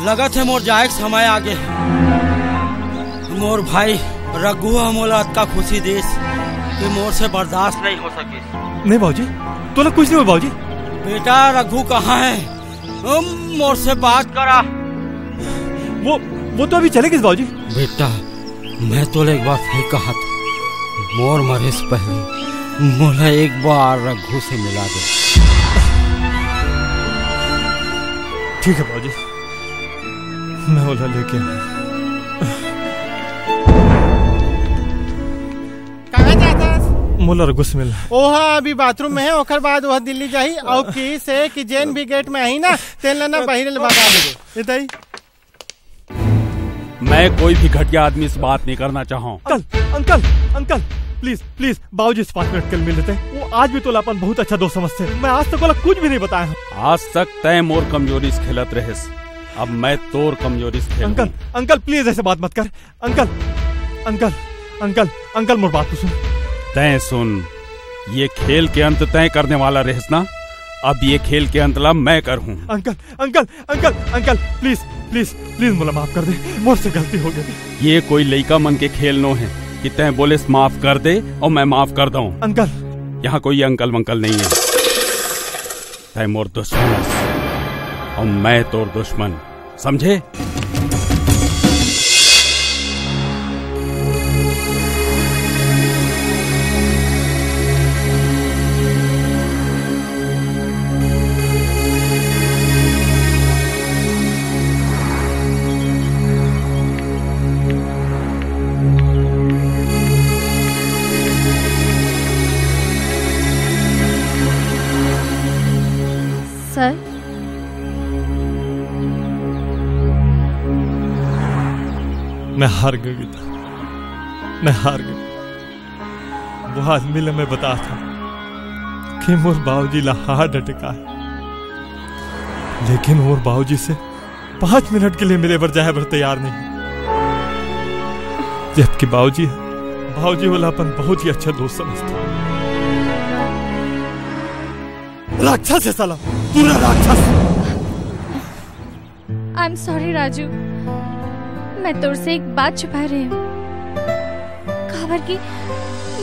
लगा थे मोर जाए समय आगे। मोर भाई रघुआ मोला का खुशी देश कि मोर से बर्दाश्त नहीं हो सके। नहीं बाबूजी, तोला कुछ नहीं हो बाबूजी। बेटा रघु कहाँ है? मोर से बात करा। वो तो अभी चले गए बाबूजी। बेटा मैं तोला एक बार फिर कहा था मोर मरे से पहले मोला एक बार रघु से मिला दे। ठीक है बाबूजी, मैं ओला लेके कहाँ जाता? मोला रघु से मिला। ओहा अभी बाथरूम में है, ओकर बाद वह दिल्ली जाही। और की से कि जैन भी गेट में आई ना तेल ना बहिरे भगा दे। इतना मैं कोई भी घटिया आदमी से बात नहीं करना चाहूँ। अंकल प्लीज बाबूजी से 5 मिनट कल मिल लेते हैं। वो आज भी तो लापन बहुत अच्छा दोस्त समझते हैं। मैं आज तक वाला कुछ भी नहीं बताया। आज तक तय मोर कमजोरी से खेलत रहेस, अब मैं तोर कमजोरी से खेलूं। अंकल प्लीज ऐसे बात मत कर। अंकल मोर बात तो सुन। तय सुन, ये खेल के अंत तय करने वाला रहेस ना, अब ये खेल के अंत ला मैं करूँ। अंकल प्लीज मोला माफ कर दे, मोर से गलती हो गई। ये कोई लड़का मन के खेल नो है कि तय बोले माफ कर दे और मैं माफ कर दूं। अंकल, यहाँ कोई अंकल वंकल नहीं है। तय मोर दुश्मन और मैं तोर दुश्मन, समझे? मैं हार गई गीता, मैं हार गई। वो आदमी ने मैं बता था कि मोर बाबूजी ला हार्ट अटैक है, लेकिन मोर बाबूजी से 5 मिनट के लिए मिले पर जाए पर तैयार नहीं। जबकि बाबूजी वाला अपन बहुत ही अच्छा दोस्त समझता। राक्षस है साला, पूरा राक्षस। आई एम सॉरी राजू, मैं तुरसे एक बात छुपा रही हूँ। खबर की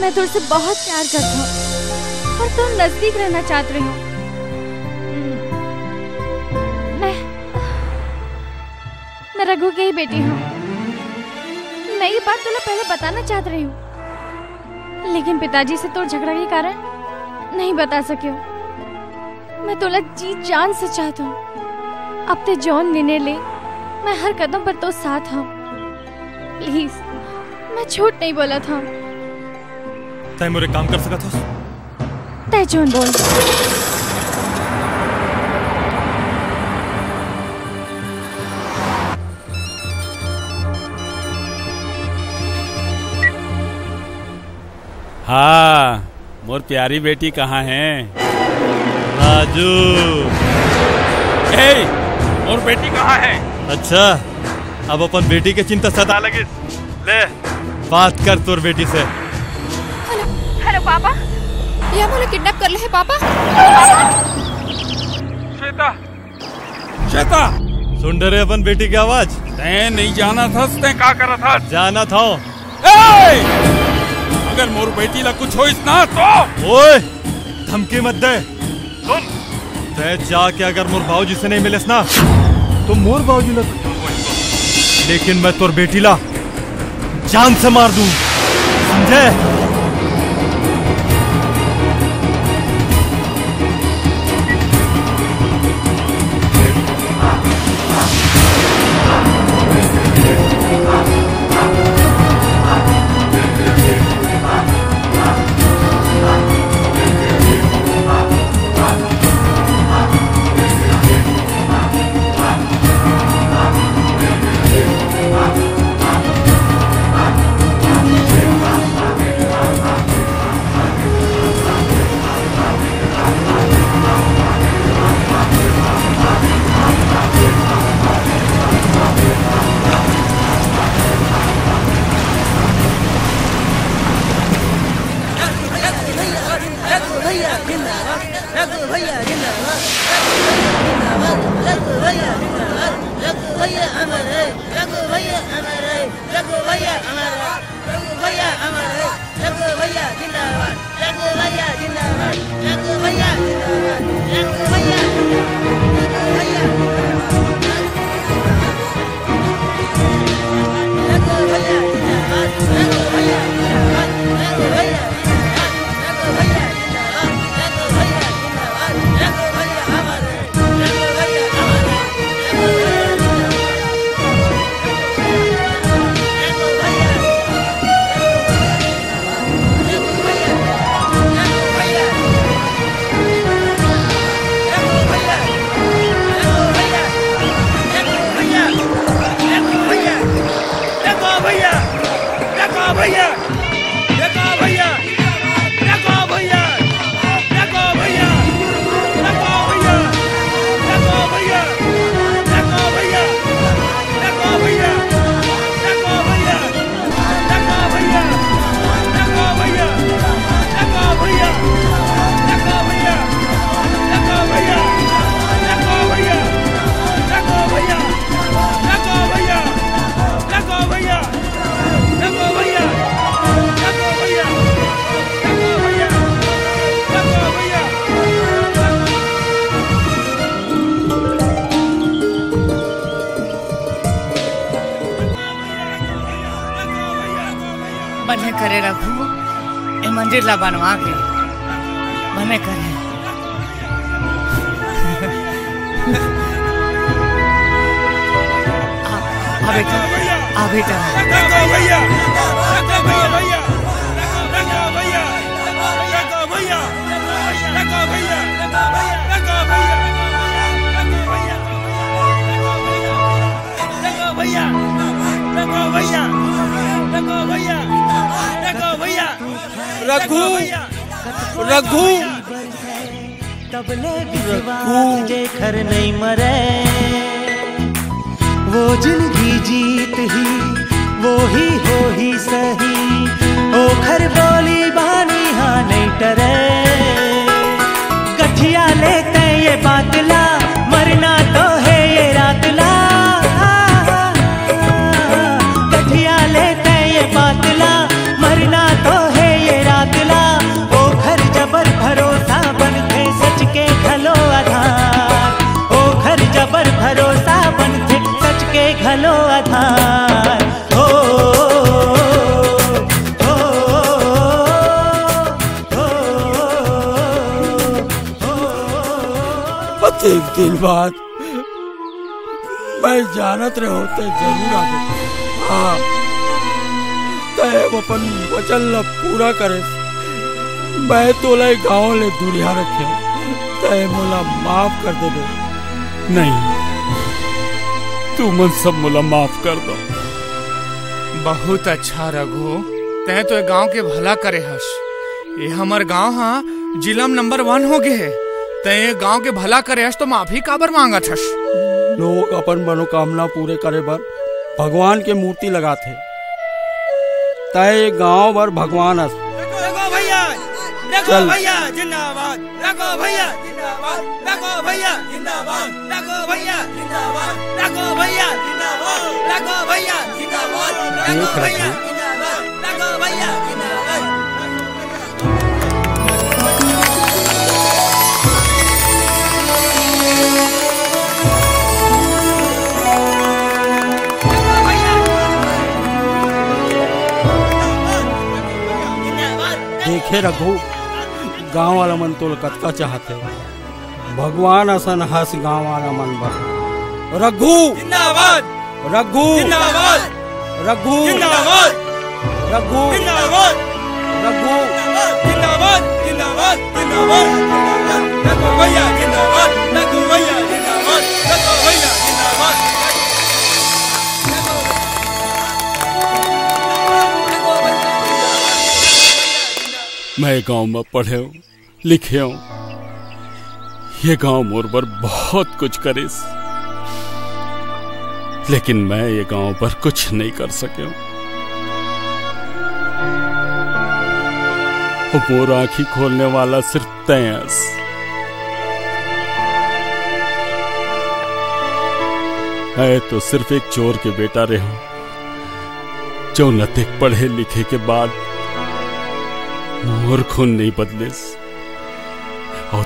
मैं तुमसे बहुत प्यार करता हूँ और तुम नजदीक रहना चाहती रही हो। मैं रघु की ही बेटी हूँ। मैं ये बात तुम्हें पहले बताना चाहती रही हूँ, लेकिन पिताजी से तो झगड़ा के कारण नहीं बता सके हो। मैं तुला जी जान से चाहता हूँ। अपने जॉन लेने ले मैं हर कदम पर तो साथ हूँ। प्लीज, मैं झूठ नहीं बोला था। तय मुझे काम कर सका था। तय जॉन बोल। हाँ, मोर प्यारी बेटी कहाँ है? राजू। ए, मोर बेटी कहाँ है? अच्छा, अब अपन बेटी के चिंता सता लगी। ले, बात कर तोर बेटी से। हेलो, हेलो पापा, ये मुझे किडनैप कर ले है पापा। श्वेता, श्वेता, सुन रहे अपन बेटी की आवाज? तैं नहीं जाना था, तैं क्या कर रहा था? जाना था। अगर मोर बेटी ला कुछ हो इस ना तो ओए धमकी मत दे। सुन, तय जाके अगर मोर भाऊजी से नहीं मिले ना तो मोर भाऊजी ला, लेकिन मैं तोर बेटी ला जान से मार दूं, समझे? बनवा के बने करे रघु रघु तबले के घर नहीं मरे, वो जिंदगी जीत ही वो ही हो ही सही, ओ घर बोली बानी हाँ नहीं डरे। गठिया लेते ये बातला, मरना तो है ये रातला। गठिया लेते ये बातला, मरना एक दिन बाद मैं जानत रहे होते जरूर आगे। हाँ, तय अपन वचन ल पूरा करे। मैं तोला गाँव ले दूरिया रखे, तय मोला माफ कर दे। नहीं, तू मन सब मोला माफ कर दो। बहुत अच्छा रघु, तय तो गांव के भला करे हस। ये हमार गांव हाँ जिला में नंबर 1 हो गए है। तय गांव के भला करे हस तो माफी काबर मांगा थस? लोग अपन मनोकामना पूरे करे बर भगवान के मूर्ति लगाते। तय गांव बर भगवान हस। चल भैया जिंदाबाद, रखो भैया जिंदाबाद, रखो भैया जिंदाबाद, रखो भैया जिंदाबाद, रखो भैया जिंदाबाद, रखो भैया जिंदाबाद, रखो भैया जिंदाबाद, रखो भैया जिंदाबाद। देखे रघु, गाँव वाला मन तो कतका चाहते, भगवान असन हस गाँव वाला मन बर। रघु जिंदाबाद, रघु जिंदाबाद, रघु जिंदाबाद, रघु जिंदाबाद, रघु जिंदाबाद, जिंदाबाद, जिंदाबाद, रघु भैया जिंदाबाद, रघु भैया जिंदाबाद, रघु भैया जिंदाबाद। मैं गांव में पढ़े लिखे हूं, ये गांव मोर पर बहुत कुछ करिस, लेकिन मैं ये गांव पर कुछ नहीं कर सके हूं। मोर आंखी खोलने वाला सिर्फ तयस। मैं तो सिर्फ एक चोर के बेटा रहे हूं, जो नतिक पढ़े लिखे के बाद मोर खून नहीं बदलिस। और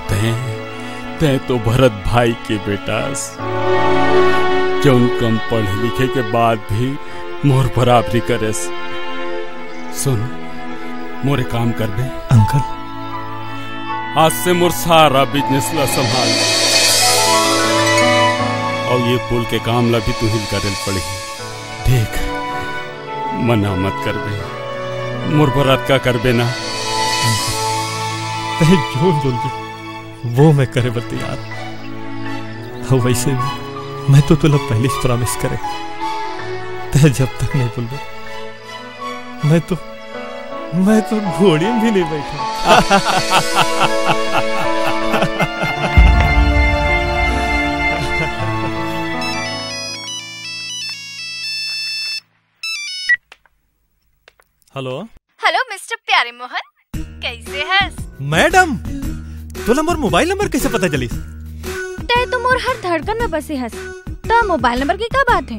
तय तो भरत भाई के बेटास, जो कम पढ़े लिखे के बाद भी मोर बराबरी करेस। सुन, मोरे काम कर बे अंकल, आज से मोर सारा बिजनेस ला संभाल और ये पुल के काम ला भी तू हिल करे पड़ी। देख, मना मत कर बे, मोर बरात का कर बे ना। जो जल्दी वो मैं करे बर तैयार। तो वैसे भी मैं तो तुला पहले प्रॉमिस करे, तय जब तक नहीं बोल दे मैं तो घोड़ी में भी नहीं बैठा। हेलो हेलो मिस्टर प्यारे मोहन, कैसे हस? मैडम, तुला मोर मोबाइल नंबर कैसे पता चली? तय तो मोर हर धड़कन में बसे हस, तो मोबाइल नंबर की क्या बात है?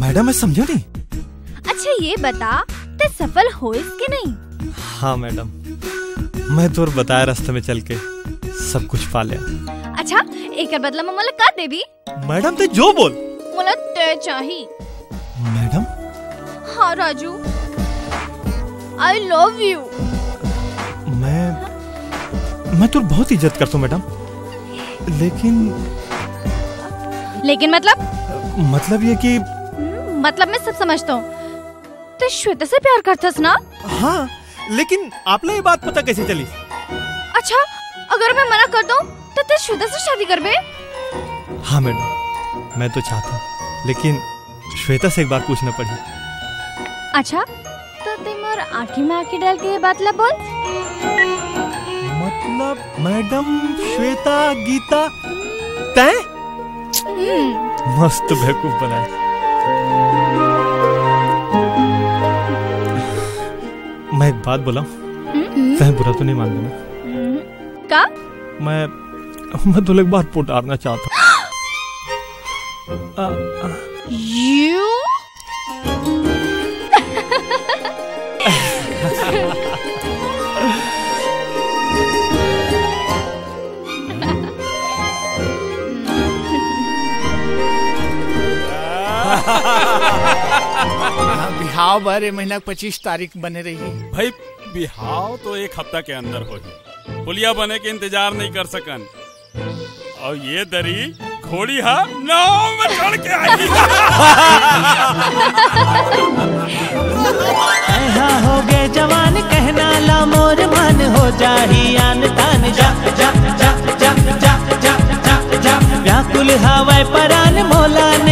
मैडम मैं समझो नहीं। अच्छा ये बता, तय सफल होइस कि नहीं? हाँ मैडम, मैं तो बताया रास्ते में चल के सब कुछ पा लिया। अच्छा एक बदला में मोला का देबी? मैडम तय जो बोल, मोला तय चाहिए। मैडम? हाँ राजू, आई लव यू। मैं तो बहुत इज्जत करता हूँ मैडम, लेकिन मतलब ये कि मतलब मैं सब समझता हूँ। तो श्वेता से प्यार करता है ना? हाँ, लेकिन आपने ये बात पता कैसे चली? अच्छा, अगर मैं मना कर दूँ तो तू श्वेता से शादी कर बे? हाँ मैडम, मैं तो चाहता हूँ, लेकिन श्वेता से एक बार पूछना पड़ी। अच्छा, तो तुम और आँखी में आँखी डाल के ये बात ला बोल। मतलब मैडम श्वेता गीता तय मस्त बेवकूफ बनाए। मैं एक बात बोला, तय बुरा तो नहीं मान देना? का? मैं तो एक बार पुटारना चाहता हूँ। यू बिहाव बारे महीना 25 तारीख बने रही। भाई बिहाव तो एक हफ्ता के अंदर हो, पुलिया बने के इंतजार नहीं कर सकन। और ये दरी घोड़ी है नाव में चढ़ के आई। ऐहा हो गए जवान कहना ला मोर मन हो जाही आन तान जा जा जा जा जा जा जा व्याकुल हवाएं परान मोला।